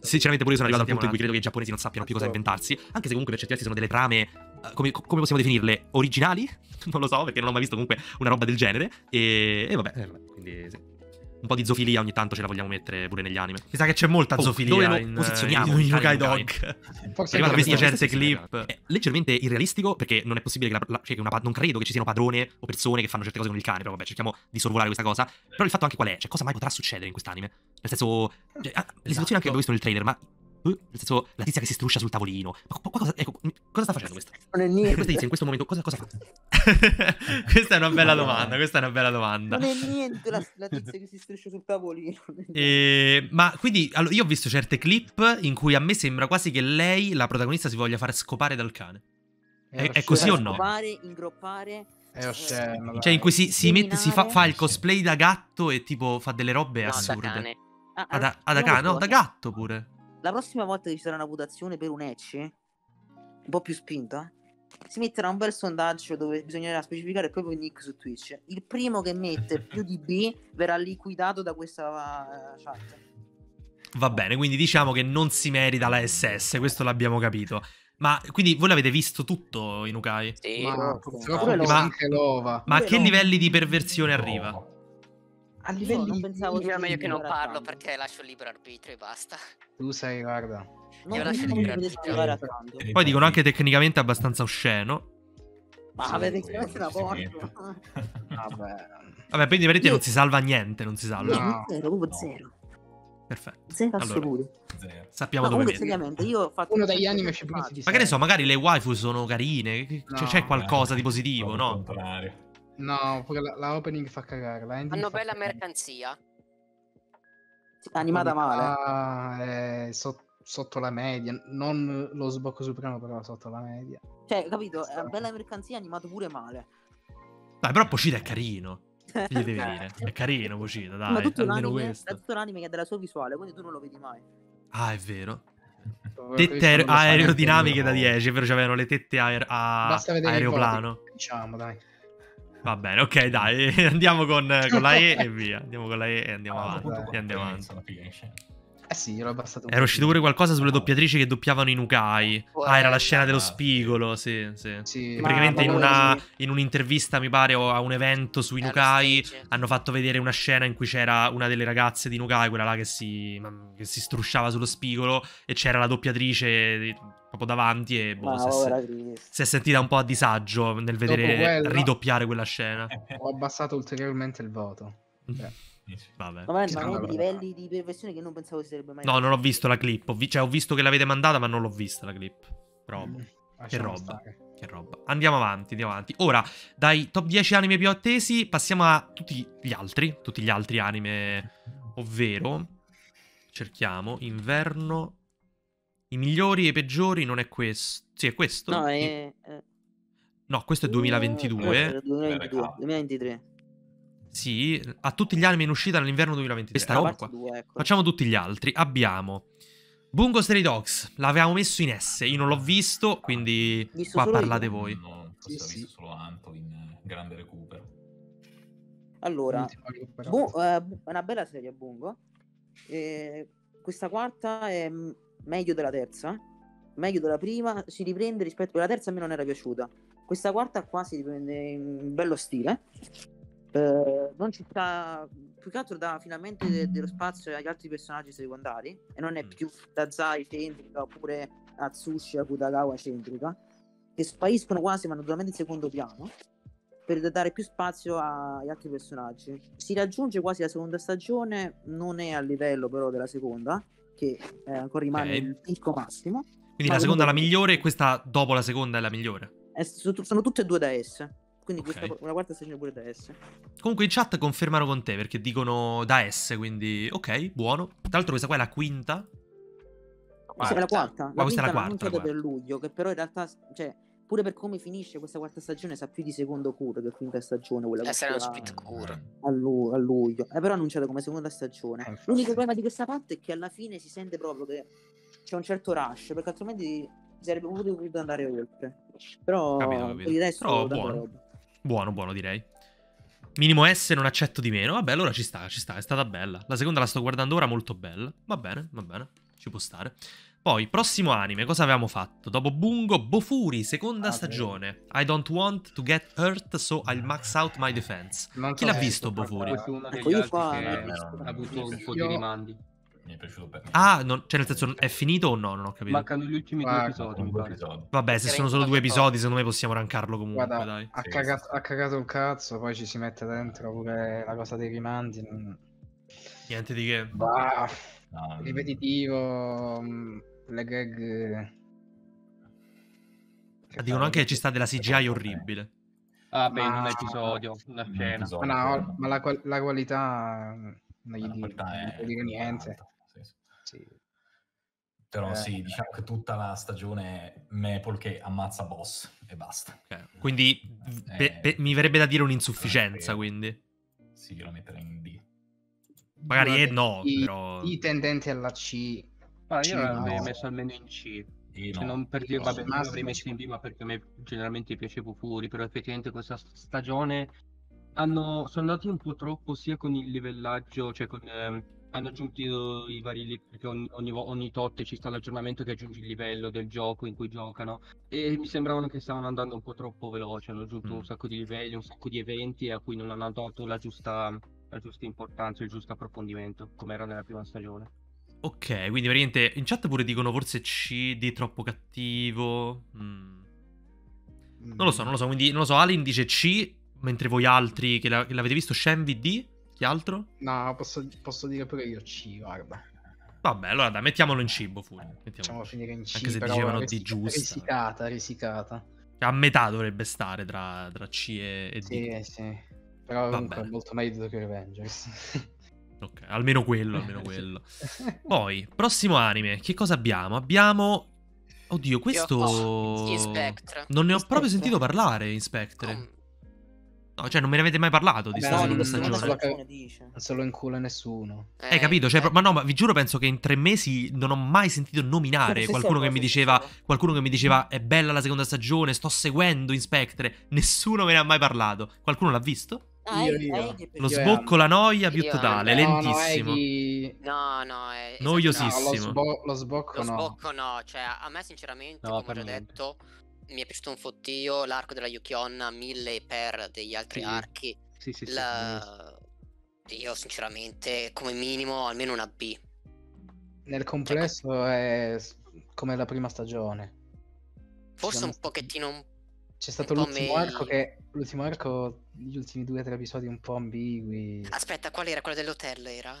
sinceramente pure io sono arrivato al punto in cui credo che i giapponesi non sappiano più cosa inventarsi, anche se comunque per certi versi sono delle trame, uh, come, come possiamo definirle, originali? Non lo so, perché non ho mai visto comunque una roba del genere. E, e vabbè, eh, vabbè, quindi sì. Un po' di zoofilia ogni tanto ce la vogliamo mettere pure negli anime. Mi sa che c'è molta oh, zoofilia dove in, posizioniamo in Yokai Dog. Forse arrivano queste certe clip. È leggermente irrealistico perché non è possibile che, la, la, cioè che una, non credo che ci siano padrone o persone che fanno certe cose con il cane. Però vabbè, cerchiamo di sorvolare questa cosa. Però il fatto anche qual è? Cioè cosa mai potrà succedere in quest'anime? Nel senso, cioè, ah, le situazioni anche che ho visto nel trailer, ma... Nel senso, la tizia che si struscia sul tavolino. Ma cosa, ecco, cosa sta facendo questa? Non è niente. Questa tizia in questo momento cosa, cosa fa? Questa è una bella domanda. Questa è una bella domanda. Non è niente la, la tizia che si struscia sul tavolino. E, ma quindi allora, io ho visto certe clip in cui a me sembra quasi che lei, la protagonista, si voglia far scopare dal cane. È, è così o no? Scopare, ingroppare. Eh, cioè in cui si, si mette, si fa, fa il cosplay da gatto e tipo fa delle robe no, assurde. Da cane. Ah, ah, da, ah, da cane? No, da gatto pure. La prossima volta che ci sarà una votazione per un ecce, un po' più spinta, si metterà un bel sondaggio dove bisognerà specificare proprio il nick su Twitch. Il primo che mette più di B verrà liquidato da questa chat. Va bene, quindi diciamo che non si merita la S S, questo l'abbiamo capito. Ma quindi voi l'avete visto tutto in Inukai? Sì, ma, ma, ma, ma a che livelli di perversione arriva? A livello no, non pensavo io è meglio che non parlo tanto. Perché lascio il libero arbitrio e basta. Tu sei, guarda. Io lascio il libero arbitrio. Poi dicono anche tecnicamente abbastanza osceno. Ma avete chiamato una porta. Vabbè. Vabbè, quindi veramente non si salva niente, non si salva. No, zero, proprio zero. Perfetto. Zero assoluto. Allora, sappiamo no, dove comunque, io ho fatto uno degli anime più positivi. Ma che ne so, magari le waifu sono carine, c'è qualcosa di positivo, no? No, perché la, la opening fa cagare. Hanno bella cagare. mercanzia. Animata male. Ah, so, sotto la media. Non lo sbocco supremo, però sotto la media. Cioè, capito? È una bella mercanzia animata pure male. Dai, però Pochita è carino. Gli devi dire. È carino Pochita, dai. Ma tutto almeno l'anime, questo. È tutto l'anime che è della sua visuale, quindi tu non lo vedi mai. Ah, è vero. Tette aer aerodinamiche da dieci, però c'avevano le tette aer a aeroplano. Diciamo, dai. Va bene, ok, dai, andiamo con, con la E e via. Andiamo con la E e andiamo ah, avanti. E andiamo avanti. Eh sì, ero abbassato. Era uscito pure qualcosa sulle doppiatrici che doppiavano in Ukai. Ah, era la scena dello spigolo, sì, sì. sì che praticamente in una in un'intervista, mi pare, o a un evento su Inukai, hanno fatto vedere una scena in cui c'era una delle ragazze di Inukai, quella là che si, che si strusciava sullo spigolo, e c'era la doppiatrice di, proprio davanti e boh, si, è, si è sentita un po' a disagio nel vedere quella, ridoppiare quella scena. Ho abbassato ulteriormente il voto. Beh. Vabbè. Ma erano dei livelli di perversione che non pensavo si sarebbe mai. No, non ho visto la clip. Ho, vi cioè, ho visto che l'avete mandata, ma non l'ho vista la clip. Roba. Mm, che roba. Stare. Che roba. Andiamo avanti, andiamo avanti. Ora, dai top dieci anime più attesi, passiamo a tutti gli altri. Tutti gli altri anime. Ovvero, cerchiamo inverno. I migliori e i peggiori. Non è questo. Sì, è questo. No, è... no questo è duemilaventidue. duemilaventidue duemilaventitré. Sì, a tutti gli anime in uscita nell'inverno duemilaventitré. Questa roba qua. Due, ecco. Facciamo tutti gli altri. Abbiamo Bungo Stray Dogs. L'avevamo messo in S. Io non l'ho visto, quindi visto qua parlate io. voi. No, forse sì, ho visto sì. solo Anto in grande recupero. Allora, Bu eh, una bella serie Bungo. Eh, questa quarta è meglio della terza. Meglio della prima. Si riprende rispetto alla terza, a me non era piaciuta. Questa quarta qua si riprende in bello stile. Uh, non ci sta, più che altro dà finalmente de dello spazio agli altri personaggi secondari e non è mm. più Dazai centrica oppure Atsushi Akutagawa centrica, che spariscono quasi ma naturalmente in secondo piano per dare più spazio agli altri personaggi. Si raggiunge quasi la seconda stagione, non è al livello però della seconda, che eh, ancora rimane okay. il picco massimo. Quindi ma la seconda è la migliore e questa dopo la seconda è la migliore. È, sono tutte e due da S. Quindi okay. questa, una quarta segno pure da S. Comunque in chat confermano con te perché dicono da S, quindi ok, buono. Tra l'altro questa qua è la quinta. Questa è la quarta. La Ma questa è la quarta. La quarta per luglio, che però in realtà, cioè, pure per come finisce questa quarta stagione sa più di secondo cure che quinta stagione. Quella sarà uno split cure. A, lu a luglio. È però annunciata come seconda stagione. Eh, L'unico problema di questa parte è che alla fine si sente proprio che c'è un certo rush, perché altrimenti sarebbe potuto andare oltre. Però capito, capito. Il resto buono. Buono, buono direi. Minimo S, non accetto di meno. Vabbè, allora ci sta, ci sta, è stata bella. La seconda la sto guardando ora, molto bella. Va bene, va bene, ci può stare. Poi, prossimo anime, cosa avevamo fatto? Dopo Bungo, Bofuri, seconda ah, stagione. Beh. I don't want to get hurt, so I'll max out my defense. Non Chi l'ha visto, Bofuri? Ecco, io qua ha avuto un po' di rimandi. Mi è piaciuto per me. Ah, non, cioè nel senso è finito o no? Non ho capito. Mancano gli ultimi due episodi, due episodi. Vabbè, se sono solo due episodi, secondo me possiamo rankarlo comunque. Guarda, dai. Ha, cagato, ha cagato il cazzo, poi ci si mette dentro pure la cosa dei rimandi. Non... Niente di che. Bah, no, ripetitivo, le gag. Che dicono anche che ci sta della C G I orribile. Ah, beh, ma... un episodio, una scena. Un ma, no, ma la, qual la qualità non gli dico, è... non dico niente. Sì. Però eh, sì, diciamo che tutta la stagione Maple che ammazza boss e basta. Okay. Quindi eh, pe, pe, mi verrebbe da dire un'insufficienza, eh, quindi. Sì, lo metterei in D. Magari guarda, è no, i, però... I tendenti alla C. Ma io l'avrei no. messo almeno in C. Cioè, no. non per dire, no, vabbè, non l'avrei messo in B, ma perché a me generalmente piace Bofuri, però effettivamente questa stagione hanno, sono andati un po' troppo sia con il livellaggio, cioè con... Ehm, hanno aggiunto i vari, perché ogni, ogni, ogni tot ci sta l'aggiornamento che aggiunge il livello del gioco in cui giocano, e mi sembravano che stavano andando un po' troppo veloce. Hanno aggiunto mm. un sacco di livelli, un sacco di eventi a cui non hanno dato la giusta, la giusta importanza, il giusto approfondimento come era nella prima stagione. Ok, quindi praticamente in chat pure dicono forse C D troppo cattivo. mm. Non lo so, non lo so, quindi non lo so. Alin dice C, mentre voi altri che l'avete visto, Shenvi D. Chi altro? No, posso, posso dire pure io C, guarda. Vabbè, allora dai, mettiamolo in cibo, Bofuri. Facciamo finire in cibo. Anche se dicevano di giusta. Risicata, risicata. A metà dovrebbe stare tra, tra C e, e D. Sì, sì. Però comunque è molto meglio di Tokyo Revengers. Ok, almeno quello, almeno quello. Poi, prossimo anime, che cosa abbiamo? Abbiamo... Oddio, questo... Oh, Spectre. Non ne ho Spectre. proprio sentito parlare, in Spectre. Oh. No, cioè non me ne avete mai parlato di questa no, stagione. Non, non, non se lo incula nessuno. Eh, Hai capito? Cioè, eh. Ma no, ma vi giuro, penso che in tre mesi non ho mai sentito nominare qualcuno che mi diceva qualcuno che mi diceva è bella la seconda stagione, sto seguendo in Spectre. Nessuno me ne ha mai parlato. Qualcuno l'ha visto? Ah, io, io. Lo sbocco, la noia più totale, no, lentissimo. No, Eghi... no, no è... noiosissimo. No, lo, sbo lo sbocco no. Lo sbocco no, cioè a me sinceramente, no, come ho già detto, mi è piaciuto un fottio l'arco della Yukionna, mille per degli altri sì. archi. Sì, sì, sì, la... sì. Io sinceramente come minimo almeno una B. Nel complesso cioè, è come la prima stagione. Forse un pochettino un... C'è stato l'ultimo arco che... L'ultimo arco, gli ultimi due o tre episodi un po' ambigui. Aspetta, qual era? Quello dell'hotel era?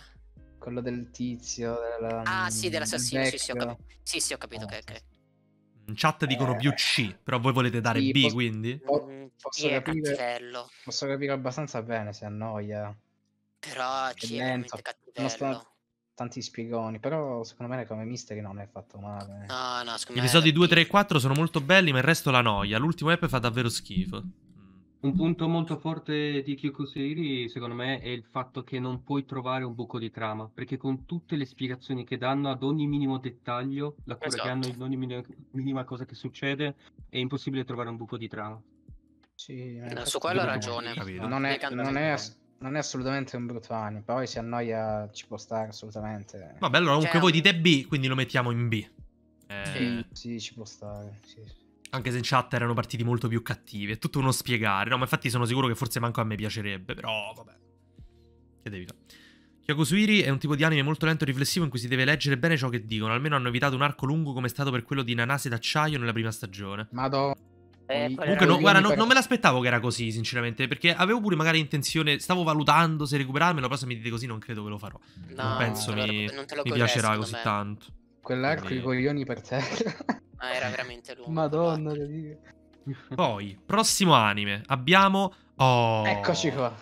Quello del tizio, della... Ah sì, dell'assassino, del sì, sì, ho capito. Sì, sì, ho capito, ah, ok, ok. In chat dicono eh, più C, però voi volete dare sì, B, posso, quindi? Po posso, yeah, capire, posso capire abbastanza bene se annoia. Però C è veramente cattivello. Tanti spiegoni, però secondo me come Mystery non è fatto male. No, no, secondo me... Gli episodi due, tre e quattro sono molto belli, ma il resto la noia. L'ultimo app fa davvero schifo. Un punto molto forte di Kyokusei, secondo me, è il fatto che non puoi trovare un buco di trama, perché con tutte le spiegazioni che danno ad ogni minimo dettaglio, la cura esatto. che hanno in ogni minima, minima cosa che succede, è impossibile trovare un buco di trama. Sì, no, su quello ha ragione. Non è... Non è Non è assolutamente un brutto anime, poi si annoia ci può stare assolutamente. Vabbè, allora comunque voi dite B, quindi lo mettiamo in B. Eh... Sì, ci può stare, sì. Anche se in chat erano partiti molto più cattivi, è tutto uno spiegare, no? Ma infatti sono sicuro che forse manco a me piacerebbe, però vabbè. Che devi fare? Kyokusei è un tipo di anime molto lento e riflessivo in cui si deve leggere bene ciò che dicono, almeno hanno evitato un arco lungo come è stato per quello di Nanase d'acciaio nella prima stagione. Madonna. Eh, comunque no, guarda, no, per... non me l'aspettavo che era così sinceramente, perché avevo pure magari intenzione, stavo valutando se recuperarmelo, però se mi dite così non credo che lo farò. No, non penso allora, mi, non te lo mi piacerà così me. tanto quell'arco di coglioni per terra. Ah, era veramente lungo. Madonna che Dio. Poi prossimo anime abbiamo oh, eccoci qua,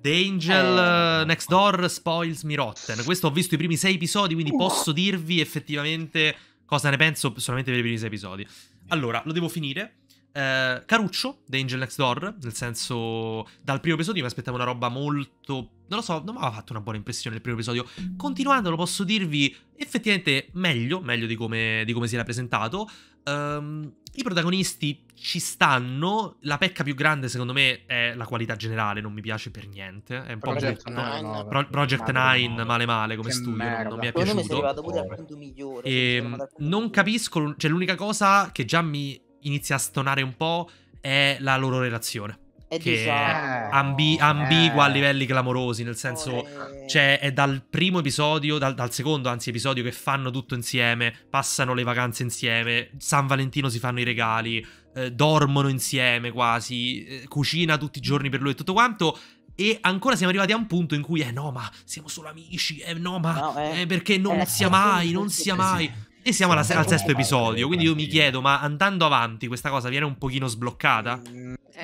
The Angel eh. Next Door Spoils Me Rotten. Questo ho visto i primi sei episodi, quindi uh. posso dirvi effettivamente cosa ne penso solamente per i primi sei episodi. Allora lo devo finire. Uh, Caruccio, The Angel Next Door, nel senso dal primo episodio mi aspettavo una roba molto, non lo so, non mi aveva fatto una buona impressione il primo episodio, continuandolo posso dirvi effettivamente meglio, meglio di come, di come si era presentato. Um, i protagonisti ci stanno, la pecca più grande secondo me è la qualità generale, non mi piace per niente, è un Project po' nove, no, Pro Project nove male male come studio, merda. non mi è piaciuto. Me sei arrivato pure al punto migliore, e, mi al punto non migliore. capisco, cioè l'unica cosa che già mi inizia a stonare un po' è la loro relazione, è che è ambi ambigua eh. a livelli clamorosi, nel senso oh, cioè è dal primo episodio, dal, dal secondo anzi episodio che fanno tutto insieme, passano le vacanze insieme, San Valentino si fanno i regali, eh, dormono insieme quasi, eh, cucina tutti i giorni per lui e tutto quanto. E ancora siamo arrivati a un punto in cui eh no ma siamo solo amici, eh no ma no, eh, eh, perché non eh, sia mai, non sia mai... E siamo alla, al sesto episodio, quindi io mi chiedo, ma andando avanti questa cosa viene un pochino sbloccata?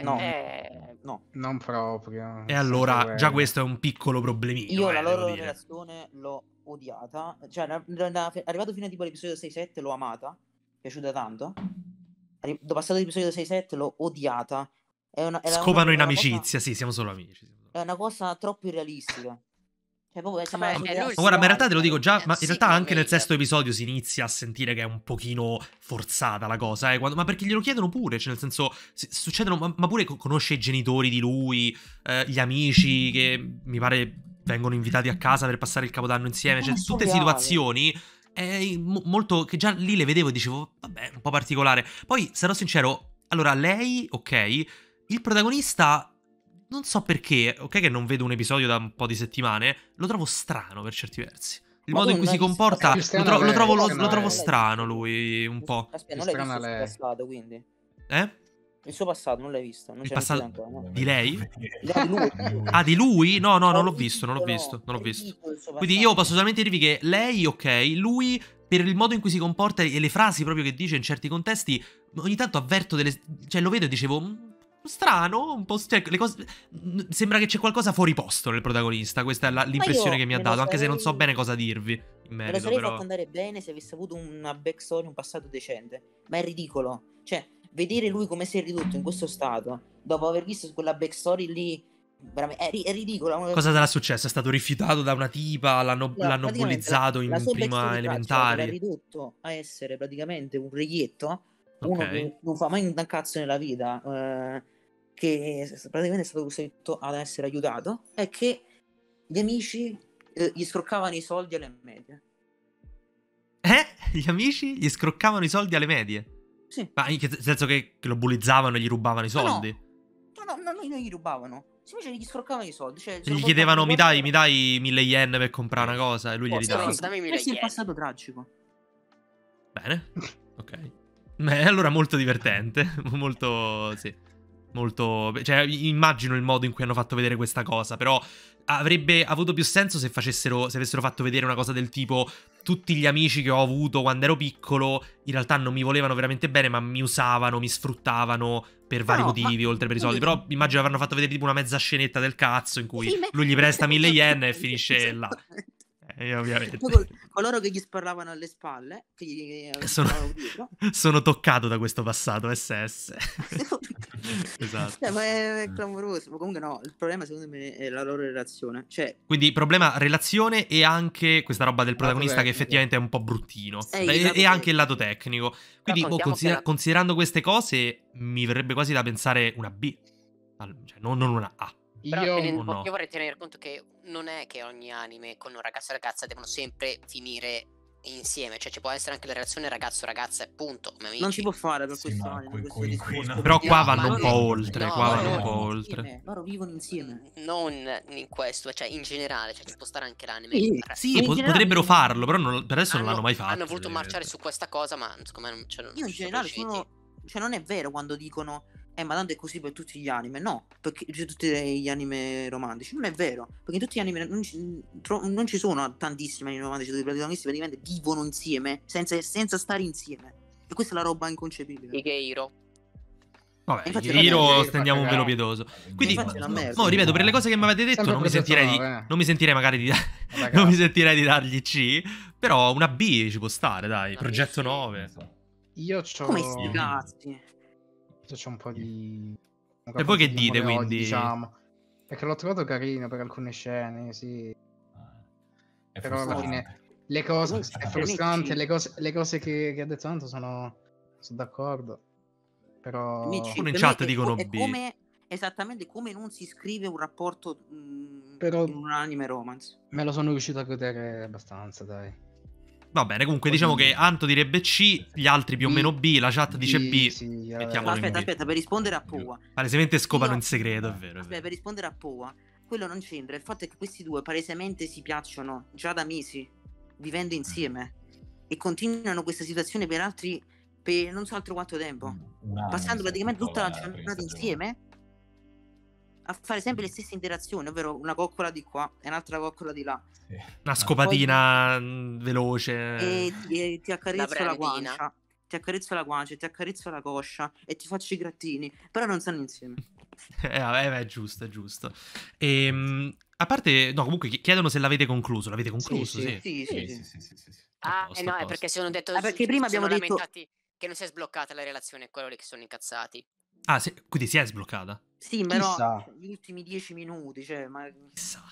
No, eh, no. non proprio. E allora già questo è un piccolo problemino. Io eh, la loro relazione l'ho odiata, cioè da, da, da, arrivato fino a tipo all'episodio sei sette l'ho amata, mi è piaciuta tanto, Arri passato all'episodio sei sette l'ho odiata. È una, è Scopano una, in una amicizia, cosa... sì, siamo solo amici. È una cosa troppo irrealistica. Cioè, proprio, ma, ma, ma guarda, ma in realtà te lo dico già, ma in realtà anche nel sesto episodio si inizia a sentire che è un pochino forzata la cosa, eh, quando, ma perché glielo chiedono pure, cioè nel senso, succedono, ma, ma pure conosce i genitori di lui, eh, gli amici che mi pare vengono invitati a casa per passare il Capodanno insieme, cioè tutte situazioni eh, molto, che già lì le vedevo e dicevo, vabbè, un po' particolare. Poi, sarò sincero, allora lei, ok, il protagonista... Non so perché, ok che non vedo un episodio da un po' di settimane, lo trovo strano per certi versi. Il Ma modo in cui si comporta, lo, tro lo, trovo, lo, lo trovo strano lui, un po'. Aspetta, non l'hai visto il suo passato, quindi? Eh? Il suo passato non l'hai visto? Non il passato no? di lei? No, di lui. Ah, di lui? No, no, non l'ho visto, non l'ho visto, non l'ho visto. Quindi io posso solamente dirvi che lei, ok, lui... per il modo in cui si comporta e le frasi proprio che dice in certi contesti, ogni tanto avverto delle... cioè lo vedo e dicevo... strano, un po', cioè, le cose, sembra che c'è qualcosa fuori posto nel protagonista. Questa è l'impressione che mi ha dato, sarei... anche se non so bene cosa dirvi in merito. Me lo sarei però... fatto andare bene se avesse avuto una backstory, un passato decente. Ma è ridicolo, cioè, vedere lui come si è ridotto in questo stato, dopo aver visto quella backstory lì, veramente, è, ri è ridicolo. Cosa sarà successo? È stato rifiutato da una tipa, l'hanno no, bullizzato in la prima elementare. L'ha ridotto a essere praticamente un reietto, uno okay. che non fa mai un cazzo nella vita, eh, che praticamente è stato costretto ad essere aiutato, è che gli amici eh, gli scroccavano i soldi alle medie. Eh? Gli amici gli scroccavano i soldi alle medie? Sì. Ma in che senso che, che lo bullizzavano e gli rubavano i soldi? No, no, no, no, non gli rubavano. Si invece gli scroccavano i soldi. Cioè, gli chiedevano, mi dai, mi dai mille yen per comprare una cosa, e lui glieli dava. Questo è un passato tragico. Bene, ok. Beh, allora molto divertente, molto, sì, molto, cioè immagino il modo in cui hanno fatto vedere questa cosa, però avrebbe avuto più senso se facessero, se avessero fatto vedere una cosa del tipo: tutti gli amici che ho avuto quando ero piccolo in realtà non mi volevano veramente bene, ma mi usavano, mi sfruttavano per vari no, motivi, ma... oltre per i soldi. Però immagino avranno fatto vedere tipo una mezza scenetta del cazzo in cui lui gli presta mille yen e finisce là. Eh, ovviamente. Col coloro che gli sparlavano alle spalle, che gli, eh, sono, sono toccato da questo passato S S. Esatto. Cioè, ma è, è clamoroso. Ma comunque no, il problema secondo me è la loro relazione. Cioè, quindi problema relazione e anche questa roba del protagonista che effettivamente è un po' bruttino. Sì, e, e anche il lato tecnico. Quindi boh, considera la... considerando queste cose mi verrebbe quasi da pensare una B, cioè, non, non una A. Però io, tenendo, no. io vorrei tenere conto che non è che ogni anime con un ragazzo e ragazza devono sempre finire insieme, cioè ci può essere anche la relazione ragazzo-ragazza e punto. Non si può fare per sì, questo no, anime, qui, questo qui, no. Però qua no, vanno un po' oltre, no, qua vanno un po' oltre. Loro vivono insieme. Non in questo, cioè in generale, cioè ci può stare anche l'anime. Sì, sì po generale, potrebbero farlo, però non, per adesso hanno, non l'hanno mai fatto. Hanno voluto marciare su questa cosa, ma secondo me non ce l'hanno. Io in generale sono, cioè non è vero quando dicono Eh, ma tanto è così per tutti gli anime. No, perché cioè, tutti gli anime romantici non è vero, perché in tutti gli anime non ci, non ci sono tantissimi anime romantici dove i protagonisti praticamente vivono insieme senza, senza stare insieme. E questa è la roba inconcepibile. Igeiro. Vabbè, Igeiro stendiamo un velo pietoso. Quindi, mo, ripeto, per le cose che mi avete detto non mi sentirei di, non mi sentirei magari di non mi sentirei di dargli C, però una B ci può stare, dai. Progetto nove. Io c'ho... Come sti cazzi? C'è un po' di... E voi che dite, quindi? Oggi, diciamo. Perché l'ho trovato carino per alcune scene, sì. È Però alla fine le cose... È frustrante, le cose, le cose che, che ha detto tanto sono... Sono d'accordo. Però... Uno in chat dicono B. Come, esattamente come non si scrive un rapporto mh, Però in un anime romance. Me lo sono riuscito a godere abbastanza, dai. Va bene, comunque diciamo che Anto direbbe C, gli altri più o meno B, la chat dice B. Sì, sì, aspetta, aspetta, per rispondere a Powa. Palesemente scopano in segreto, è vero. Aspetta, per rispondere a Powa, quello non c'entra. Il fatto è che questi due palesemente si piacciono già da mesi, vivendo insieme, e continuano questa situazione per altri, per non so altro quanto tempo, passando praticamente tutta la giornata insieme a fare sempre le stesse interazioni, ovvero una coccola di qua e un'altra coccola di là, sì. Una scopatina poi... veloce e, e ti accarezzo la, la guancia, ti accarezzo la guancia, ti accarezzo la coscia e ti faccio i grattini, però non stanno insieme. eh, vabbè, è giusto, è giusto. Ehm, a parte, no, comunque chiedono se l'avete concluso. L'avete concluso? Sì, sì, sì, sì, sì, sì, sì, sì, sì, sì. Ah, posto, eh no, è perché sono detto ah, perché prima abbiamo detto che non si è sbloccata la relazione, quello lì che sono incazzati. Ah, se, quindi si è sbloccata? Sì, ma no, gli ultimi dieci minuti, cioè, ma... Chissà.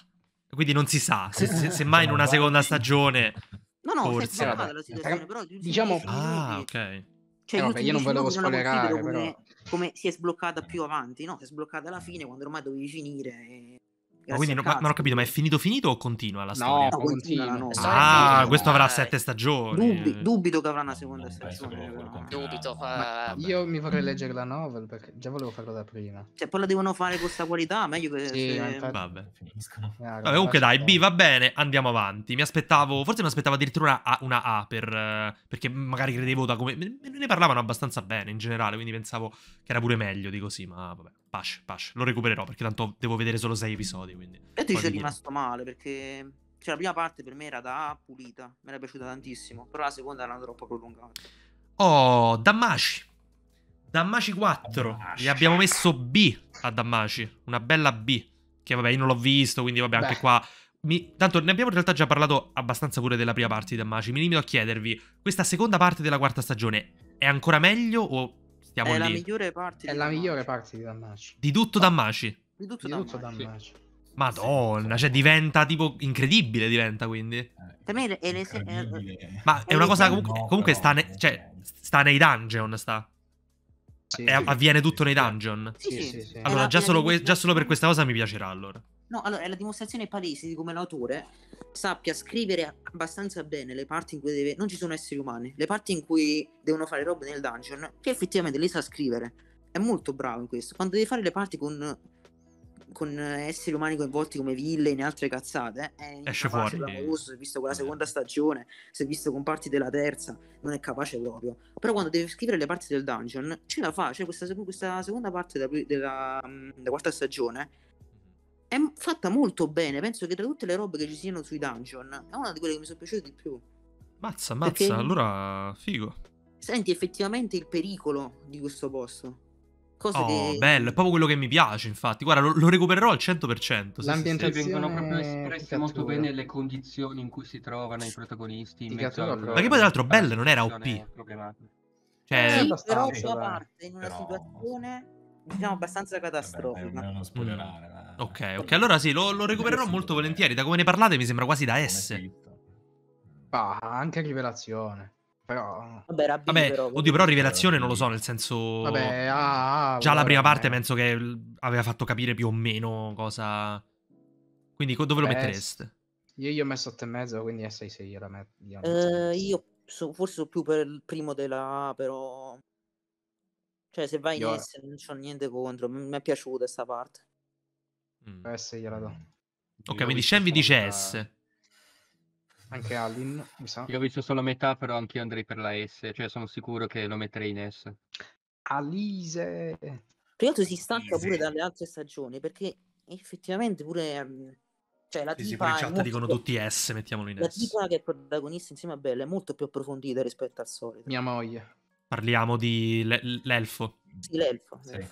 Quindi non si sa, se, se, se mai in una seconda stagione... No, no, forse. Si è sbloccata la situazione, però... Diciamo... Ah, minuti, ok. Cioè, eh, vabbè, io non volevo spoilerare, però... Come, come si è sbloccata più avanti, no? Si è sbloccata alla fine, quando ormai dovevi finire... E... Ma quindi non, ma, non ho capito, ma è finito finito o continua la storia? No, continua. continua no. Ah, questo avrà sette stagioni. Dubbi, dubito che avrà una seconda no, stagione. No. Dubito. Ma io mi vorrei leggere la novel perché già volevo farlo da prima. Cioè, poi la devono fare con questa qualità, meglio che... Sì, se... infatti... Vabbè, finiscono. Vabbè, comunque dai, B va bene, andiamo avanti. Mi aspettavo, forse mi aspettavo addirittura una A, una A per, perché magari credevo da come... Ne parlavano abbastanza bene in generale, quindi pensavo che era pure meglio di così, ma vabbè. Pash, pash, lo recupererò perché tanto devo vedere solo sei episodi, quindi... E ti sei rimasto male perché Cioè la prima parte per me era da pulita, me era piaciuta tantissimo, però la seconda era troppo prolungata. Oh, DanMachi. DanMachi quattro. Gli abbiamo messo B a DanMachi, una bella B, che vabbè io non l'ho visto, quindi vabbè anche Beh. qua... Mi... Tanto ne abbiamo in realtà già parlato abbastanza pure della prima parte di DanMachi. Mi limito a chiedervi, questa seconda parte della quarta stagione è ancora meglio o stiamo è lì? La migliore parte è la migliore parte di DanMachi. Di tutto DanMachi? Di tutto DanMachi. Madonna, cioè diventa tipo incredibile, diventa quindi. Per me è le... Ma è una cosa comunque, comunque sta, ne... cioè, sta nei dungeon, sta. Sì, è, sì, avviene sì, tutto sì, nei dungeon. Sì, sì, sì, sì. Allora già solo, que... già solo per questa cosa mi piacerà allora. No, allora è la dimostrazione palese di come l'autore sappia scrivere abbastanza bene le parti in cui deve... non ci sono esseri umani, le parti in cui devono fare robe nel dungeon, che effettivamente le sa scrivere. È molto bravo in questo. Quando devi fare le parti con, con esseri umani coinvolti come villain e altre cazzate, è esce fuori. Bravoso, si è visto con la seconda stagione, si è visto con parti della terza, non è capace proprio. Però quando deve scrivere le parti del dungeon, ce la fa. Cioè questa, questa seconda parte della, della, della quarta stagione è fatta molto bene. Penso che tra tutte le robe che ci siano sui dungeon è una di quelle che mi sono piaciute di più. Mazza, mazza, perché allora figo. Senti effettivamente il pericolo di questo posto. Cosa oh, che... bello, è proprio quello che mi piace, infatti. Guarda, lo, lo recupererò al cento per cento. L'ambientazione vengono proprio espresse molto bene le condizioni in cui si trovano i protagonisti. In mezzo al... Ma che poi tra l'altro Belle non era O P. Cioè... Sì, però a sua parte, in una però... situazione... diciamo abbastanza catastrofica. Vabbè, spoilerare, mm. ma... Ok, ok, allora sì, lo, lo recupererò molto volentieri. Da come ne parlate mi sembra quasi da S. Bah, anche Rivelazione. Però Vabbè, Rabbi, Vabbè però, oddio, però Rivelazione non lo so, nel senso Vabbè, ah, ah, già la prima parte penso che aveva fatto capire più o meno cosa. Quindi dove lo Beh, mettereste? Io gli ho messo otto e mezzo, quindi S sei io la metto. Io, uh, io so, forse so più per il primo della A, però cioè se vai in io... S non c'ho niente contro. Mi è piaciuta sta parte. mm. S gliela do. Ok, io quindi Shen vi dice la... S. Anche Alin mi sa. Io ho visto solo metà, però anch'io andrei per la S. Cioè sono sicuro che lo metterei in S. Alise. Prima si stacca Alise. pure dalle altre stagioni, perché effettivamente pure cioè la sì, tipa sì, in chat dicono più... tutti S, mettiamolo in la S. La tipa che è protagonista insieme a Bella è molto più approfondita rispetto al solito. Mia moglie. Parliamo di l'elfo. Sì, l'elfo. Sì.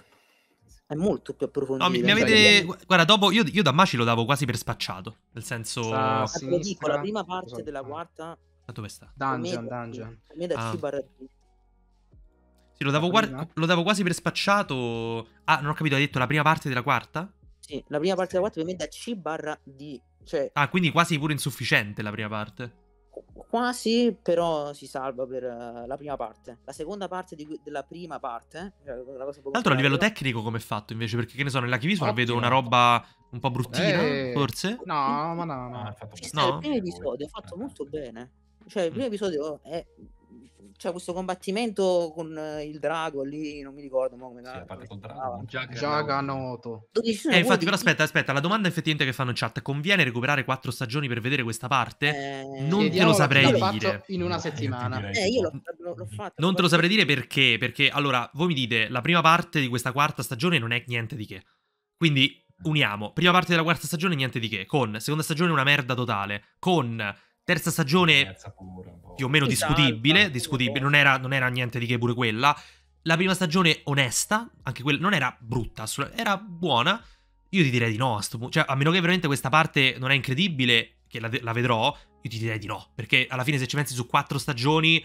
È molto più approfondito. No, mi avete... Guarda, dopo io, io DanMachi lo davo quasi per spacciato. Nel senso... Sta a lo dico, la prima parte esatto. della quarta... Ma dove sta? Dungeon, me, dungeon. Me da ah. Sì, lo davo, guar... lo davo quasi per spacciato... Ah, non ho capito, hai detto la prima parte della quarta? Sì, la prima parte della quarta per me da C barra D. Cioè... Ah, quindi quasi pure insufficiente la prima parte. Quasi, però si salva per uh, la prima parte. La seconda parte di, della prima parte. Cioè, la cosa Tra l'altro a livello tecnico come è fatto invece? Perché che ne so, nell'archivismo vedo una roba un po' bruttina, eh, forse. No, ma no, no. Cioè, no. Il primo episodio è fatto molto bene. Cioè il primo mm. episodio è... C'è questo combattimento con uh, il drago lì, non mi ricordo ma come la parte col drago. Giaganoto. Eh, infatti, però aspetta, aspetta, la domanda effettivamente che fanno in chat, conviene recuperare quattro stagioni per vedere questa parte? Eh, non te lo saprei dire. In una settimana. Eh, io l'ho fatto. Non te lo saprei dire perché, perché allora, voi mi dite, la prima parte di questa quarta stagione non è niente di che. Quindi uniamo, prima parte della quarta stagione niente di che, con seconda stagione una merda totale, con terza stagione più o meno discutibile, discutibile. Non, era, non era niente di che pure quella. La prima stagione onesta, anche quella non era brutta, era buona. Io ti direi di no, cioè a meno che veramente questa parte non è incredibile, che la, la vedrò, io ti direi di no. Perché alla fine se ci pensi su quattro stagioni,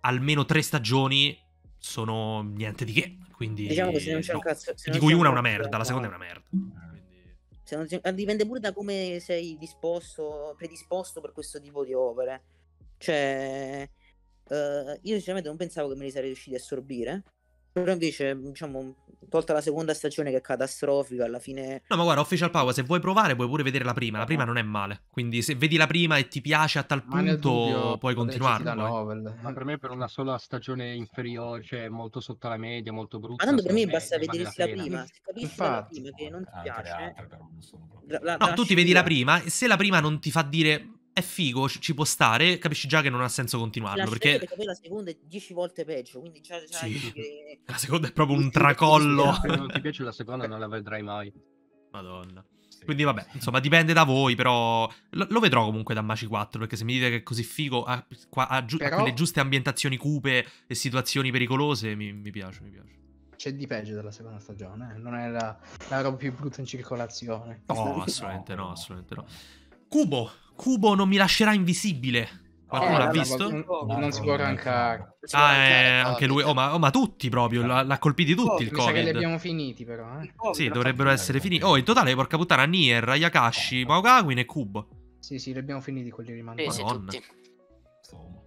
almeno tre stagioni sono niente di che. Quindi diciamo che se non c'è no. un cazzo, se di non cui una è una merda, la seconda è una merda. Se non si... Dipende pure da come sei disposto, predisposto per questo tipo di opere. Cioè, eh, io sinceramente non pensavo che me li sarei riusciti a assorbire. Però invece, diciamo, tolta la seconda stagione che è catastrofica, alla fine... No, ma guarda, Official Power, se vuoi provare puoi pure vedere la prima. La prima non è male. Quindi se vedi la prima e ti piace a tal ma punto dubbio, puoi continuarla. Ma per me per una sola stagione inferiore, cioè molto sotto la media, molto brutta. Ma tanto per me basta vedersi la, la prima. Se capisci Infatti, la prima che non ti piace... Altre, la, la, no, la tu ti vedi la prima e se la prima non ti fa dire... È figo, ci può stare, capisci già che non ha senso continuarlo. La perché... perché poi la seconda è dieci volte peggio, quindi già, già sì. che... La seconda è proprio un tracollo. Se non ti piace la seconda non la vedrai mai. Madonna. Sì, quindi vabbè, sì. Insomma dipende da voi, però lo, lo vedrò comunque DanMachi quattro, perché se mi dite che è così figo, ha, qua, ha, giu però... ha quelle giuste ambientazioni cupe e situazioni pericolose, mi, mi piace, mi piace. C'è di peggio della seconda stagione, eh? Non è la, la roba più brutta in circolazione. No, assolutamente no, no assolutamente no. Kubo, Kubo non mi lascerà invisibile. Qualcuno eh, l'ha visto? Non, non, non si può arrancare. Ah, eh, anche lui. Oh, ma, oh, ma tutti proprio. L'ha colpiti tutti oh, il Covid. Mi sa che li abbiamo finiti, però. Eh. Oh, sì, dovrebbero essere finiti. Oh, in totale, porca puttana, Nier, Ayakashi, Maou Gakuin e Kubo. Sì, sì, li abbiamo finiti quelli rimanenti. Sì, Madonna. Sì,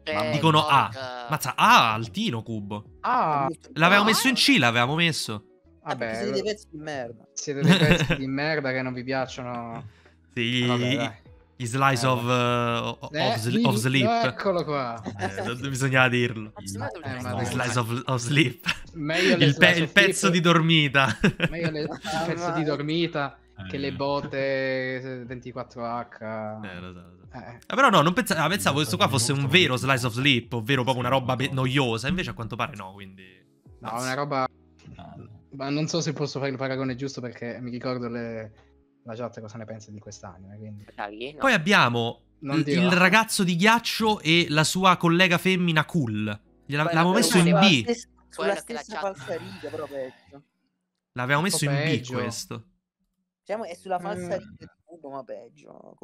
eh, dicono porca. A. Mazza, A, altino Kubo. Ah. L'avevamo messo in C, l'avevamo messo. Vabbè. Siete dei pezzi di merda. Siete dei pezzi di merda che non vi piacciono. Sì. Vabbè, dai. I slice eh, of, uh, eh, of, sli of sleep. Eccolo qua. Eh, bisognava dirlo. Eh, no, slice of, of sleep. Meglio il, pe il pezzo di dormita. Meglio le... il pezzo di dormita eh. che le botte ventiquattro H. Eh, lo so, lo so. Eh. Ah, però no, non pensavo, ah, pensavo questo qua fosse un vero slice of sleep, ovvero proprio una roba noiosa. Invece a quanto pare no, quindi... No, è una roba... Ma non so se posso fare il paragone giusto perché mi ricordo le... La chat cosa ne pensa di quest'anime, quindi... no. Poi abbiamo il ragazzo di ghiaccio e la sua collega femmina cool. L'avevamo messo in B. Sulla stessa falsariga, però peggio. L'avevamo messo in B questo. Diciamo è sulla falsariga di Kubo, ma peggio.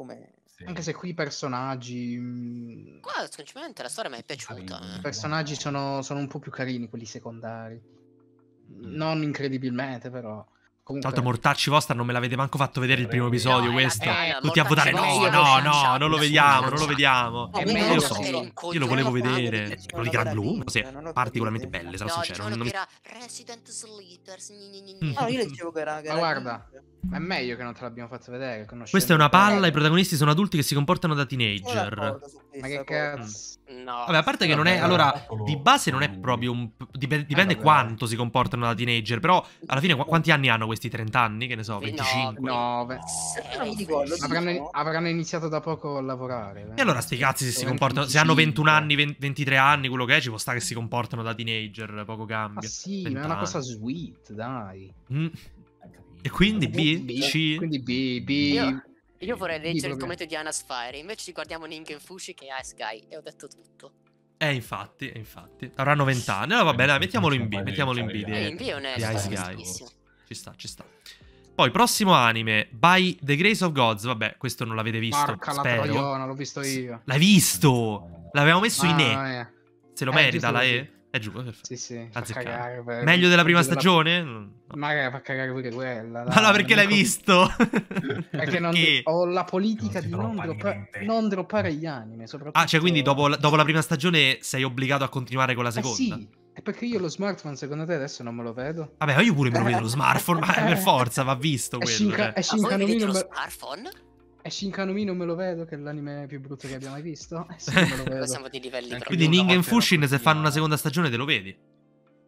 Anche se qui i personaggi... Qua, sinceramente, la storia mi è piaciuta. I personaggi sono, sono un po' più carini, quelli secondari. Non incredibilmente, però... Comunque... Tanto mortacci vostra non me l'avete manco fatto vedere il primo episodio, no, questo. Eh, tutti a votare no, no, no, non lo vediamo, non lo vediamo. No, io lo so, io lo volevo vedere. Quello di Gran Blue, particolarmente belle, sarò sincero. Non mi... Resident Sleepers. No, io dicevo che era... Ma guarda, è meglio che non te l'abbiamo fatto vedere. Questa è una palla, i protagonisti sono adulti che si comportano da teenager. Ma che cazzo? No. Vabbè, a parte che non è... Allora, di base non è proprio un... Dipende quanto si comportano da teenager, però alla fine quanti anni hanno questi? Questi trent'anni, che ne so, venticinque. No, no, avranno, avranno iniziato da poco a lavorare. Eh. E allora sti cazzi se si comportano, se hanno ventuno anni, ventitré anni, quello che è, ci può stare che si comportano da teenager, poco cambia. Ah, sì, ma è una cosa sweet, dai. Mm. E quindi B? B, C? Quindi B, B. Io, io vorrei leggere B, il commento di Anna Sfire, invece guardiamo Ningen Fushin che è Ice Guy, e ho detto tutto. Eh, infatti, infatti. Avranno vent'anni, allora va bene, mettiamolo in B, mettiamolo in B. Di, eh, in B è onesto, di Ice Guy. Bellissimo. Ci sta, ci sta. Poi, prossimo anime, By the Grace of Gods. Vabbè, questo non l'avete visto. Porca la troiona, l'ho visto io. L'hai visto? L'avevamo messo ah, in E. Eh. Se lo eh, merita la E? È giù, perfetto. Sì, sì. Cagare, per... Meglio della prima stagione? Della... No. Magari fa cagare pure quella. Ma no, perché l'hai visto? Perché non ho la politica non di non droppare, non droppare gli anime. Soprattutto... Ah, cioè, quindi dopo la, dopo la prima stagione sei obbligato a continuare con la seconda? Eh sì. E perché io lo smartphone secondo te adesso non me lo vedo? Vabbè, io pure me lo vedo lo smartphone, ma per forza va visto quello. È Shinkanumi non, me... non me lo vedo, che è l'anime più brutto che abbia mai visto. Eh sì, me lo vedo. Siamo di livelli. Quindi Ningen Fushin, se fanno una seconda stagione, te lo vedi?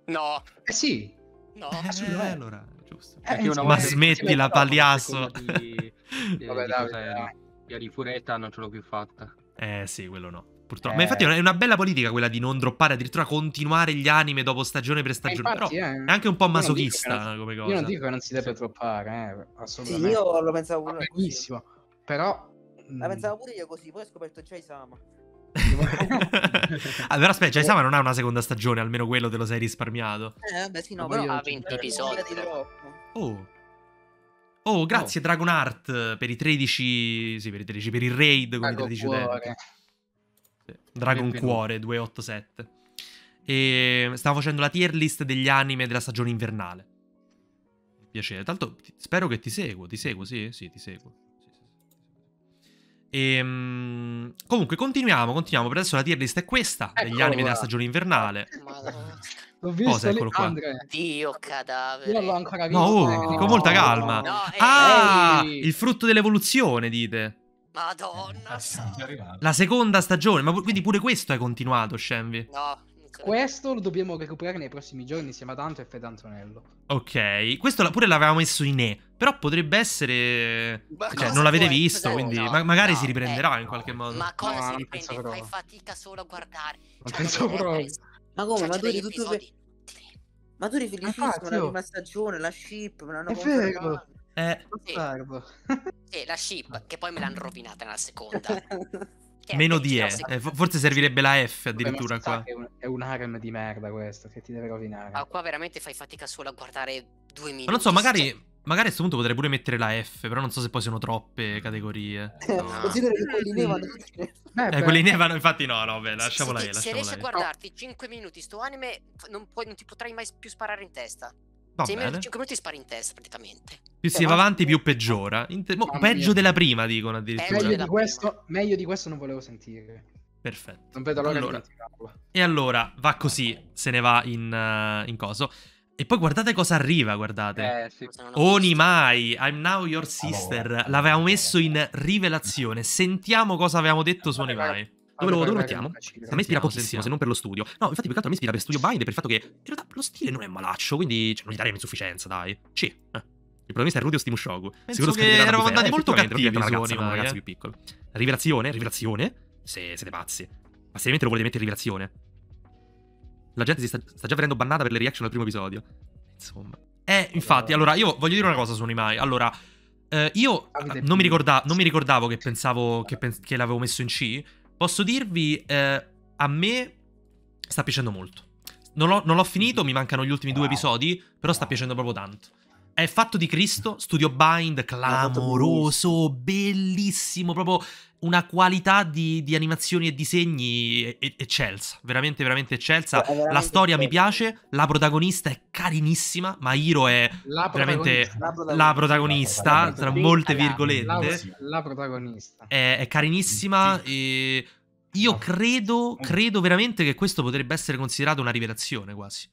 No. Eh sì. No. Eh, allora, giusto. Eh, una ma smettila, pagliasso. Di... Vabbè, dai. Io di Furetta non ce l'ho più fatta. Eh sì, quello no. Purtroppo. Eh. Ma infatti è una bella politica quella di non droppare, addirittura continuare gli anime dopo stagione per stagione. Eh, infatti, però eh. è anche un po' masochista non, come cosa. Io non dico che non si debba sì. droppare, eh, assolutamente. Sì, io lo pensavo pure ah, benissimo. Così. Però la pensavo pure io così, poi ho scoperto già Isama. Allora aspetta, cioè, Isama non ha una seconda stagione, almeno quello te lo sei risparmiato. Eh, beh sì, no, però ha vinto episodi. Oh. Oh, grazie oh. Dragon Art per i tredici, sì, per i tredici, per il raid con i tredici utenti. Dragon Cuore duecentoottantasette. E stavo facendo la tier list degli anime della stagione invernale. Piacere. Tanto spero che ti seguo. Ti seguo, sì? Sì, ti seguo. Sì, sì. E, um, comunque, continuiamo, continuiamo. Per adesso la tier list è questa. Eccolo degli anime qua. Della stagione invernale. Madonna. L'ho visto. Cosa, eccolo qua. Dio cadavere. Io l'ho ancora visto. No, oh, no, con molta calma. No, eh, ah, ehi. Il frutto dell'evoluzione, dite. Madonna, la seconda stagione, ma quindi pure questo è continuato, Shenvi? No, questo lo dobbiamo recuperare nei prossimi giorni insieme a Dante e Fedantonello. Ok, questo pure l'avevamo messo in E, però potrebbe essere... Ma cioè, non l'avete visto, quindi no, ma magari no, si riprenderà eh, in qualche modo. Ma cosa no, si riprende? Fai proprio. Fatica solo a guardare. Non cioè, penso proprio. Ma come, cioè, ma duri tutto... Per... Ma duri finiscono ah, la prima stagione, la ship, me l'hanno confermato. Eh, sì. Sì, la ship, che poi me l'hanno rovinata nella seconda. Meno di E, eh, forse servirebbe la F addirittura. Vabbè, qua. È un, è un harem di merda questo, che ti deve rovinare. Ma qua veramente fai fatica solo a guardare due minuti. Ma non so, magari, cioè... magari a questo punto potrei pure mettere la F, però non so se poi sono troppe categorie. No. Considera che quelli nevano. Eh, eh quelli nevano, infatti no, no, beh, lasciamola lì. Se, se riesci a guardarti cinque minuti sto anime, non, puoi, non ti potrai mai più sparare in testa. Va se meno di cinque minuti spari in testa praticamente. Più si va avanti più peggiora. Inter no, peggio mia. della prima dicono addirittura. Meglio di, questo, meglio di questo non volevo sentire. Perfetto. Non vedo l'ora allora. di continuare. E allora va così, se ne va in, uh, in coso. E poi guardate cosa arriva, guardate. Eh, sì. Onimai, I'm Now Your Sister. L'avevamo messo in rivelazione. Sentiamo cosa avevamo detto su Onimai. Dove lo, dove lo mettiamo? A me ispira pochissimo, se non per lo studio. No, infatti più che altro a me ispira per Studio Bind, per il fatto che in realtà lo stile non è malaccio, quindi cioè, non gli darei un'insufficienza, dai. Sì. Eh. Il protagonista è Rudio Stimushogu. Penso Sicuro che eravamo andati molto cattivi su Onimai, eh. Una ragazza più piccola. Rivelazione? Rivelazione? Se siete pazzi. Ma seriamente lo volete mettere in rivelazione? La gente si sta, sta già venendo bannata per le reaction al primo episodio. Insomma. Eh, infatti, allora, io voglio dire una cosa su Onimai. Allora... Eh, io non mi, ricorda, non mi ricordavo che pensavo che, pens che l'avevo messo in C. Posso dirvi, eh, a me sta piacendo molto. Non l'ho finito, mi mancano gli ultimi due episodi, però sta piacendo proprio tanto. È fatto di Cristo, Studio Bind, clamoroso, bellissimo, proprio una qualità di, di animazioni e disegni eccelsa, veramente, veramente eccelsa. Veramente la storia mi piace, la protagonista è carinissima, ma Hiro è la veramente protagonista, la, protagonista, la, protagonista, la protagonista, tra molte virgolette. La, la protagonista. È, è carinissima e io credo, credo veramente che questo potrebbe essere considerato una rivelazione quasi.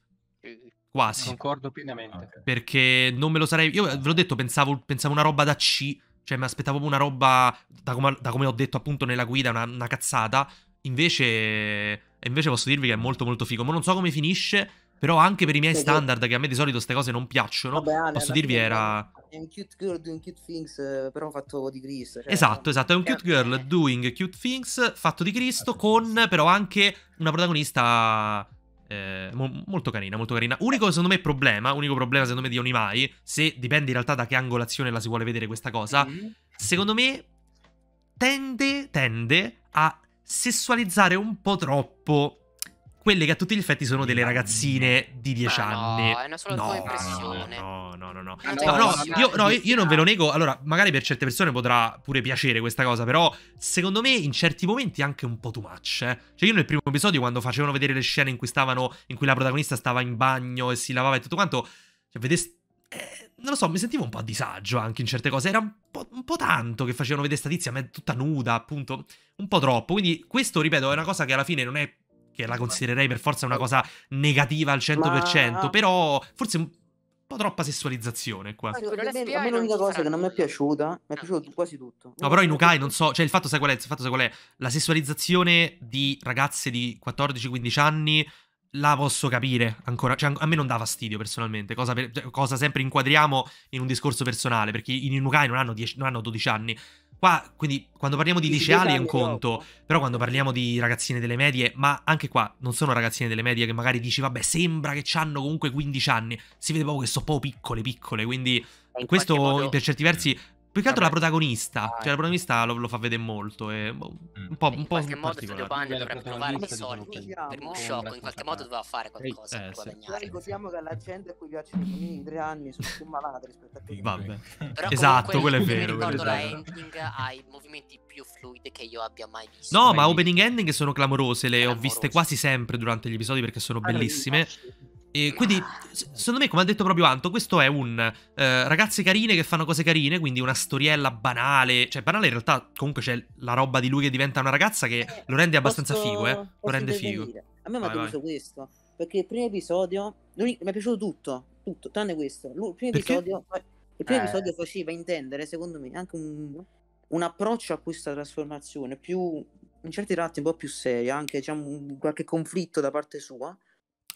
Quasi. Concordo pienamente. Perché non me lo sarei... Io ve l'ho detto, pensavo, pensavo una roba da C, cioè mi aspettavo una roba, da come, da come ho detto appunto nella guida, una, una cazzata. Invece, invece posso dirvi che è molto molto figo. Ma non so come finisce, però anche per i miei sì, standard, io... che a me di solito queste cose non piacciono, vabbè, Ale, posso dirvi era... È un cute girl doing cute things, però fatto di Cristo. Cioè... Esatto, esatto, è un cute girl doing cute things, fatto di Cristo, con però anche una protagonista... Eh, mo molto carina, molto carina. Unico secondo me problema, unico problema secondo me di Onimai, se dipende in realtà da che angolazione la si vuole vedere questa cosa, mm-hmm. secondo me tende, tende a sessualizzare un po' troppo quelle che a tutti gli effetti sono delle ragazzine di dieci anni. No, è una sola no, tua impressione. No, no, no, no. no. no, no io, no, io non ve lo nego. Allora, magari per certe persone potrà pure piacere questa cosa, però secondo me in certi momenti è anche un po' too much. Eh. Cioè io nel primo episodio, quando facevano vedere le scene in cui stavano, in cui la protagonista stava in bagno e si lavava e tutto quanto, cioè, vedeste... Eh, non lo so, mi sentivo un po' a disagio anche in certe cose. Era un po', un po' tanto che facevano vedere sta tizia, ma è tutta nuda, appunto. Un po' troppo. Quindi questo, ripeto, è una cosa che alla fine non è... che la considererei per forza una cosa negativa al cento per cento, ma... però forse un po' troppa sessualizzazione qua. No, a me, me l'unica cosa che non mi è piaciuta, mi è piaciuto quasi tutto. No, però in Ukai non so, cioè il fatto sai qual è? Il fatto sai qual è? La sessualizzazione di ragazze di quattordici quindici anni la posso capire ancora, cioè a me non dà fastidio personalmente, cosa, per, cosa sempre inquadriamo in un discorso personale, perché in Ukai non hanno, dieci, non hanno dodici anni. Qua, quindi, quando parliamo di liceali è un conto, però quando parliamo di ragazzine delle medie, ma anche qua non sono ragazzine delle medie che magari dici, vabbè, sembra che hanno comunque quindici anni, si vede proprio che sono proprio piccole, piccole, quindi in questo modo... per certi versi, più che altro vabbè. la protagonista, cioè la protagonista lo, lo fa vedere molto, è un po' un po' in qualche modo Studio Bind dovrebbe trovare dei soldi per uno sciocco, in qualche modo doveva fare qualcosa eh, per guadagnare. Sì. Ricordiamo che alla gente a cui piacciono i bambini di tre anni sono più malate rispetto a te. Vabbè. Però esatto, quello è vero. Quello ricordo è vero. La ending ha i movimenti più fluidi che io abbia mai visto. No, mai ma opening visto. ending sono clamorose, le clamorose. ho viste quasi sempre durante gli episodi perché sono allora, bellissime. E quindi, secondo me, come ha detto proprio Anto, questo è un eh, ragazze carine che fanno cose carine, quindi una storiella banale. Cioè, banale in realtà, comunque c'è la roba di lui che diventa una ragazza che eh, lo rende abbastanza posso, figo, eh. Lo rende intervenire. figo. A me mi ha deluso questo, perché il primo episodio, mi è piaciuto tutto, tutto, tranne questo. Il primo, episodio, il primo eh. episodio faceva intendere, secondo me, anche un, un approccio a questa trasformazione, più, in certi tratti un po' più seria, anche diciamo, un, qualche conflitto da parte sua.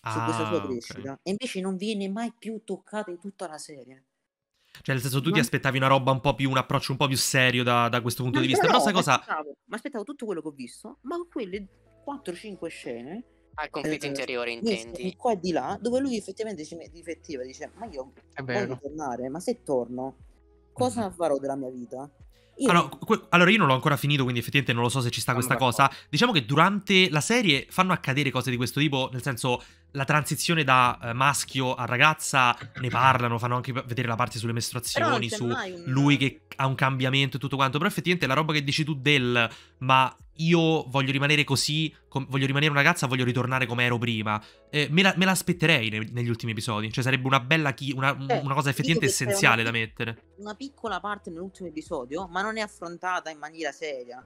Su ah, questa sua crescita okay. E invece non viene mai più toccata in tutta la serie. Cioè nel senso tu non... ti aspettavi una roba un po' più, un approccio un po' più serio da, da questo punto no, di vista. Però sai cosa? Aspettavo, ma aspettavo tutto quello che ho visto. Ma quelle quattro cinque scene al conflitto eh, interiore intendi qua e di là, dove lui effettivamente si rifletteva, dice ma io voglio tornare, ma se torno cosa farò della mia vita? Io... Allora, allora, io non l'ho ancora finito, quindi effettivamente non lo so se ci sta questa cosa. Diciamo che durante la serie fanno accadere cose di questo tipo, nel senso, la transizione da eh, maschio a ragazza, ne parlano, fanno anche vedere la parte sulle mestruazioni, su un... lui che ha un cambiamento e tutto quanto, però effettivamente la roba che dici tu del, ma io voglio rimanere così, voglio rimanere una ragazza, voglio ritornare come ero prima, eh, me la aspetterei negli ultimi episodi, cioè sarebbe una bella chi una, eh, una cosa effettivamente essenziale da mettere. Una piccola parte nell'ultimo episodio, ma non è affrontata in maniera seria.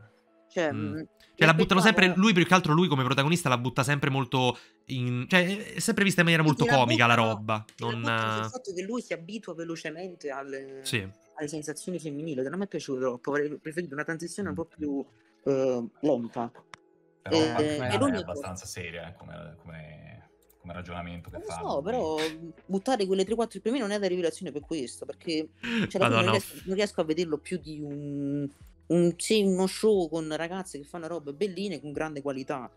Cioè, mm. cioè la buttano sempre, lui più che altro lui come protagonista la butta sempre molto in, cioè è sempre vista in maniera molto la comica buttano, la roba non... la il fatto che lui si abitua velocemente alle, sì. alle sensazioni femminili, che non mi è piaciuto troppo, avrei preferito una transizione un po' più eh, lenta, però eh, è, è abbastanza seria come, come, come ragionamento che fa. No, però buttare quelle tre quattro per me non è la rivelazione per questo, perché cioè, Madonna, non, riesco, non riesco a vederlo più di un Un, sì, uno show con ragazze che fanno robe belline con grande qualità.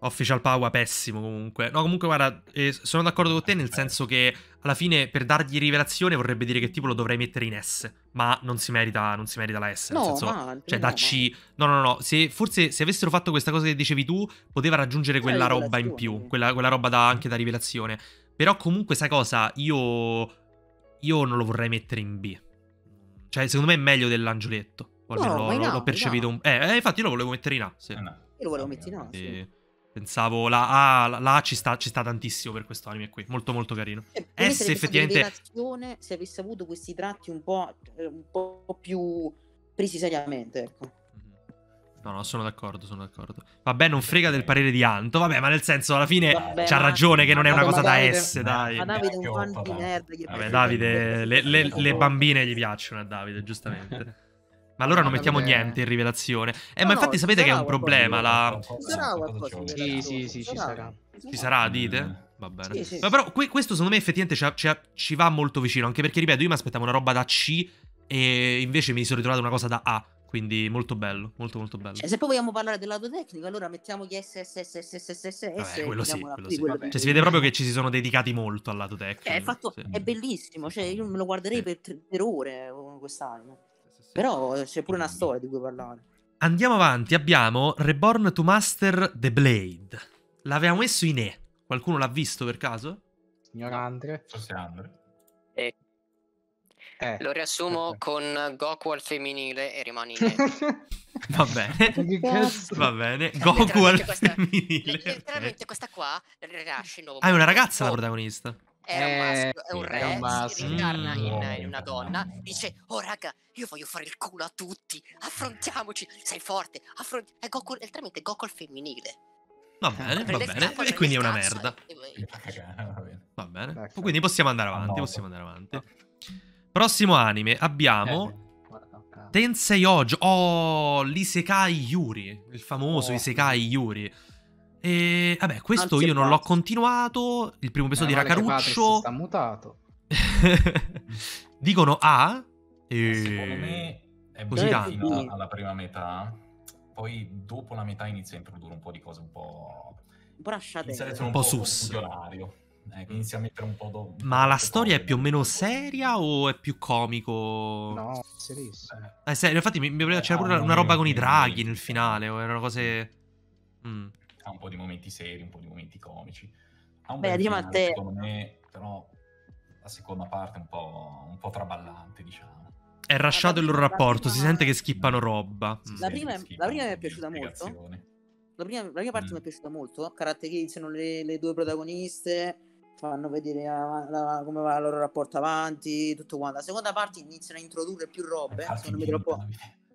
Official Power pessimo comunque. No, comunque guarda, eh, sono d'accordo con te nel senso che alla fine per dargli rivelazione vorrebbe dire che tipo lo dovrei mettere in S, ma non si merita, non si merita la S, nel no, senso, ma, cioè no, da C. No, no, no, se forse se avessero fatto questa cosa che dicevi tu, poteva raggiungere quella roba in più, quella, quella roba da, anche da rivelazione. Però comunque sai cosa? Io io non lo vorrei mettere in B. Cioè, secondo me è meglio dell'angioletto. No, l'ho percepito un... eh, eh, infatti io lo volevo mettere in A, sì. eh, no. Io lo volevo no, mettere in A, sì. Pensavo la A, la, la A ci, sta, ci sta tantissimo per questo anime qui. Molto molto carino. eh, S effettivamente se avesse avuto questi tratti un po', un po' più presi seriamente, ecco. No, no, sono d'accordo, sono d'accordo. Vabbè, non frega del parere di Anto. Vabbè, ma nel senso, alla fine c'ha ragione che non è una cosa da S, dai. Ma Davide è un fan di nerd. Vabbè, Davide, le, le, le bambine gli piacciono a Davide, giustamente. Ma allora non mettiamo niente in rivelazione. Eh, no, ma infatti no, sapete che è un problema. La... Sarà qualcosa, sì, sì, sì, ci sarà. Ci sarà, dite? Va bene. Sì, sì, ma però que questo secondo me effettivamente ci, ci, ci va molto vicino, anche perché, ripeto, io mi aspettavo una roba da C e invece mi sono ritrovato una cosa da A. Quindi molto bello, molto molto bello. Cioè, se poi vogliamo parlare del lato tecnico, allora mettiamo gli S S S S S S S. Vabbè, quello sì, quello sì. Quello, cioè, si vede proprio che ci si sono dedicati molto al lato tecnico. Eh, fatto, sì. È bellissimo, cioè io me lo guarderei sì. per, per ore quest'anno. Però c'è pure una storia di cui parlare. Andiamo avanti, abbiamo Reborn to Master the Blade. L'avevamo messo in E. Qualcuno l'ha visto per caso? Signor Andre. Forse Andre. Eh. Eh. Lo riassumo eh. con Goku al femminile e rimane in E. Va bene. Va bene. Goku al questa, femminile. Letteralmente questa qua rilascia il nuovo. Ah, è una ragazza oh. la protagonista. È un maschio, è un re, è un maschio. si ritorna mm. in, in una donna, dice: oh raga, io voglio fare il culo a tutti, affrontiamoci, sei forte, affronti... è Goku, è letteralmente Goku al femminile. Va bene, va bene, e quindi è una merda. E... Va bene, quindi possiamo andare avanti, possiamo andare avanti. Prossimo anime, abbiamo... Tensei Oujo, oh, l'Isekai Yuri, il famoso oh. Isekai Yuri. E vabbè, questo Anzi, io non l'ho continuato. Il primo episodio di Rakaruccio sta mutato. Dicono A e... Secondo me è buona alla prima metà. Poi dopo la metà inizia a introdurre un po' di cose un po' un, un po' sus eh, inizia a mettere un po' do... Ma la storia è più o meno seria o è più comico? No, serissimo eh, ser Infatti mi, mi c'era pure una roba con i draghi nel finale. Erano cose... Mm. un po' di momenti seri, un po' di momenti comici. Ha un bel finale, te... secondo me, però la seconda parte è un po', un po' traballante, diciamo. È rasciato il loro rapporto, prima... si sente che schippano roba. La, mm. prima, la prima mi è piaciuta molto. La prima, la prima parte mm. mi è piaciuta molto. Caratterizzano le, le due protagoniste, fanno vedere la, la, come va il loro rapporto avanti, tutto quanto. La seconda parte iniziano a introdurre più robe, secondo me troppo,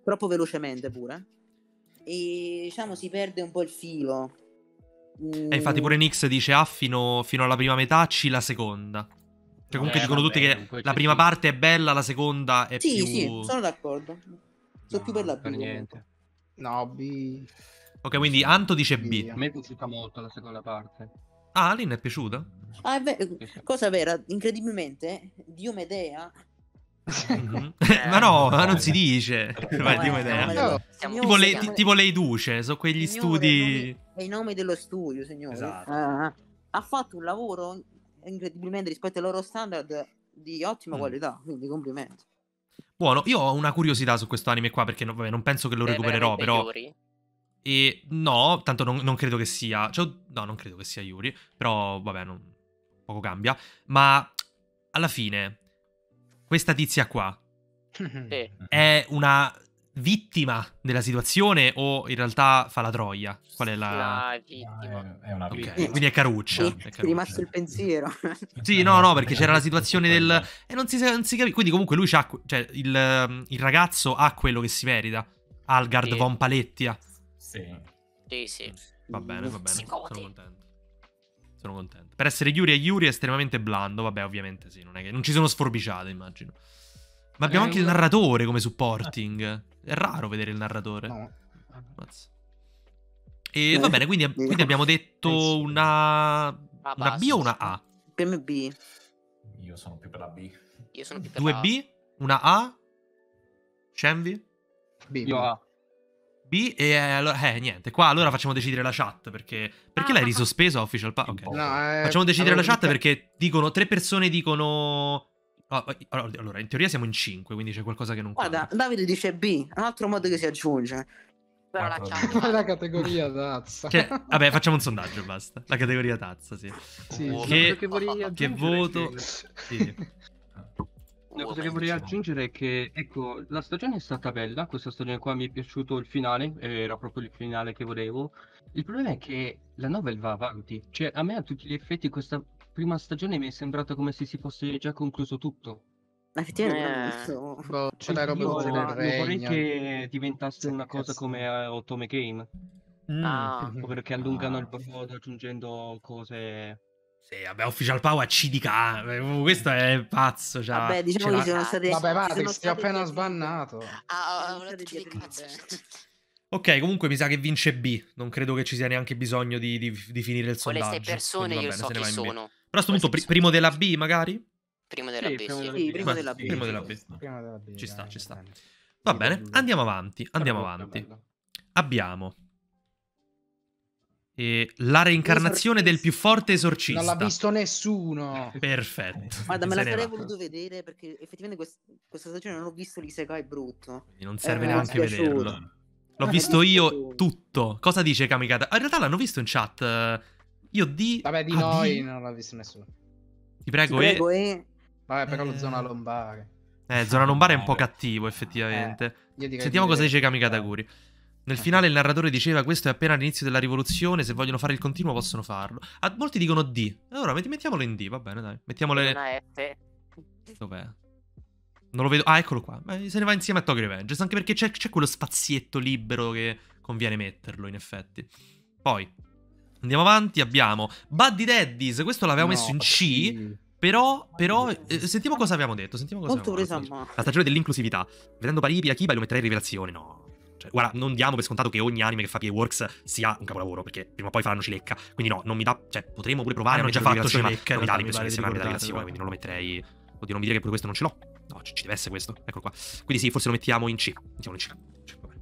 troppo velocemente pure. E diciamo si perde un po' il filo. E infatti pure Nix dice A ah, fino, fino alla prima metà, C la seconda. Cioè comunque eh, dicono vabbè, tutti che la prima parte è bella, la seconda è sì, più... Sì, sì, sono d'accordo. Sono no, più per la B. Niente. No, B... Ok, quindi Anto dice B. B. A me è piaciuta molto la seconda parte. Ah, Alin è piaciuta? Ah, è ver cosa vera, incredibilmente, Diomedea... mm-hmm. eh, ma no, ma non si dice no, Vai, eh, idea. No, tipo, le, ti, tipo le duce, sono quegli signore, studi è i nomi dello studio, signore esatto. ah, ha fatto un lavoro incredibilmente rispetto ai loro standard di ottima mm. qualità, quindi complimenti. buono. Io ho una curiosità su questo anime qua, perché no, vabbè, non penso che lo Beh, recupererò, però... Yuri. E no, tanto non, non credo che sia... Cioè, no, non credo che sia Yuri, però vabbè, non... poco cambia. Ma alla fine, questa tizia qua sì. è una vittima della situazione o in realtà fa la troia? Qual è la... vittima. È una vittima. Okay. Quindi è caruccia. È, è rimasto il pensiero. Sì, no, no, perché c'era la situazione del... E eh, non si, non si capisce. Quindi comunque lui c'ha... Cioè, il, il ragazzo ha quello che si merita. Algard sì. von Palettia. Sì. Sì, sì. Va bene, va bene. Sono contento. Sono contento. Per essere Yuri e Yuri è estremamente blando. Vabbè, ovviamente sì. Non, è che... non ci sono sforbiciate, immagino. Ma abbiamo eh, anche il narratore come supporting. È raro vedere il narratore. No. E va bene, quindi, quindi abbiamo detto una, una B o una A? Per me B. Io sono più per la B. Io sono più per due B, la... una A. Shenvi? B. Io A. B e allora eh, niente, qua allora facciamo decidere la chat perché perché ah. l'hai risospeso Official Pa? Okay. No, eh, facciamo decidere la chat detto... perché dicono tre persone dicono allora, in teoria siamo in cinque, quindi c'è qualcosa che non cambia. Guarda, Davide dice B, un altro modo che si aggiunge. Però la, chat... la categoria tazza. Che, vabbè, facciamo un sondaggio, basta. La categoria tazza, sì. sì oh, che, che, che voto... Che... Sì. Una cosa che vorrei aggiungere è che, ecco, la stagione è stata bella, questa stagione qua mi è piaciuto il finale, era proprio il finale che volevo. Il problema è che la novel va avanti, cioè a me a tutti gli effetti questa... prima stagione mi è sembrata come se si fosse già concluso tutto. Ma effettivamente eh, boh, c'è la roba io, del regno. Vorrei che diventasse una cosa come uh, Otome Game. No. Perché allungano il periodo aggiungendo cose... Sì, vabbè, Official Power C D K. Questo è pazzo, cioè. Vabbè, diciamo che sono state... Vabbè, guarda, che si è appena sbannato. Ah, una di cazzo. Ok, comunque mi sa che vince B. Non credo che ci sia neanche bisogno di, di, di finire il sondaggio. Quelle sei persone io so chi sono. Però a questo punto pr primo della B magari? Primo della sì, B, primo sì. Della B. Sì, primo della B. Primo, primo della B. Primo della B. Ci sta, ci sta. Va bene, andiamo avanti, andiamo avanti. Abbiamo e la reincarnazione del più forte esorcista. Non l'ha visto nessuno. Perfetto. Guarda, me la sarei voluto vedere perché effettivamente quest questa stagione non ho visto l'Isekai brutto. Quindi non serve eh, neanche vederlo. L'ho visto io tutto. Cosa dice Kamikata? In realtà l'hanno visto in chat... Io di... Vabbè, di noi non l'ha visto nessuno. Ti prego, Ti prego e... e... Vabbè, però eh... zona lombare. Eh, zona lombare è un po' cattivo, effettivamente. Eh, Sentiamo cosa dice Kamikataguri. Nel finale il narratore diceva questo è appena l'inizio della rivoluzione, se vogliono fare il continuo possono farlo. A molti dicono D. Allora, mettiamolo in D, va bene, dai. Mettiamole... Una F. Dov'è? Non lo vedo... Ah, eccolo qua. Ma se ne va insieme a Tokyo Revengers, anche perché c'è quello spazietto libero che conviene metterlo, in effetti. Poi... Andiamo avanti, abbiamo Buddy Daddies, questo l'avevamo no, messo in C, sì. però, però eh, sentiamo cosa avevamo detto, sentiamo cosa Molto avevamo detto. Ma... La stagione dell'inclusività, vedendo Paripi Akiba lo metterei in rivelazione, no. Cioè, guarda, non diamo per scontato che ogni anime che fa P A Works sia un capolavoro, perché prima o poi faranno cilecca, quindi no, non mi dà, cioè potremmo pure provare hanno già fatto cilecca, non mi dà l'impressione che sia un'anime da rivelazione, quindi non lo metterei, oddio non mi dire che pure questo non ce l'ho, no, ci, ci deve essere questo, eccolo qua, quindi sì, forse lo mettiamo in C, mettiamo in C, cioè, vabbè.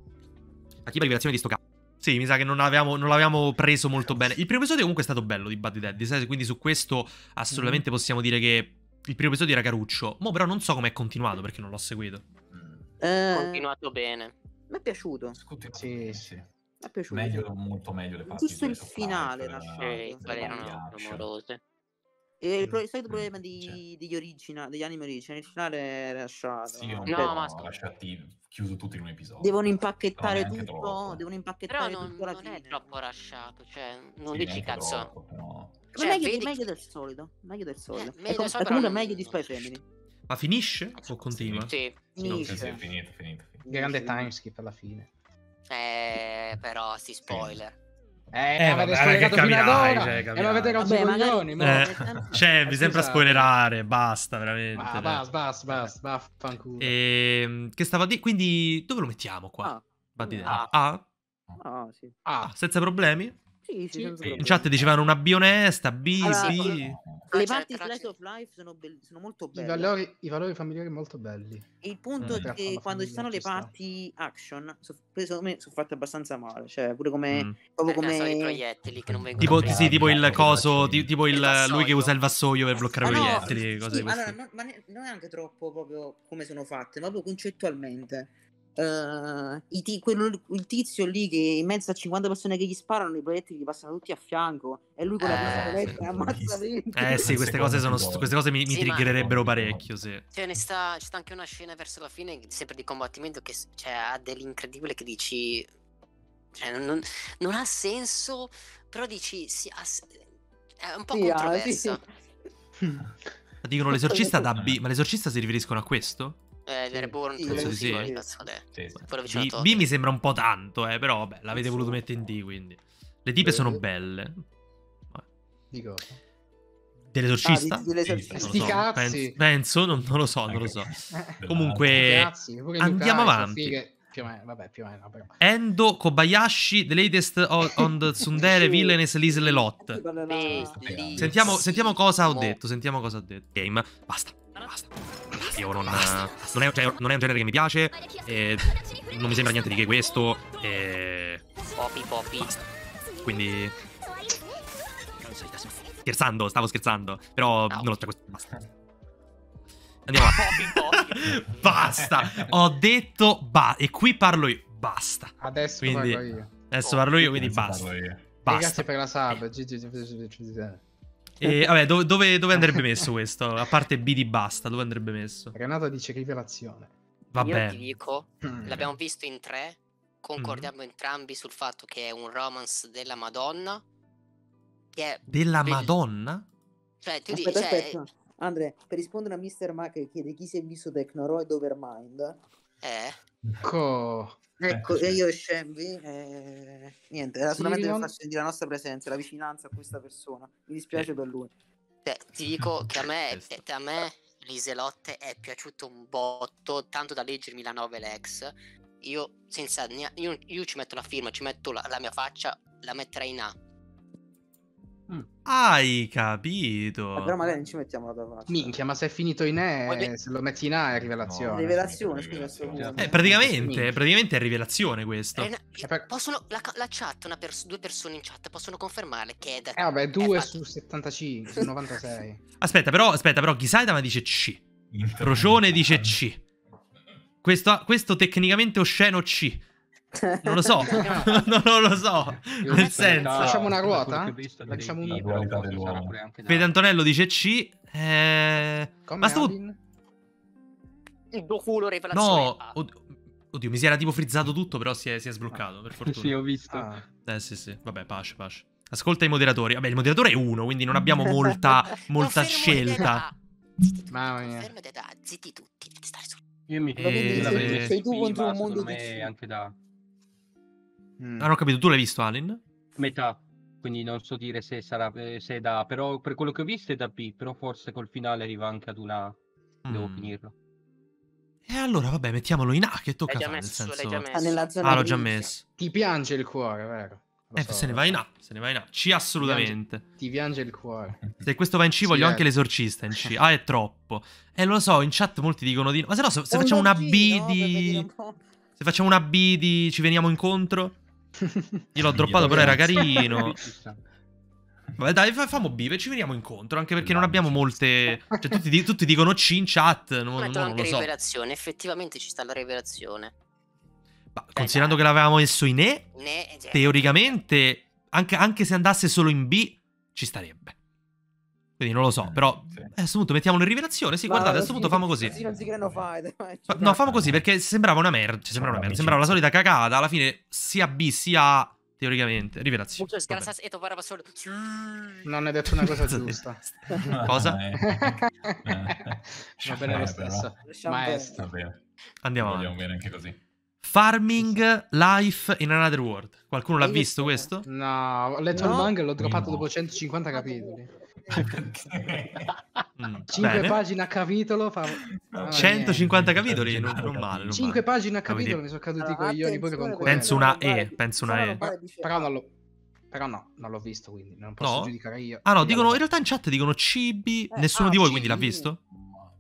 Akiba rivelazione di sto capo. Sì, mi sa che non l'avevamo preso molto bene. Il primo episodio comunque è stato bello di Buddy Daddies, quindi su questo assolutamente mm. possiamo dire che il primo episodio era caruccio. Mo però non so com'è continuato perché non l'ho seguito. Eh, continuato bene. Mi è piaciuto. Continuato sì, bene. sì. Mi è piaciuto. Meglio, molto meglio le parti. Giusto il finale, lasciate. Erano rumorose. E il solito problema di, degli, origina, degli anime origine, il finale è lasciato. Sì, no, ma lasciati chiuso tutto in un episodio. Devono impacchettare tutto, troppo. devono impacchettare però tutto. Però non, non è troppo lasciato, cioè, non sì, dici cazzo. Troppo, però... cioè, meglio, vedi... meglio del solito, meglio del solito. Eh, è com so, è comunque non... meglio di Spy Family. Ma finisce o continua? Sì, finisce. Sì, è finito, finito. Grande timeskip alla fine. Eh, però sti spoiler. Eh, eh vabbè, vabbè, che capirai, cioè, capirai. E lo avete capirai. Eh, cioè, mi sembra spoilerare, basta, veramente. Ah, basta, basta, basta, vaffanculo. E... Che stava di... Quindi, dove lo mettiamo qua? Ah. Ah. Ah. Ah, sì. Ah, senza problemi? Sì, sì, sì. In chat dicevano una B onesta, B, allora, B. Le parti slice of life sono, be- sono molto belle. I valori, i valori familiari molto belli. Il punto mm. è che quando ci sono le parti action, secondo me sono fatte abbastanza male. Cioè, pure come. Mm. Proprio come... sono i proiettili che non vengono. Tipo, sì, tipo il coso, tipo il, il lui che usa il vassoio per bloccare i proiettili. No, sì, allora, no, ma ne, non è anche troppo proprio come sono fatte, ma proprio concettualmente. Uh, i t- quello, il tizio lì che in mezzo a cinquanta persone che gli sparano, i proiettili gli passano tutti a fianco e lui con la pistola ammazza venti. Eh sì, queste cose, sono, queste cose mi, mi sì, triggererebbero parecchio, sì. Cioè, ne sta, c'è anche una scena verso la fine sempre di combattimento che cioè, ha dell'incredibile che dici cioè, non, non, non ha senso, però dici sì, ha, è un po' sì, controversa sì. Dicono l'esorcista da B, ma l'esorcista si riferiscono a questo? Eh, sì, Reborn sì, sì, sì. Sì, sì, sì. B, B mi sembra un po' tanto, eh, però vabbè, l'avete voluto mettere in D, quindi. Le tipe beh, sono belle. Di cosa? Dell'esorcista? Ah, dell'esorcista. Sì, non so, cazzi. Penso, penso non, non lo so, non lo so. Comunque, andiamo avanti. Fighe. Più o meno, vabbè, più o meno. Vabbè. Endo Kobayashi, The Latest on the Tsundere Villainess Lisle Lot. Sentiamo, sentiamo cosa ho detto, sentiamo cosa ho detto. Game, basta, basta. Io non, non, è, cioè, non è un genere che mi piace, eh, non mi sembra niente di che questo. Eh, poppy, poppy. Basta. Quindi. Scherzando, stavo scherzando. Però. No. Non lo cioè, basta. Andiamo avanti. Basta. Ho detto. Ba- e qui parlo io. Basta. Adesso quindi, parlo io. Adesso oh, parlo io, quindi basta. Io. Basta. Grazie per la sub. G G. E, vabbè, dove, dove, dove andrebbe messo questo? A parte B di basta, dove andrebbe messo? Renato dice rivelazione. Vabbè. Io ti dico, mm. l'abbiamo visto in tre, concordiamo mm. entrambi sul fatto che è un romance della Madonna. Che è della bell- Madonna? Cioè, tu dici... Aspetta, cioè... aspetta. Andre, per rispondere a mister Mac che chiede chi si è visto Technoroid Overmind... Eh... Co... Ecco, e io e Scembi, eh, niente, era solamente per farci sentire la nostra presenza, la vicinanza a questa persona. Mi dispiace per lui. Te, ti dico che a me, te, a me Liselotte è piaciuto un botto, tanto da leggermi la novel X. Io, senza, io, io ci metto la firma, ci metto la, la mia faccia, la metterei in A. Mm. Hai capito. Eh, però magari non ci mettiamo la tua faccia. Minchia, ma se è finito in E, be- se lo metti in A è rivelazione. No, rivelazione, scusa. Eh, praticamente, praticamente è rivelazione questo. Rena- per- possono, la, la chat, una pers- due persone in chat possono confermare che è da. Eh vabbè, due su fatto. settantacinque, su novantasei. Aspetta, però, aspetta, però Ghisaidama dice C. Procione dice C. Questo, questo tecnicamente osceno C. Non lo so, no, non lo so. Io nel senso, da, facciamo una ruota. La diciamo una ruota. Pedantonello dice C. Eh... Ma sto il tuo culo rivelazione. No, od- oddio, mi si era tipo frizzato tutto, però si è, si è sbloccato. Ah. Per fortuna. Sì, ho visto. Ah. Eh sì, sì. Vabbè, pace, pace. Ascolta i moderatori. Vabbè, il moderatore è uno, quindi non abbiamo molta, molta scelta. Mamma mia. Zitti tutti. Io mi sei tu contro un mondo di anche da. Mm. Ah, non ho capito, tu l'hai visto Alin? Metà, quindi non so dire se sarà se è da, però per quello che ho visto è da B, però forse col finale arriva anche ad una mm. devo finirlo. E allora vabbè, mettiamolo in A che tocca fare, nel senso. L'hai già messo. Ah, nella zona ah l'ho già messo. Ti piange il cuore, vero? Lo eh, so, se ne va in A, se ne va in A, C assolutamente. Ti piange, ti piange il cuore. Se questo va in C sì, voglio è. anche l'esorcista in C. Ah, è troppo. E eh, lo so, in chat molti dicono di no. Ma se no se, se facciamo una B no, di un se facciamo una B di ci veniamo incontro. Io l'ho droppato, però era carino. Vabbè, dai, famo B e ci veniamo incontro. Anche perché non abbiamo molte. Cioè, tutti, tutti dicono C in chat. Non, non, non lo so. Rivelazione. Effettivamente ci sta la rivelazione. Ma, dai, considerando dai. che l'avevamo messo in E, ne, teoricamente, anche, anche se andasse solo in B, ci starebbe. Quindi non lo so, però sì. A questo punto mettiamolo in rivelazione. Sì, ma guardate, a questo punto famo così. Sì, non si creano fight, Fa- no, famo così perché sembrava una merda. Cioè, sembrava una merda. Sembrava la solita cagata. Alla fine sia B sia A, teoricamente. Rivelazione. Non hai detto una cosa giusta. Cosa? Va bene lo stesso. Maestro. Andiamo avanti. Bene anche così. Farming Life in Another World. Qualcuno l'ha visto questo? No, ho letto il manga e l'ho droppato dopo centocinquanta capitoli. mm, cinque bene. Pagine a capitolo fa... no, centocinquanta niente. Capitoli non, non male non cinque pagine a capitolo mi sono caduti i coglioni penso una E penso una E però non lo Però no, non l'ho visto, quindi non posso no. giudicare io. Ah no, dicono, in realtà in chat dicono C B, eh, nessuno A B C di voi quindi l'ha visto?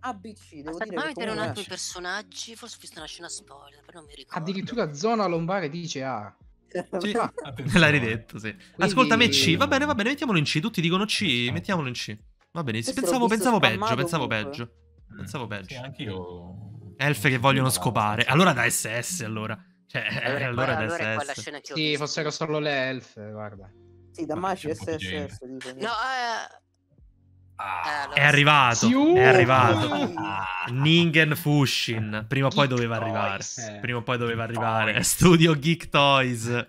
A B C, devo Aspetta, dire fammi vedere un altro personaggi, forse ho visto una scena spoiler, però non mi ricordo. Addirittura zona lombare dice A. Sì. Ah, l'hai ridetto, sì. Quindi... Ascolta me C, va bene, va bene, mettiamolo in C, tutti dicono C, mettiamolo in C. Va bene, pensavo, pensavo peggio, pensavo comunque. peggio. Pensavo peggio. Sì, anch'io. Elfe che vogliono scopare. Allora da S S, allora. Cioè, allora, allora, allora da S S. Qua la scena che ho sì, visto. Fossero solo le elfe, guarda. Sì, da Maci S S S. No, eh... Ah, è arrivato, sì. è arrivato. Ah. Ningen Fushin. Prima o poi doveva arrivare. Prima o poi doveva arrivare. Toys. Studio Geek Toys.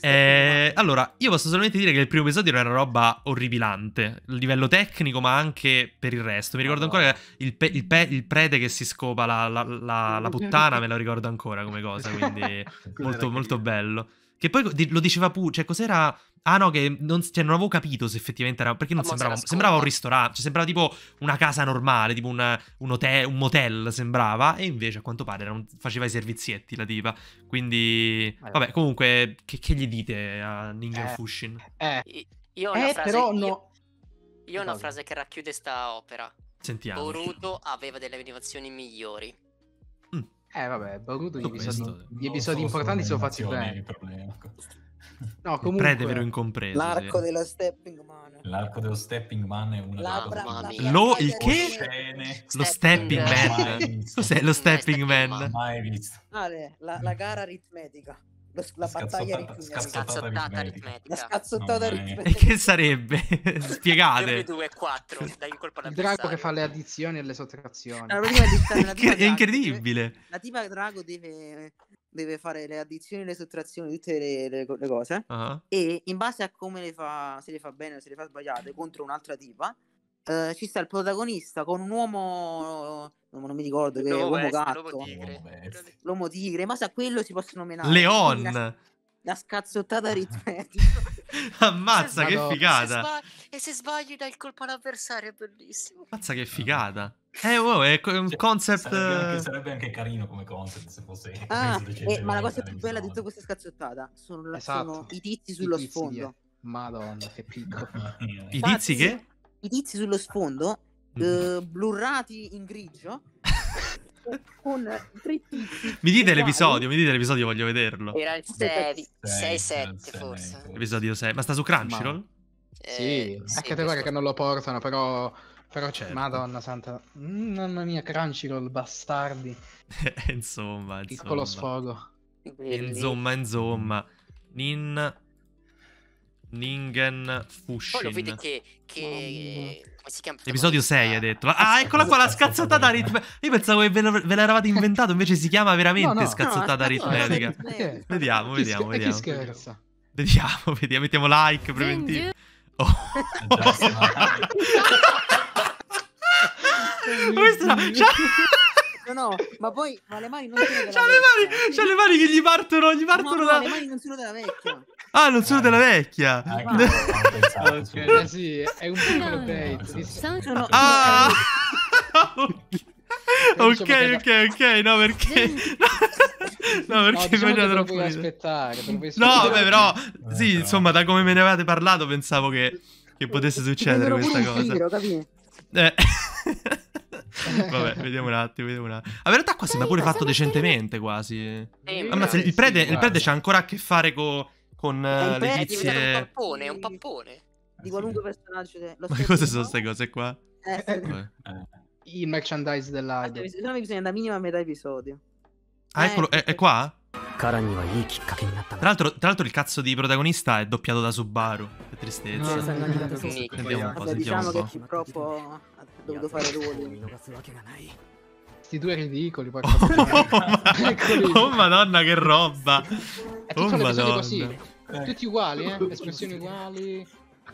Eh, allora, io posso solamente dire che il primo episodio era una roba orribilante. A livello tecnico, ma anche per il resto. Mi ricordo ancora il, pe il, pe il prete che si scopa la, la, la, la puttana. Me lo ricordo ancora come cosa. Quindi molto, molto bello. Che poi lo diceva pure, cioè cos'era... Ah no, che non, cioè, non avevo capito se effettivamente era... Perché non sembrava, sembrava un ristorante, cioè sembrava tipo una casa normale, tipo un, un, hotel, un motel sembrava, e invece a quanto pare era un, faceva i servizietti la tipa. Quindi, vabbè, comunque, che, che gli dite a Ningen eh, Fushin? Eh, io ho una, eh, frase, però no. io, io ho una frase che racchiude sta opera. Sentiamo. Boruto aveva delle animazioni migliori. Eh vabbè, Boruto gli episodi, gli episodi importanti sono fatti bene. No, comunque davvero incompreso. L'arco sì. dello Stepping Man. L'arco dello Stepping Man è una Labbra, delle Lo il che? Stepping lo Stepping Man. Cos'è lo Stepping Man? Mai visto. Ah, la, la gara aritmetica. La, la battaglia aritmetica. Scazzottata aritmetica. La scazzottata aritmetica. E che sarebbe? Spiegate. due, quattro, dai un colpo alla Drago che fa le addizioni e le sottrazioni. Allora, la tipa è incredibile. Deve, la tipa Drago deve, deve fare le addizioni, le sottrazioni, tutte le, le, le cose. Uh-huh. E in base a come le fa, se le fa bene o se le fa sbagliate contro un'altra tipa, eh, ci sta il protagonista con un uomo... Non, non mi ricordo che l'uomo gatto, l'uomo tigre, ma a quello si possono nominare Leon, la, la scazzottata aritmetica. Ammazza che figata! E se sbagli dai il colpo all'avversario è bellissimo. Ammazza che figata! Eh, wow, è un cioè, concept. Sarebbe anche, sarebbe anche carino come concept se fosse. Ah, eh, ma la cosa più bella di tutta questa scazzottata sono, esatto. sono i tizi sullo I sfondo. Madonna, che piccolo. I tizi che? I tizi sullo sfondo. Uh, blurrati in grigio con tre tizi. Mi dite l'episodio, mi dite l'episodio, voglio vederlo. Era il sei sette forse. Episodio sei, ma sta su Crunchyroll? Ma... Eh, sì, è categoria che non lo portano, però però certo. Madonna santa. Mamma mia, Crunchyroll bastardi. insomma, insomma. Piccolo sfogo. Insomma, insomma. Nin Ningen Fushin. Poi lo vedi che, che... come si chiama? Episodio sei, hai detto. Ah, eccola qua, la scazzottata aritmetica. Io pensavo che ve l'eravate inventato, invece si chiama veramente no, no, scazzottata no, aritmetica. No, no, vediamo, vediamo, vediamo. Scherza. Vediamo, vediamo, mettiamo like preventivo. Oh. Questa No, no, ma poi ma le mani non sono della c'ha vecchia. C'ha le mani che gli partono, gli partono da... No, no, le mani non sono della vecchia. Ah, non sono eh, della vecchia. Eh, no. No, cioè, sì, è un piccolo date. Sono... Ah! ok, ok, ok, no perché... No, perché no, diciamo che troppo puoi aspettare, puoi no, beh, però... Eh, sì, però. Insomma, da come me ne avevate parlato pensavo che, che potesse succedere questa cosa. Vero, capì? Eh... Vabbè, vediamo un attimo, vediamo un attimo. In realtà qua sembra pure fatto decentemente, quasi. Eh, ah, ma se il prete, sì, il prete c'ha ancora a che fare co, con uh, le tizie. È un pappone, è un pappone. Di qualunque personaggio. De... Lo ma cosa tipo? Sono queste cose qua? Eh, eh, eh. Il merchandise della... Aspetta, bisogna, bisogna da minimo a metà episodio. Ah, eh, eccolo, è, è qua? Tra l'altro, tra l'altro il cazzo di protagonista è doppiato da Subaru. Che tristezza. No, sentiamo un po', allora, sentiamo diciamo un po'. Che purtroppo ha dovuto fare ruoli. Sti due ridicoli. Oh, ma... oh madonna che roba. Oh madonna. Così. Tutti uguali, eh? Espressioni uguali.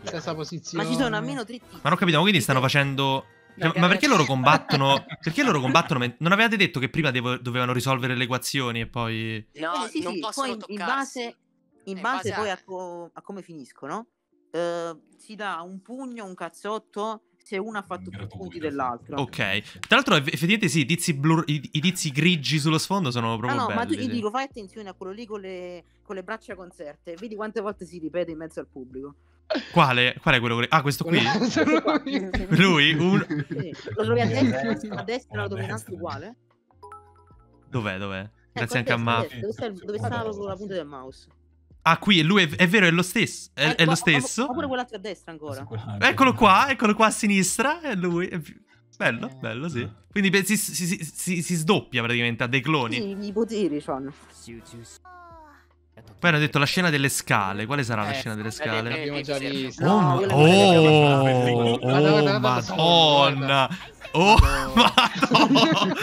Stessa posizione. Ma ci sono almeno tre tipi. Ma non capiamo, quindi stanno facendo... Cioè, ma perché loro combattono? Perché loro combattono? Non avevate detto che prima devo, dovevano risolvere le equazioni e poi... No, eh sì, non sì, possono poi in base, in base, base poi a, a come finiscono, eh, si dà un pugno, un cazzotto, se una ha fatto più punti dell'altra. Ok. Tra l'altro effettivamente sì, i tizi, blu, i, i tizi grigi sullo sfondo sono proprio ah, no, belli. Ma tu, io sì. dico, fai attenzione a quello lì con le, con le braccia concerte. Vedi quante volte si ripete in mezzo al pubblico. Quale? Qual è quello? Ah, questo qui? Lui? Un... Sì. Lo trovi a destra, a destra la dominante uguale. Dov'è, dov'è? Grazie anche a Mafi. Dove sta, dove sta la punta del mouse? Ah, qui, lui è, è vero, è lo stesso. È, ecco, è lo stesso. Oppure quell'altro a destra ancora. Eccolo qua, eccolo qua a sinistra. È lui. È bello, eh, bello, sì. Quindi si, si, si, si, si sdoppia praticamente a dei cloni. Sì, i poteri sono. Poi hanno detto la scena delle scale. Quale sarà eh, la scena delle scale? L'abbiamo già vista. Oh, no, oh, oh, oh, madonna. Oh, madonna.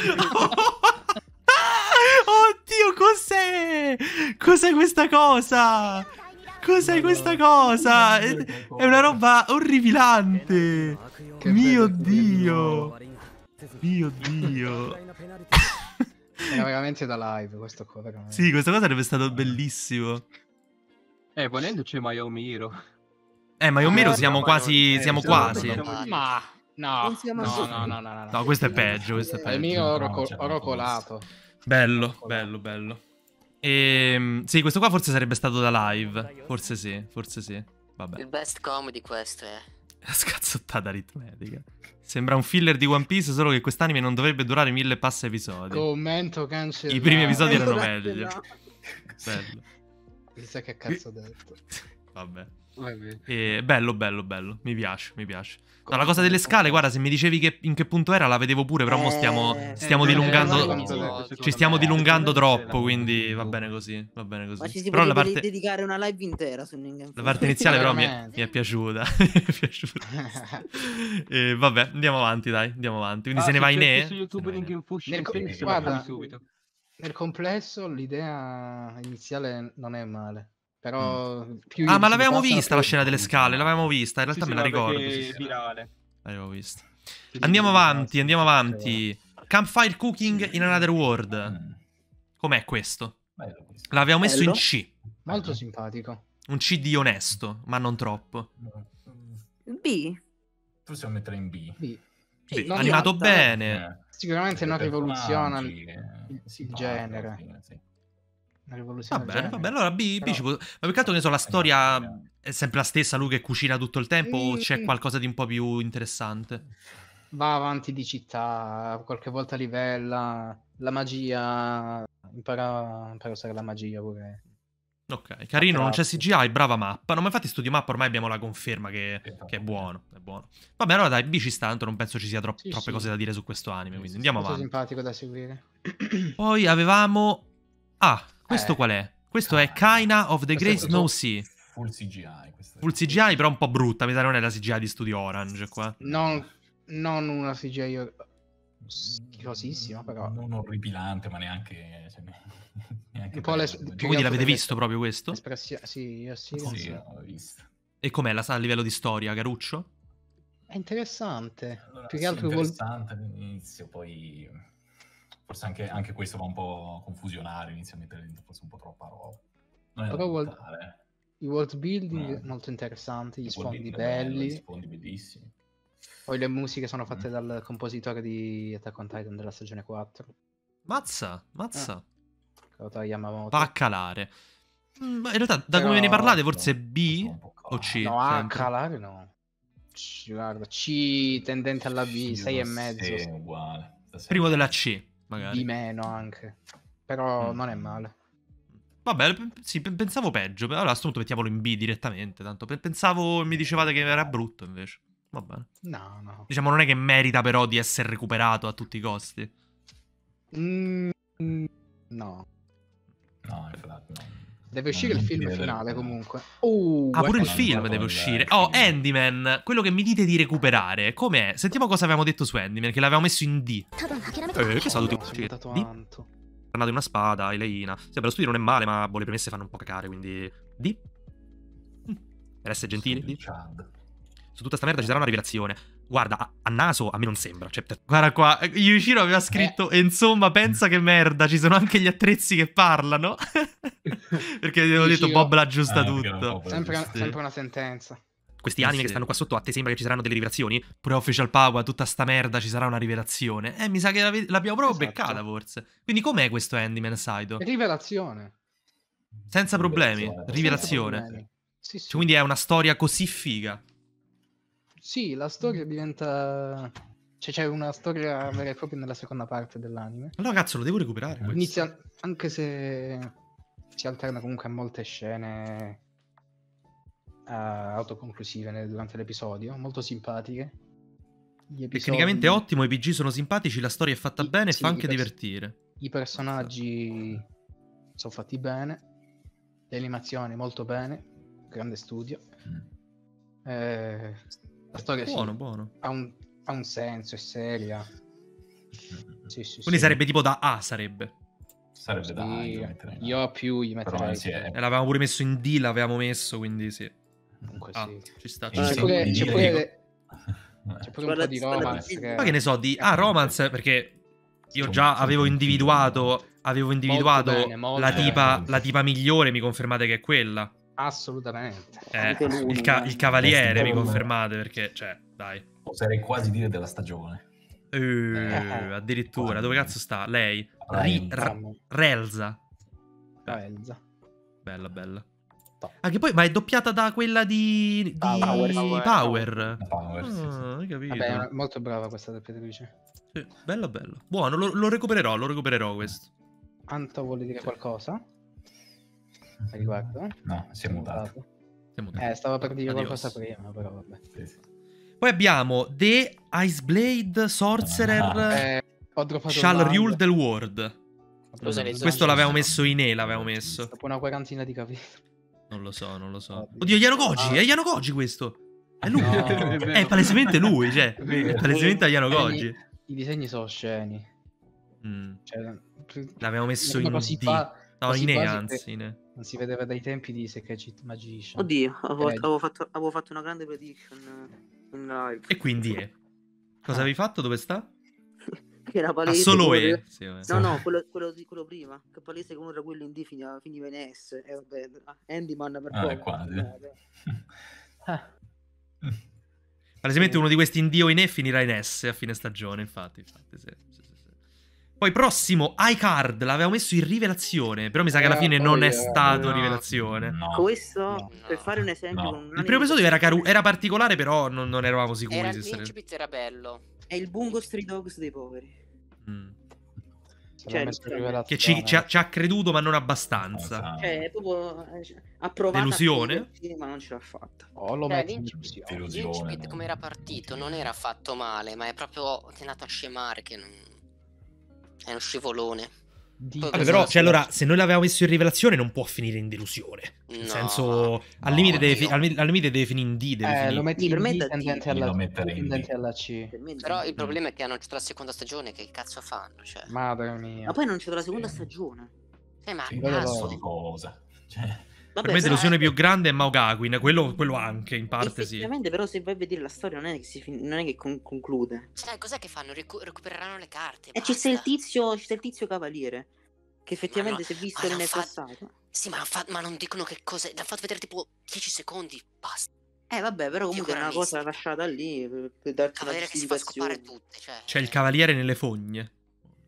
Oddio, cos'è? Cos'è questa cosa? Cos'è questa cosa? È, è una roba orripilante. Mio Dio. Mio Dio. Era veramente da live questo qua. Veramente. Sì, questa cosa sarebbe stato bellissimo. Eh, ponendo c'è Mayomiro. Eh, Mayomiro siamo quasi... Siamo quasi. Ma... No, no, no, no. No, questo è peggio, questo è peggio. Il mio oro colato. Bello, bello, bello. E, sì, questo qua forse sarebbe stato da live. Forse sì, forse sì. Vabbè. Il best comedy questo è. La scazzottata aritmetica. Sembra un filler di One Piece, solo che quest'anime non dovrebbe durare mille passa episodi. Commento cancellato. I primi episodi erano meglio. Bello. Chissà che cazzo ho detto. Vabbè. E bello, bello, bello. Mi piace, mi piace. No, la cosa delle scale, guarda, se mi dicevi che in che punto era la vedevo pure, però eh, mo stiamo, stiamo eh, dilungando, eh, no, ci stiamo dilungando eh, troppo, quindi va bene così, va bene così. Ma ci si però la parte... dedicare una live intera su Ningen Fushin. La parte iniziale però mi è, mi è piaciuta, mi è piaciuta. E, vabbè, andiamo avanti, dai, andiamo avanti. Quindi ah, se ne vai ne? Su YouTube Ningen Fushin, guarda, subito. Nel complesso l'idea iniziale non è male. Però più ah, ma l'avevamo vista la scena delle scale, l'avevamo vista, in realtà sì, me sì, la ricordo. Sì, sì, virale. L'avevo vista. Andiamo avanti, andiamo avanti. Campfire Cooking in Another World. Com'è questo? L'abbiamo messo bello. In C. Molto simpatico. Un C di onesto, ma non troppo. B. Possiamo mettere in B. B. Sì, animato realtà, bene. Eh. Sicuramente non rivoluziona il, il genere. Fine, sì. Una rivoluzione. Va bene, va bene. Allora B, però... B ci può... Ma peccato che ne so, la storia è sempre la stessa, lui che cucina tutto il tempo, e... o c'è qualcosa di un po' più interessante? Va avanti di città, qualche volta livella, la magia, impara, impara a usare la magia pure. Ok, carino, non c'è C G I, brava mappa. No, ma infatti studio mappa ormai abbiamo la conferma che, che è buono, è buono. Vabbè, allora dai, B ci sta, tanto non penso ci sia tro sì, troppe sì. cose da dire su questo anime, quindi andiamo avanti. Molto simpatico da seguire. Poi avevamo... Ah, questo eh, qual è? Questo Kaina. È Kaina of the Great Snow Sea. Full C G I. Full C G I però un po' brutta, mi sa non è la C G I di Studio Orange qua. Non, non una C G I schifosissima però. Non orripilante ma neanche... Cioè, neanche un po le, quindi l'avete visto proprio questo? Espressi... Sì, io sì. sì l'ho visto. E com'è la a livello di storia, Garuccio? È interessante. Allora, più che altro sì, interessante vuol... all'inizio, poi... Forse anche, anche questo va un po' confusionario, inizia a mettere dentro forse un po' troppa roba. Non è però world, i world building mm. molto interessanti, gli sfondi belli. Bello, gli sfondi bellissimi. Poi le musiche sono fatte mm. dal compositore di Attack on Titan della stagione quattro. Mazza, mazza. Ah. Baccalare. Ma in realtà, da però... come ne parlate, forse B o C? No, A, calare no. C, guarda, C tendente alla B, sei e mezzo. Sì, uguale. Primo della C. Magari. Di meno anche. Però mm. non è male. Vabbè, sì, pensavo peggio. Allora a questo punto mettiamolo in B direttamente. Tanto pensavo, mi dicevate che era brutto invece. Va bene. No, no. Diciamo non è che merita però di essere recuperato a tutti i costi. Mm, no. No, infatti no. Deve uscire il film finale comunque. Oh, ah, pure il film deve uscire. Oh, Andyman, quello che mi dite di recuperare, com'è? Sentiamo cosa avevamo detto su Andyman, che l'avevamo messo in D. Eh, che sono tutti... Tornate una spada, Eleina. Sì, per lo studio non è male, ma boh, le premesse fanno un po' cacare, quindi... D? Per essere gentili, D? Su tutta sta merda ci sarà una rivelazione. Guarda, a, a naso a me non sembra. Cioè, guarda qua, Yuichiro aveva scritto eh. e insomma, pensa che merda, ci sono anche gli attrezzi che parlano. Perché avevo detto Bob l'aggiusta ah, tutto. Sempre, sempre una sentenza. questi anime sì. che stanno qua sotto, a te sembra che ci saranno delle rivelazioni? Pure Official Power, tutta sta merda, ci sarà una rivelazione. Eh, mi sa che l'abbiamo proprio esatto. beccata, forse. Quindi com'è questo Andyman Saido? Rivelazione. Senza problemi, rivelazione. rivelazione. Senza problemi. Sì, sì. Cioè, quindi è una storia così figa. Sì, la storia diventa... Cioè c'è una storia vera e propria nella seconda parte dell'anime. Allora cazzo, lo devo recuperare. Inizia, anche se si alterna comunque a molte scene uh, autoconclusive nel, durante l'episodio, molto simpatiche. Gli episodi... Tecnicamente ottimo, i P G sono simpatici, la storia è fatta I, bene e sì, fa anche divertire. I personaggi sono fatti bene, le animazioni molto bene, grande studio. Mm. Eh, la storia buono, sì, buono. ha un... ha un senso, è seria. Sì, sì, Quindi sì. sarebbe tipo da A, sarebbe. Sarebbe sì, da A, io, metterei, no. io a più gli metterei. È... L'avevamo pure messo in D, l'avevamo messo, quindi sì. Comunque ah, sì. Ci sta. C'è allora, pure, c'è pure, le... pure un po' di romance. Che... Ma che ne so, di A, ah, romance, perché io già avevo individuato, avevo individuato bene, la, tipa, la tipa migliore, mi confermate che è quella. Assolutamente. Eh, il, ca il cavaliere, mi confermate, perché, cioè, dai. Oserei quasi dire della stagione. Uh, eh, addirittura, eh. dove cazzo sta? Lei? Ri Relza. Relza. Bella, bella. No. Anche poi, ma è doppiata da quella di, di... Power. Power. Power, Power sì, ah, sì. Capito. Vabbè, molto brava questa doppiatrice. Sì, bella, bella. Buono, lo, lo recupererò, lo recupererò questo. Anto vuole dire sì. qualcosa? A riguardo? No, si è mutato. Si è mutato. Eh, stava per dire Adios. qualcosa prima, però vabbè. Sì, sì. Poi abbiamo The Iceblade Sorcerer eh, Shall Rule the World. Questo l'avevamo messo in E, l'avevamo messo. Dopo una quarantina di capitoli. Non lo so, non lo so. Oddio, Yano Koji, è Yano Koji questo. È lui. No, è, è palesemente lui, cioè. È palesemente Yano Koji. I, i disegni sono sceni. Mm. Cioè, l'avevamo messo in D. No, in E, anzi, in E. Non si vedeva dai tempi di Sekaiichi Magician. Oddio, avevo, avevo, fatto, avevo fatto una grande prediction. No. E quindi è. Cosa ah. avevi fatto? Dove sta? Che era palese, ah, solo E. Che... Sì, no, no, quello, quello, di, quello prima. Che palese che uno era quello in D finiva in S. E vabbè, Andyman per ah, quasi. Ah. Palesemente uno di questi in D o in E finirà in S a fine stagione, infatti. infatti sì, sì, sì, sì. Poi prossimo, iCard. L'avevo messo in rivelazione, però mi sa che alla fine eh, non è stato no. rivelazione. No. Questo, no. per fare un esempio... No. Con un il primo episodio era, era particolare, però non, non eravamo sicuri. Era se l'incipit era bello. È il Bungo Stray Dogs dei poveri. Mm. Cioè, che ci, ci, ha, ci ha creduto, ma non abbastanza. Cioè, proprio... Ha provato... Delusione? Finire, ma non ce l'ha fatta. Oh, eh, l'incipit come era partito non era fatto male, ma è proprio... È nato a scemare che non... È uno scivolone. Vabbè, però, cioè, allora, se noi l'avevamo messo in rivelazione, non può finire in delusione. Nel no, senso, al limite, no, deve, no. Al, al limite deve finire in D. Deve eh, finire. Lo metti in D, tendente alla C. Però il problema è che hanno tutta la seconda stagione. Che cazzo fanno? Cioè. Madre mia. Ma poi non c'è la seconda sì. stagione. Cioè, ma sì, cazzo di cosa? Cioè... Vabbè, per me l'illusione è... più grande è Maou Gakuin, quello, quello anche, in parte sì. Però se vai a vedere la storia non è che, si non è che con conclude. Cioè, cos'è che fanno? Recu recupereranno le carte. E c'è il tizio, c'è il tizio cavaliere, che effettivamente no, si è visto nel fa... passato. Sì, ma, fa... ma non dicono che cosa... L'ha fatto vedere tipo dieci secondi, basta. Eh vabbè, però comunque è una cosa lasciata lì, per, per darti cavaliere che si fa scopare tutte, cioè... C'è il cavaliere nelle fogne.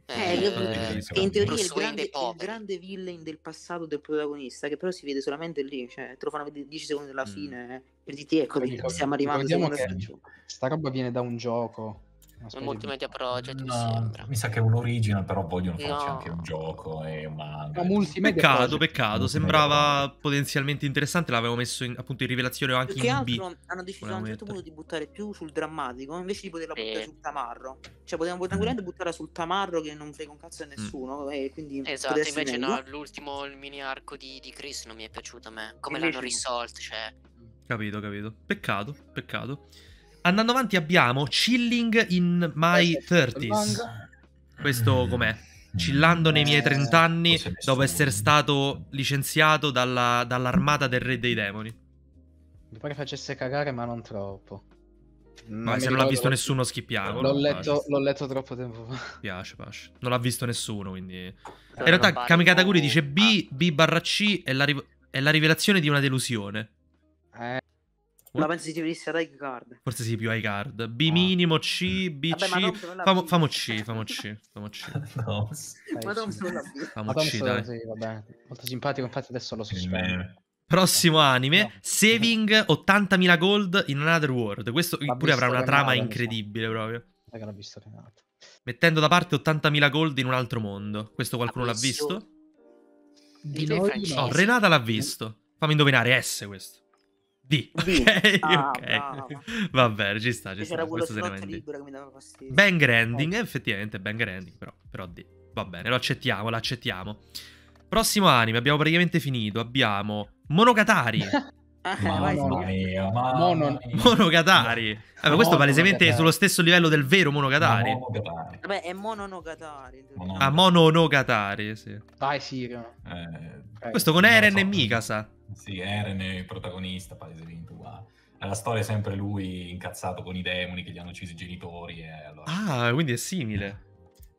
Eh, eh, eh, in teoria è il grande, il grande villain del passato del protagonista, che però si vede solamente lì, cioè, te lo fanno vedere dieci secondi alla fine, mm. per dirti ecco che stiamo arrivando che sta roba viene da un gioco, un multimedia project, no, mi sembra. Mi sa che è un original, però vogliono no. farci anche un gioco e un manga. No, peccato, project. peccato, sembrava potenzialmente interessante, l'avevo messo in, appunto in rivelazione o anche perché in altro, B. Hanno deciso a un certo punto di buttare più sul drammatico, invece di poterla buttare eh. sul tamarro. Cioè potevamo tranquillamente mm. buttarla sul tamarro che non frega un cazzo a nessuno. Mm. E quindi esatto, invece meglio. no, l'ultimo il mini arco di, di Chris non mi è piaciuto a me. Come l'hanno risolto, cioè. Capito, capito. Peccato, peccato. Andando avanti abbiamo Chilling in My thirties. Questo com'è? Chillando nei miei trent'anni dopo essere stato licenziato dall'armata dall del re dei demoni. Mi pare facesse cagare ma non troppo. Ma no, se non l'ha visto nessuno schippiamo. L'ho letto, letto troppo tempo fa. Piace, piace. Non l'ha visto nessuno quindi... In realtà Kamikataguri dice B, B barra C è la, è la rivelazione di una delusione. Eh... La penso si riferisse ad high card. Forse sì, più high card. B minimo, C, B, vabbè, C. Non famo, B. Famo C, famo C, famo C. No. Ma non sono la B. Famo C, sì, vabbè. Molto simpatico, infatti adesso lo sospendo. Prossimo anime, no. Saving ottantamila gold in Another World. Questo pure avrà una trama incredibile proprio. Sai che l'ho visto, Renato. Mettendo da parte ottantamila gold in un altro mondo. Questo qualcuno l'ha visto? Di noi, no, Renata l'ha visto. Fammi indovinare, S questo. D. D. Ok, ah, okay. No, no. Vabbè, ci sta, ci sta. Questo seriamente. Banger ending, eh. effettivamente banger ending, però, però D. Va bene, lo accettiamo, lo accettiamo. Prossimo anime, abbiamo praticamente finito. Abbiamo Monogatari. Mamma mia, mamma mia. Monogatari. Vabbè, questo palesemente è sullo stesso livello del vero Monogatari. Monogatari. Vabbè, è Mononogatari. Mononogatari. Ah, Mononogatari, sì. Dai, sì. Eh, questo con Eren so, e Mikasa. Sì, Eren è il protagonista, palesemente uguale. La storia è sempre lui incazzato con i demoni che gli hanno ucciso i genitori. E allora... Ah, quindi è simile.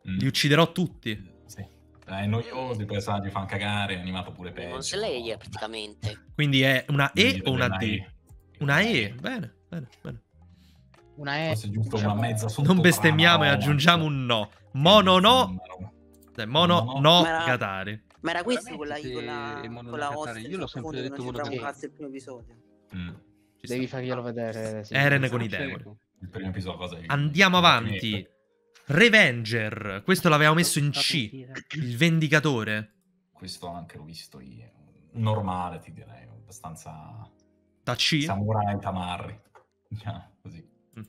Mm. Li ucciderò tutti. Sì. È noioso, i personaggi fanno cagare, è animato pure peggio. Non se lei praticamente. Quindi è una E o una D? Una E, bene, bene, bene. Una E. Forse giusto una mezza sotto. Non bestemmiamo e aggiungiamo un no. Mono no. Mono no Gatari. Ma era questo con la host? Io l'ho sempre detto mono Gatari. Devi farglielo vedere. Eren con i demoni. Il primo episodio cosa è? Andiamo avanti. Revenger, questo l'avevamo messo in C, il Vendicatore. Questo anche l'ho visto io, normale ti direi, abbastanza... Da C? Samurai Tamarri, yeah, così. Mm.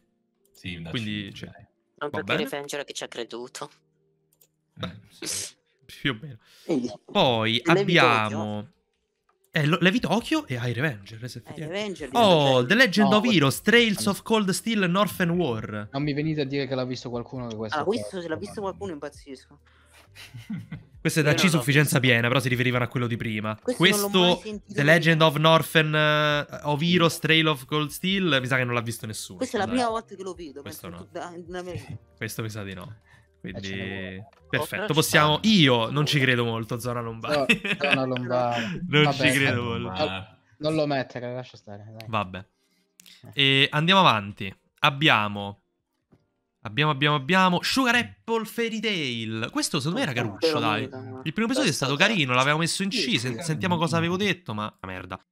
Sì, da quindi, C. Cioè... Non perché Revenger che ci ha creduto. Beh, sì, più o meno. Poi abbiamo... Eh, Levi Tokyo e I Revenger, eh, Revenger oh, The Legend no, of Heroes, Trails of Cold Steel e Northern War. Non mi venite a dire che l'ha visto qualcuno che questo. Ah, questo se l'ha visto qualcuno impazzisco. Questo è da C sufficienza piena, però si riferivano a quello di prima. Questo, questo The Legend of Northern uh, of Heroes, Trail of Cold Steel, mi sa che non l'ha visto nessuno. Questa è la prima volta che lo vedo. Questo no. Questo mi sa di no. Quindi, perfetto, possiamo. Io non ci credo molto. Zona Lombardi, no, zona Lombardi. Non vabbè, ci credo molto. No, non lo mettere, lascia stare. Dai. Vabbè, e andiamo avanti. Abbiamo, abbiamo, abbiamo, abbiamo Sugar Apple Fairy Tail. Questo secondo me era caruccio. Dai, il primo episodio è stato carino. L'avevo messo in C. Sen sentiamo cosa avevo detto, ma merda.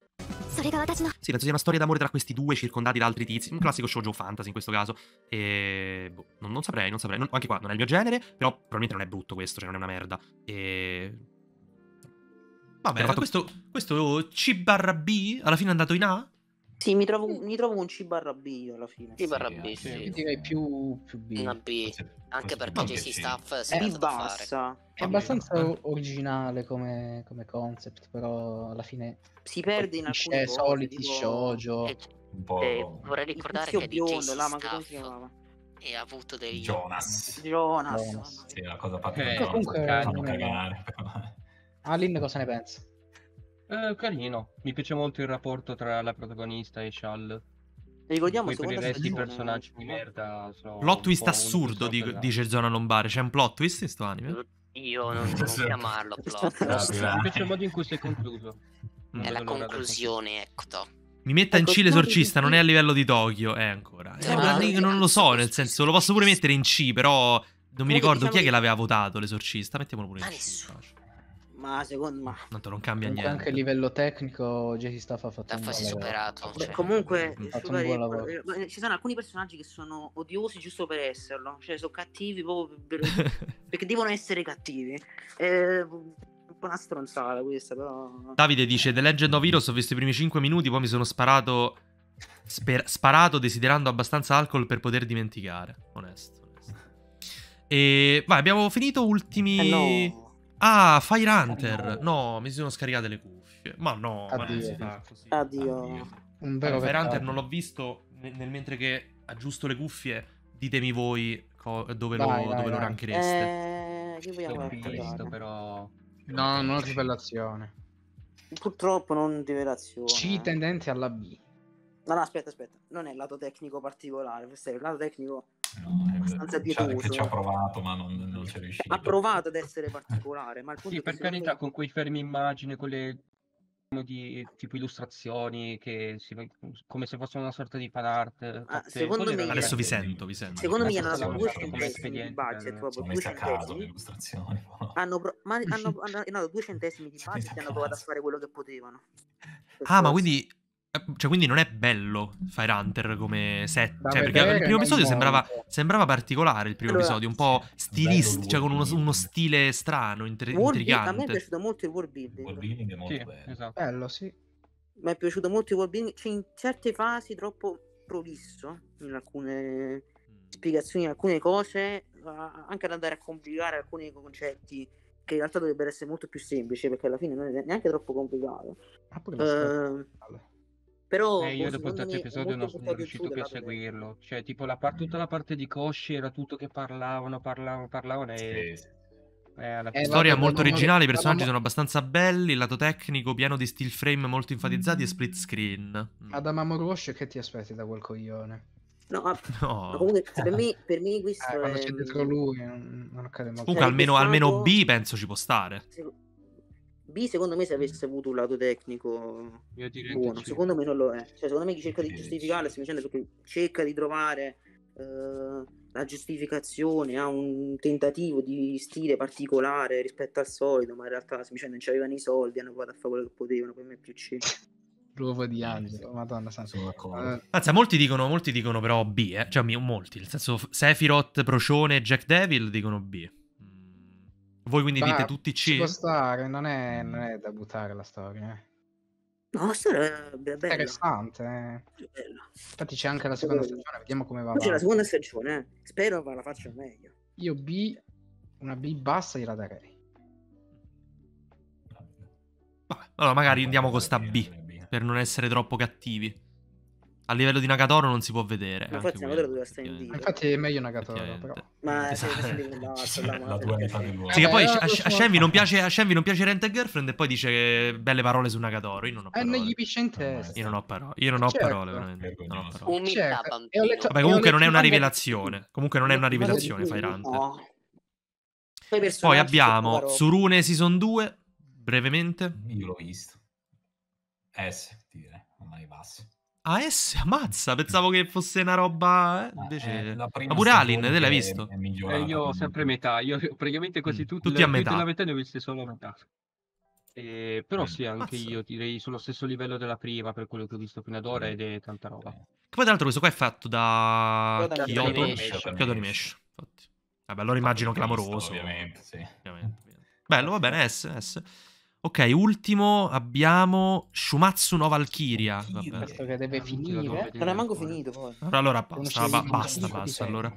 Sì, penso sia una storia d'amore tra questi due circondati da altri tizi. Un classico shoujo fantasy in questo caso. E... Boh, non, non saprei, non saprei. Non, anche qua non è il mio genere, però probabilmente non è brutto questo, cioè non è una merda. E... Vabbè, fatto... questo, questo C B alla fine è andato in A? Sì, mi trovo, mi trovo un C B alla fine. C B, sì. Sì. Direi più, più B. Una B. Anche perché J C Staff si è bassa. È abbastanza originale come, come concept, però alla fine si perde in alcuni soliti shoujo. E, un po'... e vorrei ricordare che J C Staff e ha avuto dei Jonas. Jonas. Jonas. Sì, la cosa fatta eh, comunque fanno cagare. Alin cosa ne pensa? Eh, carino, mi piace molto il rapporto tra la protagonista e Shal. Ricordiamo che i resti personaggi di merda. Plot twist assurdo, di, dice Zona Lombare. C'è un plot twist in sto anime? Io non devo chiamarlo plot. Mi piace il modo in cui si è concluso. Mm. È la conclusione, ecco. To. Mi metta in C l'esorcista, non è a livello di Tokyo. Eh, ancora. Eh, no, eh, non lo so, nel senso, lo posso pure mettere in C, però non mi ricordo chi è che l'aveva votato l'esorcista. Mettiamolo pure in C. Ma secondo me tanto non cambia niente. Anche a livello tecnico J C Staff ha fatto un superato. Beh, cioè. Comunque super... ci sono alcuni personaggi che sono odiosi giusto per esserlo. Cioè sono cattivi proprio per... perché devono essere cattivi. È un po' una stronzata questa però. Davide dice The Legend of Heroes, ho visto i primi cinque minuti, poi mi sono sparato sper... sparato desiderando abbastanza alcol per poter dimenticare. Onesto, onesto. E vai, abbiamo finito ultimi eh no. Ah, Fire Hunter. No, mi si sono scaricate le cuffie. Ma no, addio. Ma non si fa così. Addio. Addio. Un vero Fire Hunter non l'ho visto. Nel mentre che aggiusto le cuffie, ditemi voi dove, vai, lo, vai, dove vai. lo ranchereste. Eh, che vogliamo visto, però. No, non ho rivelazione. Purtroppo non rivelazione. C tendente alla B. No, no, aspetta, aspetta. Non è il lato tecnico particolare. Questo è il lato tecnico. No, è abbastanza pietoso. Ci ha provato, ma non, non ci è riuscito. Ha provato ad essere particolare. Ma il punto sì, per carità, con quei fermi immagini, con le di tipo illustrazioni che si, come se fosse una sorta di fan art. Ah, secondo me adesso vi sento, vi sento. Secondo me hanno due centesimi hanno, pro- ma- hanno, hanno no, due centesimi di budget e hanno provato a fare quello che potevano. Per ah, forse. Ma quindi cioè quindi non è bello Fire Hunter come set, cioè, perché il primo episodio sembrava, sembrava particolare, il primo allora, episodio un po' stilistico, cioè con uno, uno stile strano, inter- intrigante. A me è piaciuto molto il world building. World building è molto sì, bello. Esatto. Bello, sì. Mi è piaciuto molto il world building, cioè in certe fasi troppo provisso in alcune spiegazioni, in alcune cose, anche ad andare a complicare alcuni concetti che in realtà dovrebbero essere molto più semplici, perché alla fine non è neanche troppo complicato. Ah, poi uh, però eh, io dopo il terzo episodio non sono riuscito più a seguirlo, cioè tipo la par- tutta la parte di Koshi era tutto che parlavano parlavano parlavano e sì. eh, la eh, storia molto originale, i personaggi Adam... sono abbastanza belli, il lato tecnico pieno di still frame molto enfatizzati e split screen. Adamamoru Oshii, che ti aspetti da quel coglione? No, ma... no. Ma comunque per me, per me questo eh, quando è... c'è dentro lui non, non accade molto. Comunque almeno, almeno B penso ci può stare. Se... B secondo me se avesse avuto un lato tecnico io buono, secondo me non lo è, cioè secondo me chi cerca di giustificarlo si dicendo che cerca di trovare eh, la giustificazione a un tentativo di stile particolare rispetto al solito, ma in realtà si dicendo non c'avevano i soldi, hanno provato a fare quello che potevano, per me più C. Prova di Angelo, madonna, sono d'accordo. Anzi, molti dicono, molti dicono però B, eh. Cioè molti, nel senso Sephiroth, Procione, Jack Devil dicono B. Voi quindi bah, dite tutti C? Ci può stare, non è, non è da buttare la storia. No, la storia è bella. Interessante. Eh. Bella. Infatti c'è anche la seconda bella. stagione, vediamo come va. C'è la seconda stagione, eh. Spero che la faccia meglio. Io B, una B bassa gliela darei. Vabbè, allora magari andiamo con sta B, per non essere troppo cattivi. A livello di Nagatoro non si può vedere. Ma infatti Nagatoro doveva stare in D. Infatti è meglio Nagatoro però. Ma sì, che poi a Shenvi non piace a Shenvi non piace Rent a Girlfriend e poi dice belle parole su Nagatoro. Io non ho parole. Io non ho parole. Io non ho parole veramente. Vabbè, comunque non è una rivelazione. Comunque non è una rivelazione Fire Hunter. Poi abbiamo Tsurune Season due brevemente. Io l'ho visto. S dire, ormai passi. A S, ammazza, pensavo che fosse una roba... Eh? Invece... Eh, la prima Ma pure Alin, te l'hai visto? È, è eh, io ho sempre metà, io praticamente quasi mm. tutti, tutti a metà. La metà ne ho viste solo a metà. Eh, però eh, sì, anche ammazza. Io direi sullo stesso livello della prima per quello che ho visto fino ad ora ed è tanta roba. Che poi tra l'altro questo qua è fatto da... da Kyoto Animation. Vabbè, allora immagino clamoroso. Ovviamente, sì. Ovviamente. Bello, va bene, S, S. Ok, ultimo abbiamo Shumatsu no Valkyria. Vabbè. Questo che deve finire. Non è manco finito poi. Allora basta, ba- basta, basta. Allora.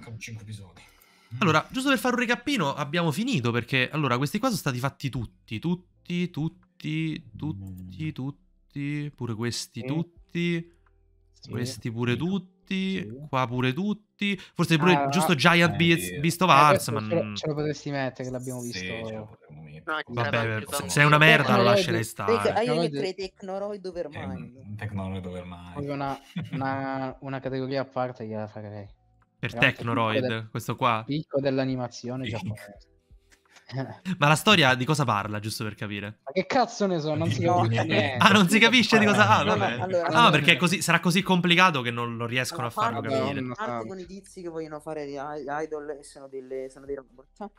allora, giusto per fare un recappino, abbiamo finito perché allora questi qua sono stati fatti tutti, tutti, tutti, tutti, tutti, pure questi tutti, questi pure tutti, qua pure tutti, forse pure ah, giusto Giant Beast, Beast of Arts, ma non... ce lo potresti mettere che l'abbiamo visto. Sì, No, vabbè, se, se è una merda Technoroid, lo lascerei stare. Te- io metterei Technoroid Overmind. Technoroid Overmind. Una, una, una categoria a parte gliela farei. Per Però Technoroid, del, questo qua. Picco dell'animazione giapponese. Ma la storia di cosa parla, giusto per capire? Ma che cazzo ne so, non si capisce niente. Ah, non si capisce di cosa ah, vabbè. No, allora, ah, perché così, sarà così complicato che non lo riescono a farlo capire. A parte con i tizi che vogliono fare gli idol sono, delle, sono dei robot.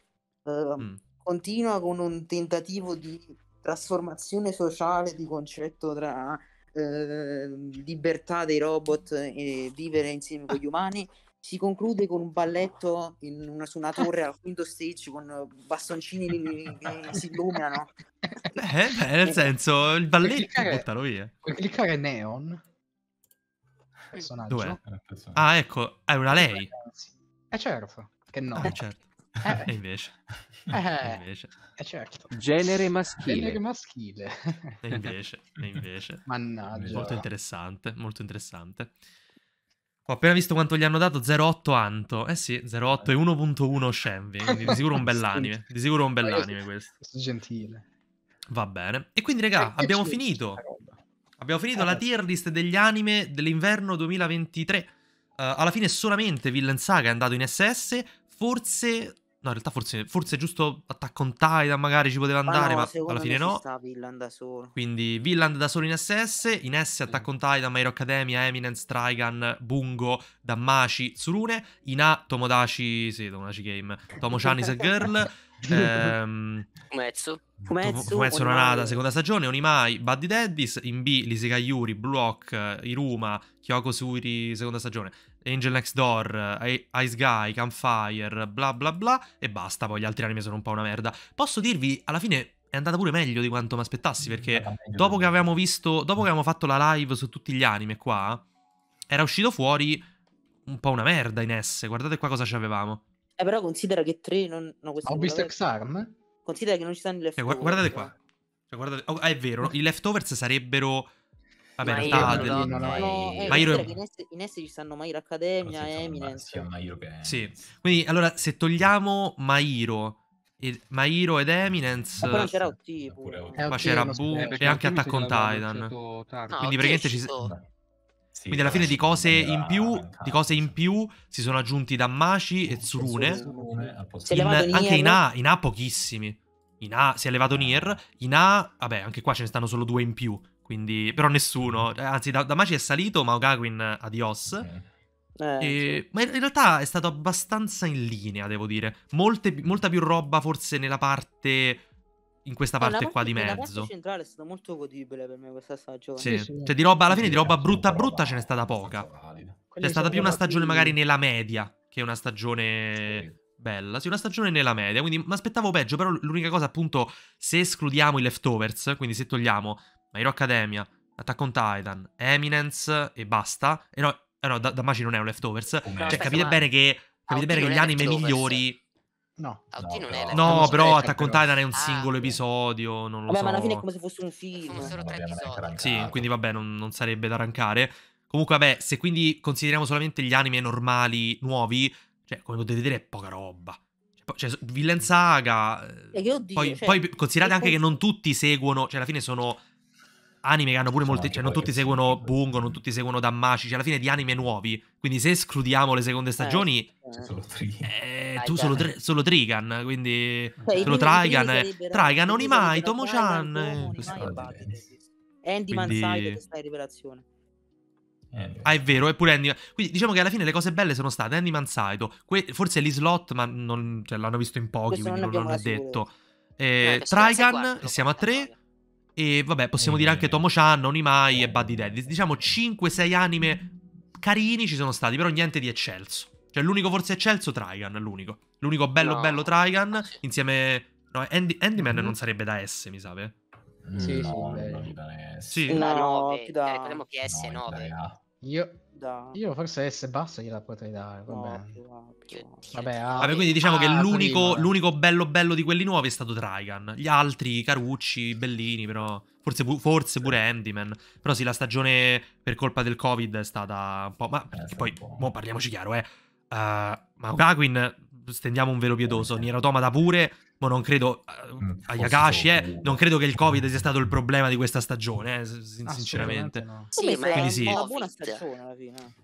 Uh, mm. Continua con un tentativo di trasformazione sociale di concetto tra eh, libertà dei robot e vivere insieme con gli umani. Si conclude con un balletto in una, su una torre al quinto stage con bastoncini che si illuminano. Beh, beh, nel senso, il balletto, buttalo via. Puoi cliccare Neon. Personaggio. Dov'è? Ah, ecco, è una lei. Eh certo, che no. Ah, certo. Eh. E invece, eh. invece. Eh, certo. Genere maschile. Genere maschile. E invece, e invece. Mannaggia. Molto interessante, molto interessante. Ho appena visto quanto gli hanno dato, zero virgola otto Anto. Eh sì, zero virgola otto e uno virgola uno Shenvi, quindi di sicuro un bell'anime. Di sicuro un bell'anime questo. Gentile. Va bene. E quindi raga, e abbiamo finito. Abbiamo finito eh. la tier list degli anime dell'inverno duemilaventitré. Uh, alla fine solamente Vinland Saga è andato in S S, forse No, in realtà forse, forse giusto Attack on Titan magari ci poteva andare, ma, no, ma alla fine no. Sta Vinland da solo. Quindi Vinland da solo in S S, in S Attack on Titan, My Hero Academia, Eminence, Trigun, Bungo, DanMachi, Tsurune, in A Tomodachi, sì, Tomodachi Game, Tomo-chan is a Girl, ehm, Fumetsu, Fumetsu Nanata, seconda stagione, Onimai, Buddy Daddies, in B Isekai Yuri, Blue Lock, Iruma, Kyoko Suri, seconda stagione, Angel Next Door, Ice Guy, Campfire, bla bla bla e basta. Poi gli altri anime sono un po' una merda. Posso dirvi, alla fine è andata pure meglio di quanto mi aspettassi, perché dopo che avevamo visto, dopo che avevamo fatto la live su tutti gli anime qua, era uscito fuori un po' una merda in S. Guardate qua cosa c'avevamo. Eh però considera che tre non... No, ho visto X-Arm? Considera che non ci stanno i leftovers. Eh, guardate qua. Cioè, guardate... Oh, è vero, no? I leftovers sarebbero... Vabbè, in realtà no, no, no, no, eh, Hero... in, S, in S ci stanno My Hero Academia, Eminence. Sì. Quindi allora se togliamo My Hero e My Hero ed Eminence, ma c'era O T, ma c'era Bu e anche Attack on Titan. No, quindi praticamente ci sì, quindi alla fine di cose in più, di cose in più si sono aggiunti DanMachi e Tsurune. In, anche in A, in A pochissimi. In A si è elevato Nier, in A vabbè, anche qua ce ne stanno solo due in più. Quindi, però nessuno, anzi DanMachi è salito, Maou Gakuin adios, okay. eh, e, sì. Ma in realtà è stato abbastanza in linea, devo dire, Molte, molta più roba forse nella parte, in questa eh, parte, parte qua di mezzo. La parte centrale è stata molto godibile per me questa stagione. Sì, sì. Cioè di roba, alla fine di roba brutta brutta ce n'è stata poca, c'è stata più una stagione magari nella media che una stagione... Sì. Bella, sì, una stagione nella media, quindi mi aspettavo peggio, però l'unica cosa appunto, se escludiamo i leftovers, quindi se togliamo My Hero Academia, Attack on Titan, Eminence e basta, e no, eh no DanMachi non è un leftovers, no, cioè capite ma... bene che, capite bene che gli anime migliori... No, no, no, non no però Attack on Titan è un singolo ah, episodio, non lo vabbè, so. Ma alla fine è come se fosse un film. Fossero tre episodi. Sì, quindi vabbè, non, non sarebbe da rancare. Comunque vabbè, se quindi consideriamo solamente gli anime normali, nuovi... Cioè, come potete vedere, è poca roba. Cioè, Vinland Saga... E che oddio, poi, cioè, poi considerate anche che non tutti seguono... Cioè, alla fine sono anime che hanno pure molti... Cioè, non tutti seguono Bungo, non tutti seguono DanMachi. Cioè, alla fine di anime nuovi. Quindi se escludiamo le seconde stagioni... Eh, solo Trigun. Eh, tu solo, tri, solo Trigun, quindi... Cioè, solo Trigun. Eh. Trigun, Onimai, Tomo-chan... Andyman sai che questa è rivelazione. Ah è vero, eppure Andyman. Quindi diciamo che alla fine le cose belle sono state Andyman Saido, forse gli slot, ma non, cioè, l'hanno visto in pochi, questo quindi non, non l'ho detto eh, no, Trigun, siamo a tre. E vabbè, possiamo eh, dire anche Tomo-chan, Onimai eh, e Buddy Daddies. Diciamo cinque sei anime carini ci sono stati, però niente di eccelso. Cioè l'unico forse eccelso Trigun, l'unico L'unico bello no. bello Trigun. Insieme... No, Andy, Andyman mm-hmm. non sarebbe da S, mi sa, eh? Sì, no, sì, non sì. No, no, più da... Ricordiamo che S nove no, io, da... io forse S bassa gliela potrei dare. Vabbè, no, più, più. vabbè, ah, vabbè quindi diciamo ah, che l'unico bello bello di quelli nuovi è stato Trigun. Gli altri carucci, bellini, però forse, forse pure Andyman. Però sì, la stagione per colpa del Covid è stata un po'... Ma eh, poi, po'. mo parliamoci chiaro, eh uh, Maou Gakuin... Stendiamo un velo pietoso, Nier Automata pure, ma non credo, uh, Ayakashi, eh, non credo che il Covid sia stato il problema di questa stagione, eh, sinceramente. No. Sì, ma è sì. una buona stagione alla fine.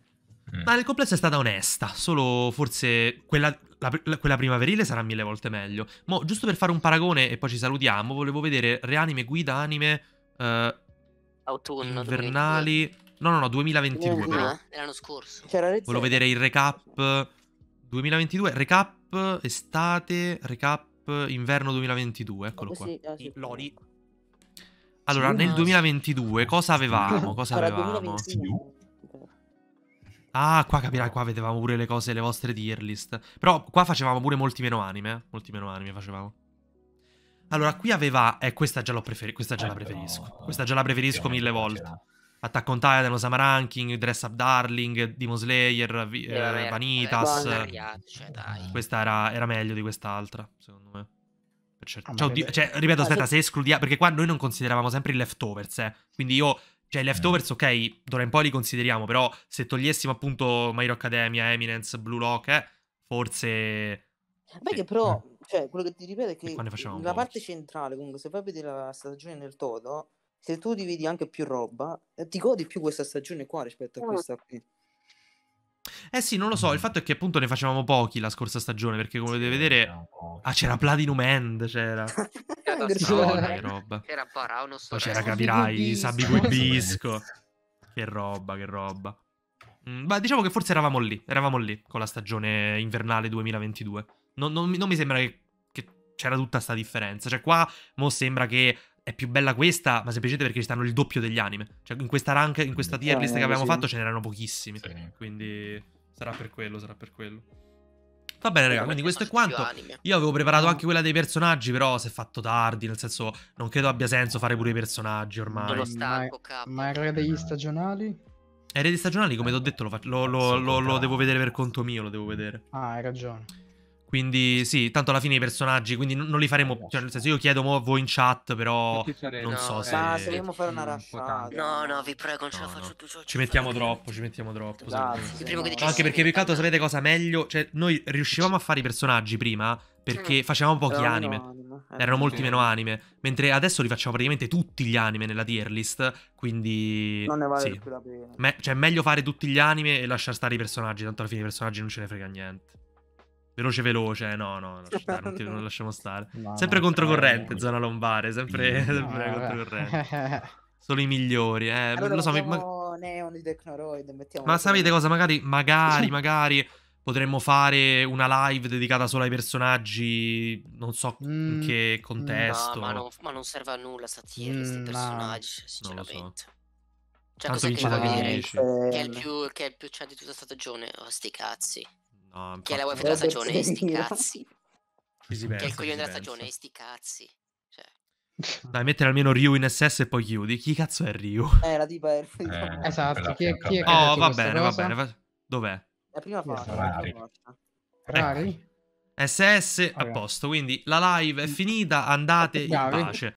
Mm. Ma nel complesso è stata onesta, solo forse quella, la, la, quella primaverile sarà mille volte meglio. Mo, giusto per fare un paragone e poi ci salutiamo, volevo vedere Reanime, Guida, Anime, eh, Autunno, Invernali, duemilaventidue. No no no, duemilaventidue eh, però. L'anno scorso. Volevo vedere il recap... duemilaventidue, recap estate, recap inverno duemilaventidue, eccolo qua. Lori. Allora, nel duemilaventidue cosa avevamo? Cosa avevamo? Ah, qua capirai, qua vedevamo pure le cose, le vostre tier list. Però qua facevamo pure molti meno anime, eh? molti meno anime facevamo. Allora, qui aveva... Eh, questa già l'ho preferita, questa già la preferisco. Questa già la preferisco mille volte. Attack on Titan, Osama Ranking, Dress Up Darling, Demon Slayer, eh, Vanitas. Cioè, dai. Questa era, era meglio di quest'altra, secondo me. Per certo. cioè, oddio, cioè, ripeto, aspetta, se escludiamo... Perché qua noi non consideravamo sempre i leftovers, eh. Quindi io... Cioè, i leftovers, ok, d'ora in poi li consideriamo, però se togliessimo appunto My Hero Academia, Eminence, Blue Lock, eh, forse... Beh, che però... Cioè, quello che ti ripeto è che la parte centrale, comunque, se vai a vedere la stagione nel toto... Se tu dividi anche più roba, ti godi più questa stagione qua rispetto a questa qui. Eh sì, non lo so, il fatto è che appunto ne facevamo pochi la scorsa stagione, perché come sì, potete vedere... Ah, c'era Platinum End, c'era... che roba. Era Baraunos. Poi c'era Capirai, Sabico e Bisco. Che roba, che roba. Mm, ma diciamo che forse eravamo lì, eravamo lì con la stagione invernale duemilaventidue. Non, non, non mi sembra che, che c'era tutta sta differenza. Cioè qua, mo sembra che... è più bella questa, ma semplicemente perché ci stanno il doppio degli anime. Cioè, in questa rank, in questa tier list che abbiamo sì. fatto ce n'erano pochissimi. Sì. Quindi sarà per quello, sarà per quello. Va bene, raga, quindi questo è quanto. Io avevo preparato anche quella dei personaggi, però si è fatto tardi, nel senso, non credo abbia senso fare pure i personaggi ormai. Lo stanco, capo. Ma era degli stagionali? Era degli stagionali, come ti ho detto, lo, faccio, lo, lo, lo, lo devo vedere per conto mio, lo devo vedere. Ah, hai ragione. Quindi sì, tanto alla fine i personaggi, quindi non li faremo, cioè nel senso io chiedo mo a voi in chat, però non no, so eh, se... Ah, se vogliamo fare una raffata. No, no, vi prego, non ce no, la faccio no. più. Ci mettiamo troppo, ci mettiamo troppo. Esatto, sì. Prima che no, anche perché più che altro sapete cosa meglio, cioè noi riuscivamo a fare i personaggi prima perché facevamo pochi no, anime, no, no. erano molti meno anime, mentre adesso li facciamo praticamente tutti gli anime nella tier list, quindi... Non ne vale sì. più la pena. Me cioè è meglio fare tutti gli anime e lasciar stare i personaggi, tanto alla fine i personaggi non ce ne frega niente. Veloce veloce, no, no, lascia stare, non, ti, non lasciamo stare. No, sempre no, controcorrente, no. zona lombare, sempre, no, sempre no, controcorrente. No. Solo i migliori, eh. Allora, lo so, ma... Neon, il Technoroid, mettiamo ma sapete cosa? Magari, magari, magari potremmo fare una live dedicata solo ai personaggi, non so mm. in che contesto. No, ma, non, ma non serve a nulla satire mm, questi personaggi, no. sinceramente. Cioè, cosa che da vedere? Che è il più, che è il più c'è di tutta la stagione, oh, sti cazzi. No, che è la wifi della stagione, sti cazzi. Ci si pensa, che è il coglione della stagione, sti cazzi. Cioè. Dai, mettere almeno Ryu in S S e poi chiudi. Chi cazzo è Ryu? Eh, la tipa è... Eh, esatto, chi è, chi è oh, va bene, va bene, va bene. Dov'è? La prima volta. Rari? S S a posto, quindi la live è finita, andate in pace.